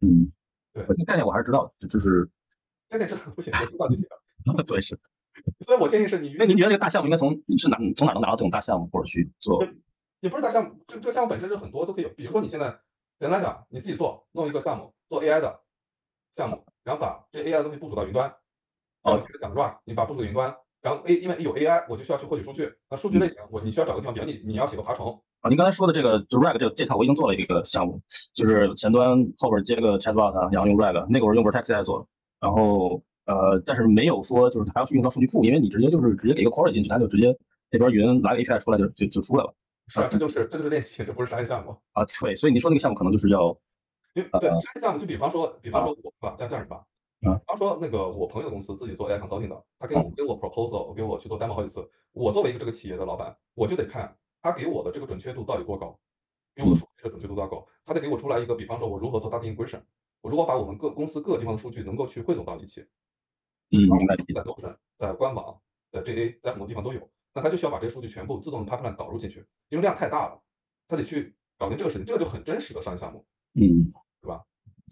嗯，对，这概念我还是知道，就是概念知道不行，我知道具体的。对，是。所以我建议是你，那您觉得这个大项目应该从是哪从哪能拿到这种大项目，或者去做？也不是大项目，这这个项目本身是很多都可以有。比如说你现在简单来讲，你自己做弄一个项目，做 A I 的项目，然后把这 A I 的东西部署到云端。哦，前面讲 R A G， 你把部署到云端，然后 A 因为有 A I， 我就需要去获取数据。那数据类型，我你需要找个地方，比如你你要写个爬虫啊。您刚才说的这个就 R A G 这这套，我已经做了一个项目，就是前端后边接个 Chatbot， 然后用 R A G， 那个我用 Vertex 在做，然后呃，但是没有说就是还要去用到数据库，因为你直接就是直接给一个 query 进去，它就直接那边云来个 A P I 出来就就就出来了。是啊，这就是这就是练习，这不是商业项目啊。对，所以你说那个项目可能就是要，因为对商业项目，就比方说比方说我吧，这样这样吧。啊，他说那个我朋友的公司自己做 A I consulting 的，他给我给我 proposal， 给我去做 demo 好几次。我作为一个这个企业的老板，我就得看他给我的这个准确度到底多高，给我的数据的准确度多高，他得给我出来一个，比方说我如何做 data integration， 我如果把我们各公司各地方的数据能够去汇总到一起，嗯，在 Notion， 在官网，在 G A， 在很多地方都有，那他就需要把这些数据全部自动的 pipeline 导入进去，因为量太大了，他得去搞定这个事情，这个就很真实的商业项目，嗯，对吧？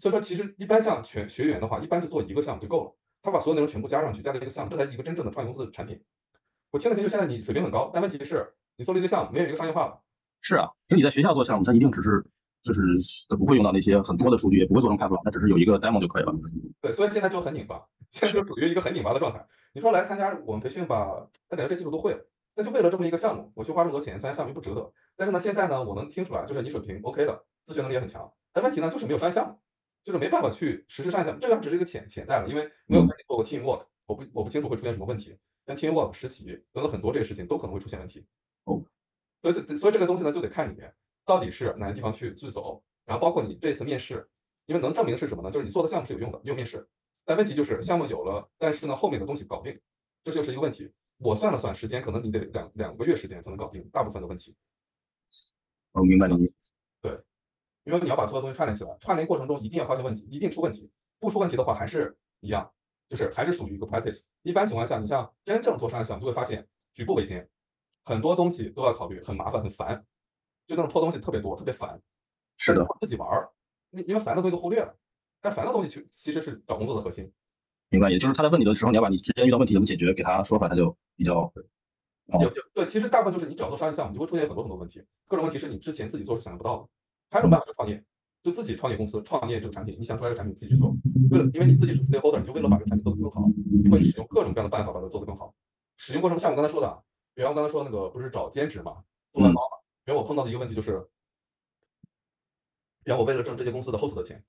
所以说，其实一般像全学员的话，一般就做一个项目就够了。他把所有内容全部加上去，加到一个项目，这才是一个真正的创业公司的产品。我听了听，就现在你水平很高，但问题是，你做了一个项目，没有一个商业化了。是啊，因为你在学校做项目，它一定只是就是它不会用到那些很多的数据，也不会做成 pipeline， 它只是有一个 demo 就可以了。对，所以现在就很拧巴，现在就属于一个很拧巴的状态。你说来参加我们培训吧，但感觉这技术都会了，那就为了这么一个项目，我去花这么多钱，参加项目不值得。但是呢，现在呢，我能听出来，就是你水平 OK 的，自学能力也很强，但问题呢，就是没有商业项目。就是没办法去实施上项目，这个只是一个潜潜在的，因为没有跟你做过 team work， 我不我不清楚会出现什么问题。但 team work 实习等等很多这些事情都可能会出现问题。哦，所以所以这个东西呢，就得看里面到底是哪个地方去去走，然后包括你这次面试，因为能证明的是什么呢？就是你做的项目是有用的，有面试。但问题就是项目有了，但是呢后面的东西搞定，这就是一个问题。我算了算时间，可能你得两两个月时间才能搞定大部分的问题。我、哦、明白你。对。因为你要把所有东西串联起来，串联过程中一定要发现问题，一定出问题。不出问题的话，还是一样，就是还是属于一个 practice。一般情况下，你像真正做商业项目，就会发现举步维艰，很多东西都要考虑，很麻烦，很烦，就那种破东西特别多，特别烦。是的，自己玩儿，因为烦的东西都忽略了，但烦的东西其实是找工作的核心。明白，也就是他在问你的时候，你要把你之前遇到问题怎么解决给他说法，他就比较。对，哦、对，其实大部分就是你只要做商业项目，就会出现很多很多问题，各种问题是你之前自己做是想象不到的。还有一种办法就是创业，就自己创业公司，创业这个产品，你想出来这个产品自己去做，为了因为你自己是 stakeholder， 你就为了把这个产品做得更好，你会使用各种各样的办法把它做得更好。使用过程像我刚才说的，比方我刚才说那个不是找兼职嘛，做外包嘛，比方我碰到的一个问题就是，比方我为了挣这些公司的 host 的钱，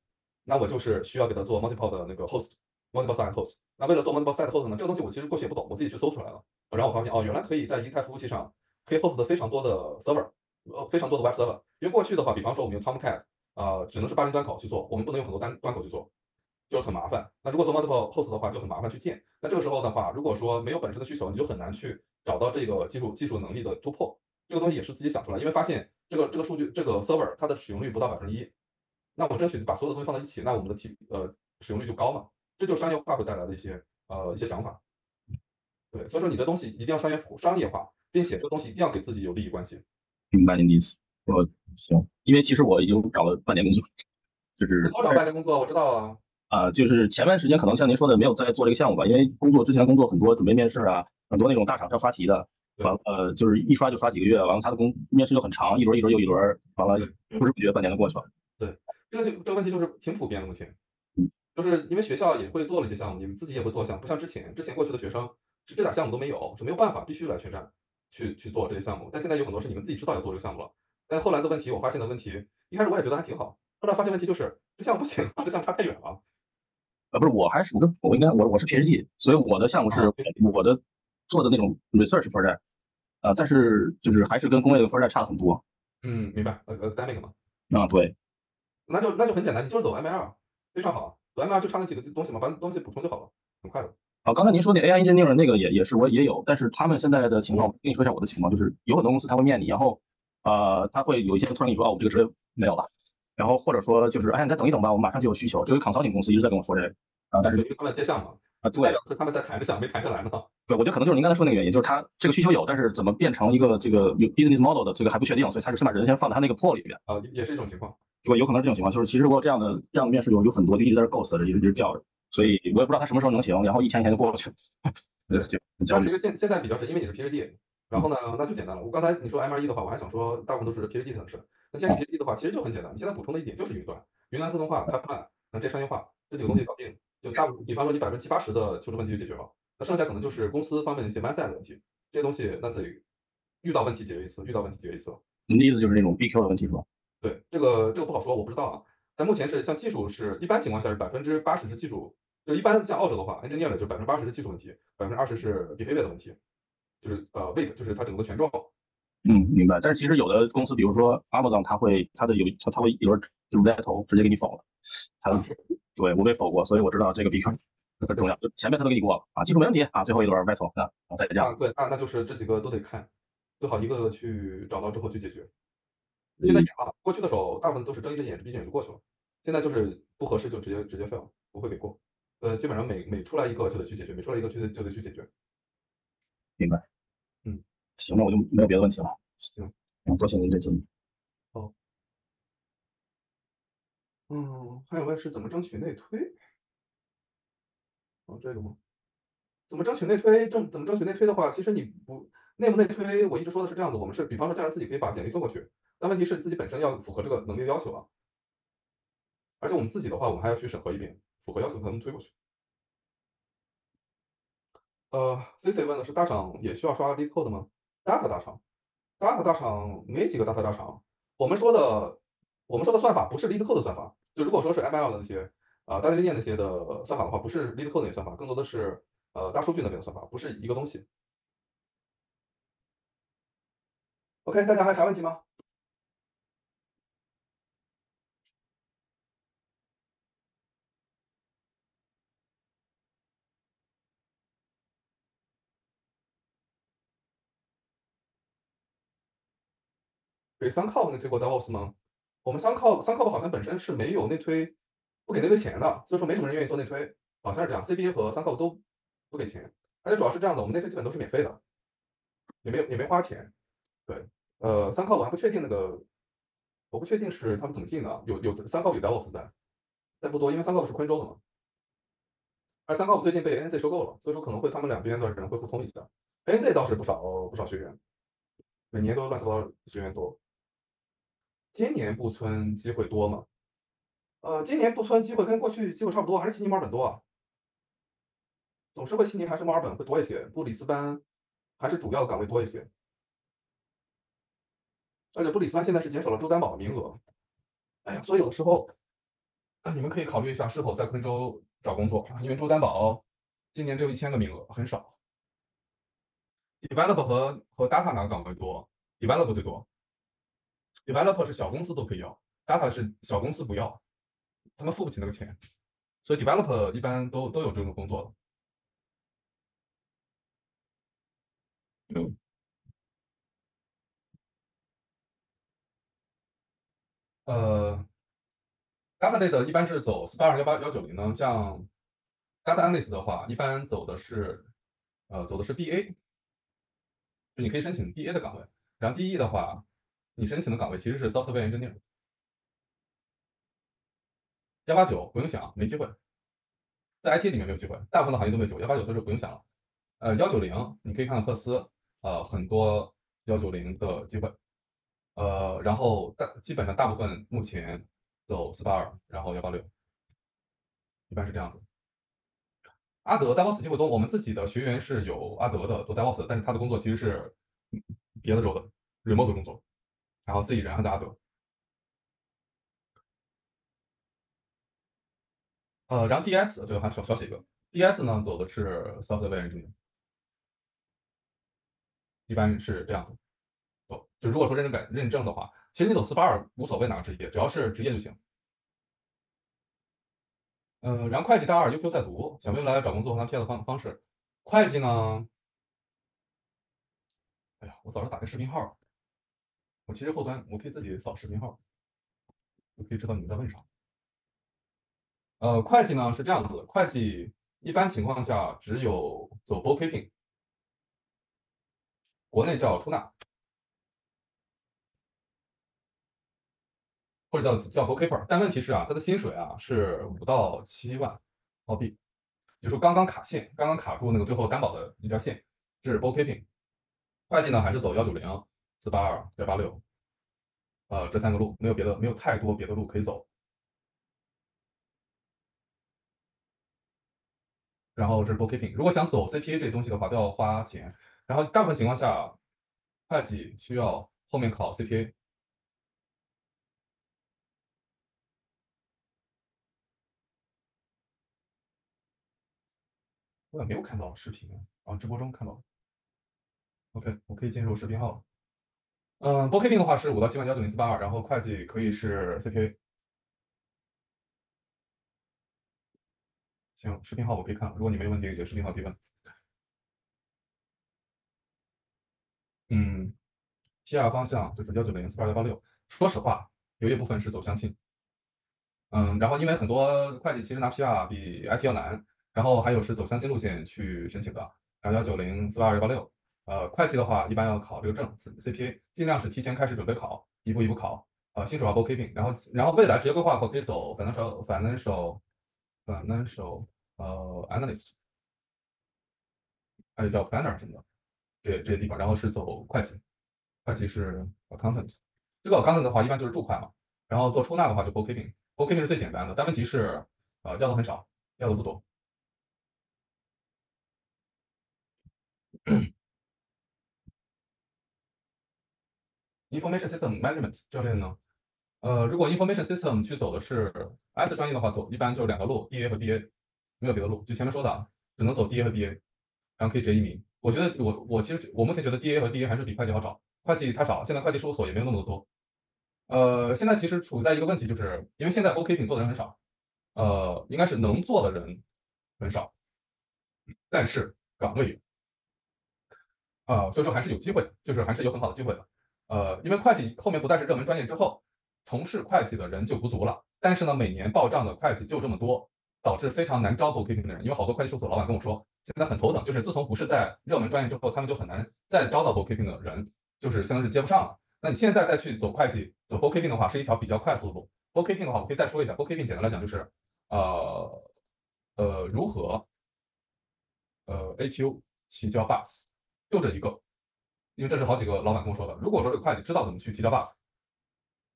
那我就是需要给他做 multiple 的那个 host，multiple site host。那为了做 multiple site host 呢，这个东西我其实过去也不懂，我自己去搜出来了，然后我发现哦，原来可以在一台服务器上可以 host 的非常多的 server。呃，非常多的 web server， 因为过去的话，比方说我们用 Tomcat， 啊、呃，只能是八零端口去做，我们不能用很多单端口去做，就是很麻烦。那如果做 multiple host 的话，就很麻烦去建。那这个时候的话，如果说没有本身的需求，你就很难去找到这个技术技术能力的突破。这个东西也是自己想出来，因为发现这个这个数据这个 server 它的使用率不到百分之一，那我争取把所有的东西放在一起，那我们的提呃使用率就高嘛。这就是商业化会带来的一些呃一些想法。对，所以说你的东西一定要商业商业化，并且这个东西一定要给自己有利益关系。明白您的意思，我行，因为其实我已经找了半年工作，就是我找半年工作，我知道啊，啊、呃，就是前段时间可能像您说的没有在做这个项目吧，因为工作之前工作很多准备面试啊，很多那种大厂要刷题的，完呃就是一刷就刷几个月，完了他的工面试就很长，一轮一轮又一轮，完了不知不觉半年就过去了。对，这个就这个问题就是挺普遍的目前，嗯，就是因为学校也会做了一些项目，你们自己也会做项目，不像之前之前过去的学生是这点项目都没有，是没有办法必须来宣战。去去做这些项目，但现在有很多是你们自己知道要做这个项目了。但后来的问题，我发现的问题，一开始我也觉得还挺好，后来发现问题就是这项目不行啊，这项目差太远了。啊，不是，我还是我我应该我我是 P H D， 所以我的项目是我的做的那种 research project， 啊、呃，但是就是还是跟工业的 project 差很多。嗯，明白。呃呃 ，academic 嘛。啊，对。那就那就很简单，你就是走 M L， 非常好，走 M L 就差那几个东西嘛，把东西补充就好了，很快的。好，刚才您说那 A I engineer 那个也也是我也有，但是他们现在的情况，我跟你说一下我的情况，就是有很多公司他会面你，然后呃他会有一些突然跟你说啊，我这个职位没有了，然后或者说就是哎，你再等一等吧，我马上就有需求。这个 consulting 公司一直在跟我说这个啊，但是他们接项目啊，对，他们在谈着项目没谈下来呢。对，我觉得可能就是您刚才说那个原因，就是他这个需求有，但是怎么变成一个这个 business model 的这个还不确定，所以他是先把人先放在他那个 pool 里面啊，也是一种情况。对，有可能是这种情况，就是其实我这样的这样的面试有有很多就一直在 ghost 的，一直一直叫着。所以我也不知道他什么时候能行，然后一天一天就过去了，就很焦虑。但是现现在比较是因为你是 P H D， 然后呢，那就简单了。我刚才你说 M R E 的话，我还想说大部分都是 P H D 的事。那现在 P H D 的话，其实就很简单。你现在补充的一点就是云端、云端自动化、开发、能这商业化这几个东西搞定，就大部分，比方说你百分之七八十的求职问题就解决了。那剩下可能就是公司方面的一些 mindset 的问题，这些东西那得遇到问题解决一次，遇到问题解决一次。你的意思就是那种 B Q 的问题是吧？对，这个这个不好说，我不知道啊。但目前是像技术是一般情况下是百分之八十是技术，就一般像澳洲的话 ，engineer 就百分之八十是技术问题，百分之二十是 behavior 的问题，就是呃 weight 就是它整个的权重。嗯，明白。但是其实有的公司，比如说 Amazon， 它会它的有它它会有人就是在头直接给你否了，它对我被否过，所以我知道这个 B Q。很重要，就前面他都给你过了啊，技术没问题啊，最后一轮外头啊，再加啊，对啊，那就是这几个都得看，最好一个个去找到之后去解决。现在也好，过去的时候大部分都是睁一只眼闭一只眼就过去了，现在就是不合适就直接直接fail，不会给过。呃，基本上每每出来一个就得去解决，每出来一个就得就得去解决。明白，嗯，行，那我就没有别的问题了。行，嗯，多谢您这建议。好，嗯，还有问是怎么争取内推？哦，这个吗？怎么争取内推？怎么争取内推的话，其实你不内不内推，我一直说的是这样子，我们是比方说，站人自己可以把简历送过去，但问题是自己本身要符合这个能力的要求啊。而且我们自己的话，我们还要去审核一遍，符合要求才能推过去。呃 ，C C 问的是大厂也需要刷 LeetCode 吗 ？Data 大厂 ，Data 大厂没几个 Data 大厂。我们说的我们说的算法不是 LeetCode 的算法，就如果说是 M L 的那些。啊、呃，大数据那些的算法的话，不是 LeetCode 那些算法，更多的是呃大数据那边的算法，不是一个东西。OK， 大家还有啥问题吗？给三靠内推过 DevOps 吗？我们三靠三靠好像本身是没有内推。不给内推钱的，所以说没什么人愿意做内推，好像是这样。C B 和三靠都不给钱，而且主要是这样的，我们内推基本都是免费的，也没有也没花钱。对，呃，三靠我还不确定那个，我不确定是他们怎么进的，有有的三靠有 DevOps 在，但不多，因为三靠是昆州的嘛。而三靠最近被 A N Z 收购了，所以说可能会他们两边的人会互通一下。A N Z 倒是不少不少学员，每年都乱七八糟学员多。今年不存机会多吗？呃，今年不村机会跟过去机会差不多，还是悉尼、墨尔本多啊。总是会悉尼还是墨尔本会多一些，布里斯班还是主要的岗位多一些。而且布里斯班现在是减少了州担保的名额，哎呀，所以有的时候你们可以考虑一下是否在昆州找工作，因为州担保今年只有一千个名额，很少。Developer 和和 Data 哪个岗位多 ？Developer 最多。Developer 是小公司都可以要 ，Data 是小公司不要。他们付不起那个钱，所以 developer 一般都都有这种工作的。嗯，呃 ，data 类的一般是走四八二一八一九零呢，像 data analyst 的话，一般走的是呃走的是 B A， 就你可以申请 B A 的岗位。然后 D E 的话，你申请的岗位其实是 software engineer。幺八九不用想，没机会，在 I T 里面没有机会，大部分的行业都没有机会。幺八九所以说不用想了。呃，幺九零你可以看看赫斯，呃，很多幺九零的机会，呃，然后大基本上大部分目前走四八二，然后幺八六，一般是这样子。阿德 DevOps 机会多，我们自己的学员是有阿德的做 DevOps， 但是他的工作其实是别的州的 remote 工作，然后自己人还在阿德。呃，然后 D S 对，还少少写一个 D S 呢，走的是 software engineer， 一般是这样子走。就如果说认证认证的话，其实你走四八二无所谓哪个职业，只要是职业就行。嗯、呃，然后会计大二 U Q 在读，想未来找工作和他 P 的方方式。会计呢，哎呀，我早上打开视频号，我其实后端我可以自己扫视频号，我可以知道你们在问啥。呃，会计呢是这样子，会计一般情况下只有走 bookkeeping， 国内叫出纳，或者叫叫 bookkeeper。但问题是啊，他的薪水啊是五到七万澳币，就是刚刚卡线，刚刚卡住那个最后担保的一条线，这是 bookkeeping。会计呢还是走幺九零、四八二、幺八六，呃，这三个路没有别的，没有太多别的路可以走。然后是 bookkeeping。如果想走 C P A 这东西的话，都要花钱。然后大部分情况下，会计需要后面考 C P A。我也没有看到视频啊，直播中看到了。OK， 我可以进入视频号了。嗯 ，bookkeeping 的话是五到七万加九零四八二，然后会计可以是 C P A。 行，视频号我可以看，如果你没问题，有视频号可以问。嗯，西亚方向就是幺九零四八幺八六。说实话，有一部分是走相近。嗯，然后因为很多会计其实拿 P R 比 I T 要难，然后还有是走相近路线去申请的，然后幺九零四八幺八六。呃，会计的话一般要考这个证 C P A， 尽量是提前开始准备考，一步一步考。呃，新手要 bookkeeping， 然后然后未来职业规划可以走 financial financial。 financial 呃 analyst， 还有叫 planner 什么的，这这些地方，然后是走会计，会计是 accountant。这个 accountant 的话，一般就是注会嘛，然后做出纳的话就 bookkeeping，bookkeeping 是最简单的，但问题是呃要的很少，要的不多。Information System Management 这类的呢？ 呃，如果 information system 去走的是 I S 专业的话，走一般就两个路 ，D A 和 B A， 没有别的路。就前面说的，只能走 D A 和 B A， 然后可以直接移民。我觉得我我其实我目前觉得 D A 和 B A 还是比会计好找，会计它少，现在会计事务所也没有那么的多。呃，现在其实处在一个问题，就是因为现在 bookkeeping 做的人很少，呃，应该是能做的人很少，但是岗位有，呃，所以说还是有机会的，就是还是有很好的机会的。呃，因为会计后面不再是热门专业之后。 从事会计的人就不足了，但是呢，每年报账的会计就这么多，导致非常难招 bookkeeping 的人。因为好多会计事务所老板跟我说，现在很头疼，就是自从不是在热门专业之后，他们就很难再招到 bookkeeping 的人，就是相当是接不上了。那你现在再去走会计、走 bookkeeping 的话，是一条比较快速的路。bookkeeping 的话，我可以再说一下 ，bookkeeping 简单来讲就是，呃呃，如何呃 A T O 提交 B U S， 就这一个，因为这是好几个老板跟我说的。如果说这个会计知道怎么去提交 B U S。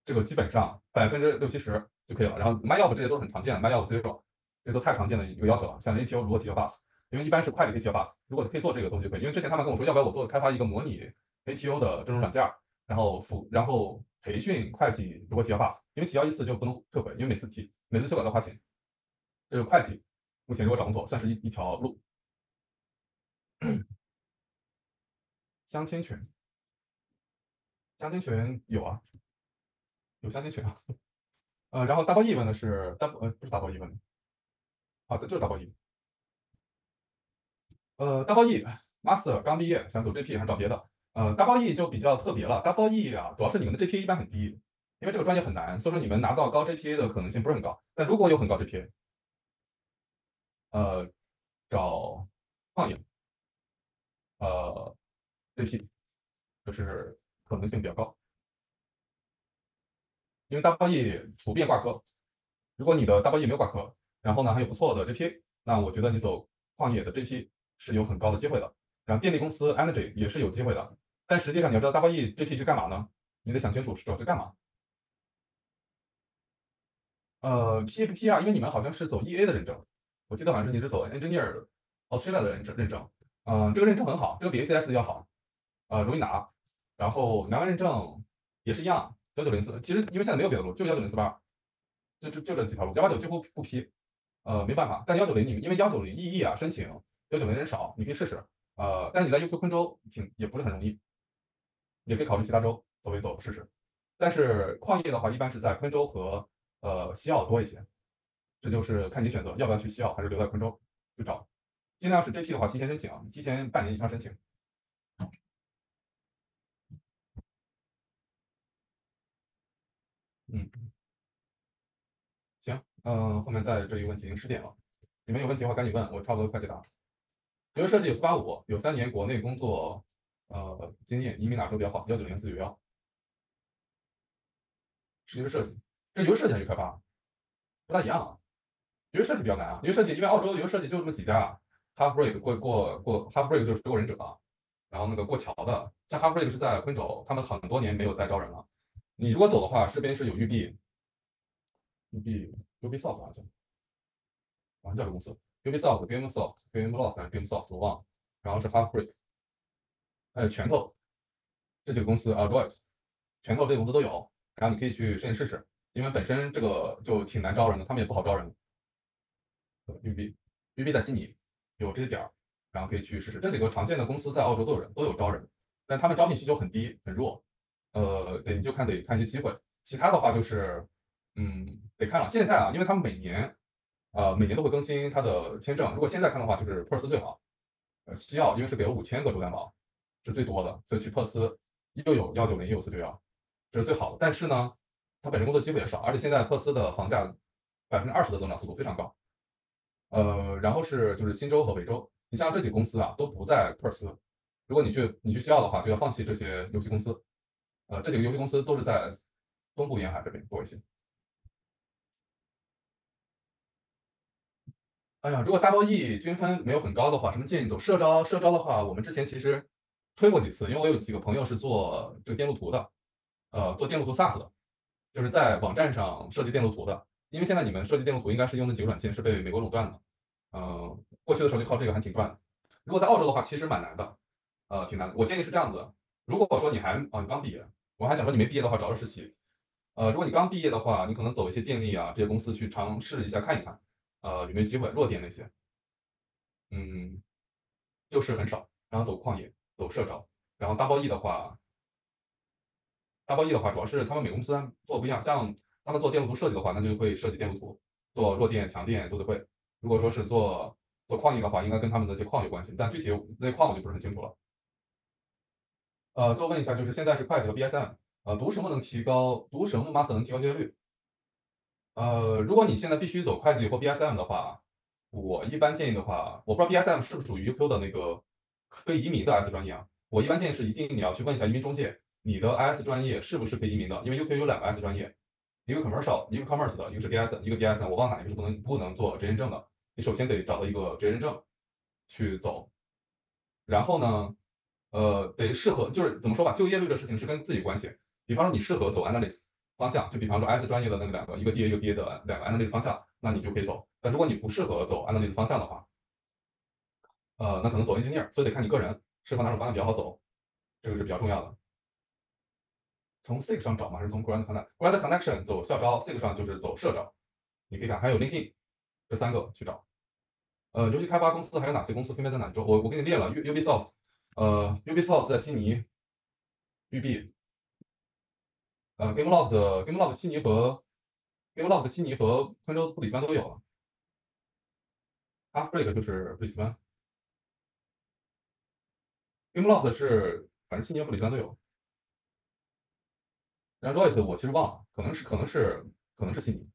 这个基本上百分之六七十就可以了。然后卖药补这些都是很常见的，卖药补 zero 这都太常见的一个要求了。像 A T O 如何提交 B U S， 因为一般是会计可以提交 B U S， 如果可以做这个东西可以。因为之前他们跟我说，要不要我做开发一个模拟 A T O 的这种软件，然后辅然后培训会计如何提交 B U S， 因为提交一次就不能退回，因为每次提每次修改都花钱。这个会计目前如果找工作算是一一条路。相亲群，相亲群有啊。 有相亲群啊，呃，然后大包 E 问的是大呃不是大包 E 问的，啊，这就是大包 E， 呃，大包 E master 刚毕业想走 G P A 还是找别的，呃，大包 E 就比较特别了，大包 E 啊，主要是你们的 G P A 一般很低，因为这个专业很难，所以说你们拿到高 G P A 的可能性不是很高，但如果有很高 G P A， 呃，找矿业，呃 ，G P 就是可能性比较高。 因为 W E 普遍挂科，如果你的 W E 没有挂科，然后呢还有不错的 G P A， 那我觉得你走矿业的 G P A 是有很高的机会的。然后电力公司 Energy 也是有机会的，但实际上你要知道 W E G P A 是干嘛呢？你得想清楚是主要是干嘛。呃 ，P H P 啊，因为你们好像是走 E A 的认证，我记得好像是你是走 Engineer Australia 的认证认证，嗯、呃，这个认证很好，这个比 E C S 要好，呃，容易拿。然后拿完认证也是一样。 幺九零四， 四, 其实因为现在没有别的路，就幺九零四八，就就就这几条路，幺八九几乎不批，呃，没办法。但幺九零你们因为幺九零 E E 啊，申请幺九零人少，你可以试试，呃，但是你在 U Q 昆州挺也不是很容易，也可以考虑其他州走一走试试。但是矿业的话，一般是在昆州和呃西澳多一些，这就是看你选择要不要去西澳，还是留在昆州去找。尽量是 G P 的话，提前申请，提前半年以上申请。 嗯，行，嗯、呃，后面在这一个问题已经十点了，你们有问题的话赶紧问，我差不多快解答。由于设计有四八五，有三年国内工作呃经验，移民哪州比较好？幺九零四九幺。是由于设计，这由于设计还是开发不大一样啊。由于设计比较难啊，由于设计因为澳洲由于设计就这么几家 ，Halfbreak 过过过 Halfbreak 就是水果忍者，然后那个过桥的，像 Halfbreak 是在昆州，他们很多年没有再招人了。 你如果走的话，这边是有育碧，育碧 Ubisoft 好像，好像叫这公司。Ubisoft、GameSoft、GameLoft 还是 GameSoft 我忘了，然后是 Heartbreak， 还有拳头这几个公司啊 ，Droids， 拳头这些公司都有，然后你可以去申请试试，因为本身这个就挺难招人的，他们也不好招人。U B U B 在悉尼有这些点儿，然后可以去试试。这几个常见的公司在澳洲都有人，都有招人，但他们招聘需求很低很弱，呃，得你就看得看一些机会，其他的话就是嗯得看了。现在啊，因为他们每年。呃，每年都会更新它的签证。如果现在看的话，就是珀斯最好。呃，西澳因为是给了五千个州担保，是最多的，所以去珀斯又有幺九零，也有四九幺，这是最好的。但是呢，它本身工作机会也少，而且现在珀斯的房价百分之二十的增长速度非常高。呃，然后是就是新州和维州，你像这几公司啊都不在珀斯。如果你去你去西澳的话，就要放弃这些游戏公司。呃，这几个游戏公司都是在东部沿海这边多一些。哎呀，如果 double E 均分没有很高的话，什么建议走社招？社招的话，我们之前其实推过几次，因为我有几个朋友是做这个电路图的，呃，做电路图 SaaS 的，就是在网站上设计电路图的。因为现在你们设计电路图应该是用的几个软件是被美国垄断的，呃，过去的时候就靠这个还挺赚的。如果在澳洲的话，其实蛮难的，呃，挺难的。我建议是这样子：如果说你还啊、哦、你刚毕业，我还想说你没毕业的话，找个实习。呃，如果你刚毕业的话，你可能走一些电力啊这些公司去尝试一下看一看。呃，有没有机会？弱点那些，嗯，就是很少。然后走矿业，走社招，然后 double E 的话 ，double E 的话，主要是他们每公司做不一样。像他们做电路图设计的话，那就会设计电路图，做弱电、强电都得会。如果说是做做矿业的话，应该跟他们的这些矿有关系，但具体那矿我就不是很清楚了。呃，最后问一下，就是现在是会计和 B S M， 呃，读什么能提高？读什么 master 能提高就业率？呃，如果你现在必须走会计或 B S M 的话，我一般建议的话，我不知道 B S M 是不是属于 U Q 的那个可以移民的 I S 专业啊。我一般建议是一定你要去问一下移民中介，你的 I S 专业是不是可以移民的？因为 U Q 有两个 I S 专业，一个 commercial， 一个 commerce 的，一个是 B S M， 一个 B S M， 我忘了哪个是不能不能做职业认证的。你首先得找到一个职业认证去走，然后呢，呃，得适合，就是怎么说吧，就业率的事情是跟自己有关系。比方说你适合走 analyst。方向就比方说 I S 专业的那个两个，一个 D A 一个 B A 的两个 analytics 方向，那你就可以走。但如果你不适合走 analytics 方向的话，呃，那可能走 engineer， 所以得看你个人适合哪种方向比较好走，这个是比较重要的。从 Seek 上找吗？还是从 Grand Connect？Grand Connection 走校招 ，Seek 上就是走社招。你可以看还有 LinkedIn 这三个去找。呃，游戏开发公司还有哪些公司分别在哪州？我我给你列了 U Ubisoft， 呃 Ubisoft 在悉尼，育碧。呃 ，GameLoft 的 GameLoft 悉尼和 GameLoft 的悉尼和昆州布里斯班都有了。Halfbreak 就是布里斯班 ，GameLoft 是反正悉尼和布里斯班都有。然后 Deloitte 我其实忘了，可能是可能是可能是悉尼。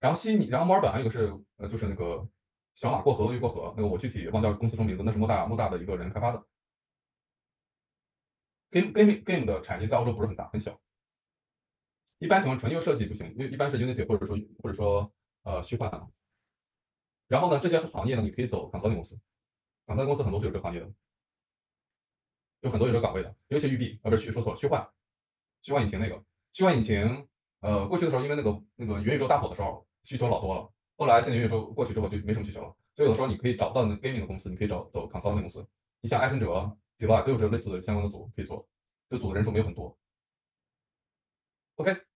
然后悉尼，然后墨尔本还有个是呃就是那个小马过河越过河，那个我具体忘掉公司什么名字，那是莫大莫大的一个人开发的。Game Game Game 的产业在澳洲不是很大，很小。一般情况纯业务设计不行，因为一般是 Unity 或者说或者说呃虚幻。然后呢，这些行业呢，你可以走 consulting 公司 ，consulting 公司很多是有这个行业的，有很多有这个岗位的，尤其育碧啊不是虚说错了虚幻，虚幻引擎那个虚幻引擎，呃过去的时候因为那个那个元宇宙大火的时候需求老多了，后来现在元宇宙过去之后就没什么需求了，所以有的时候你可以找不到 gaming 的公司，你可以找走 consulting 公司，你像Accenture、Deloitte 都有这类似的相关的组可以做，这组的人数没有很多。OK。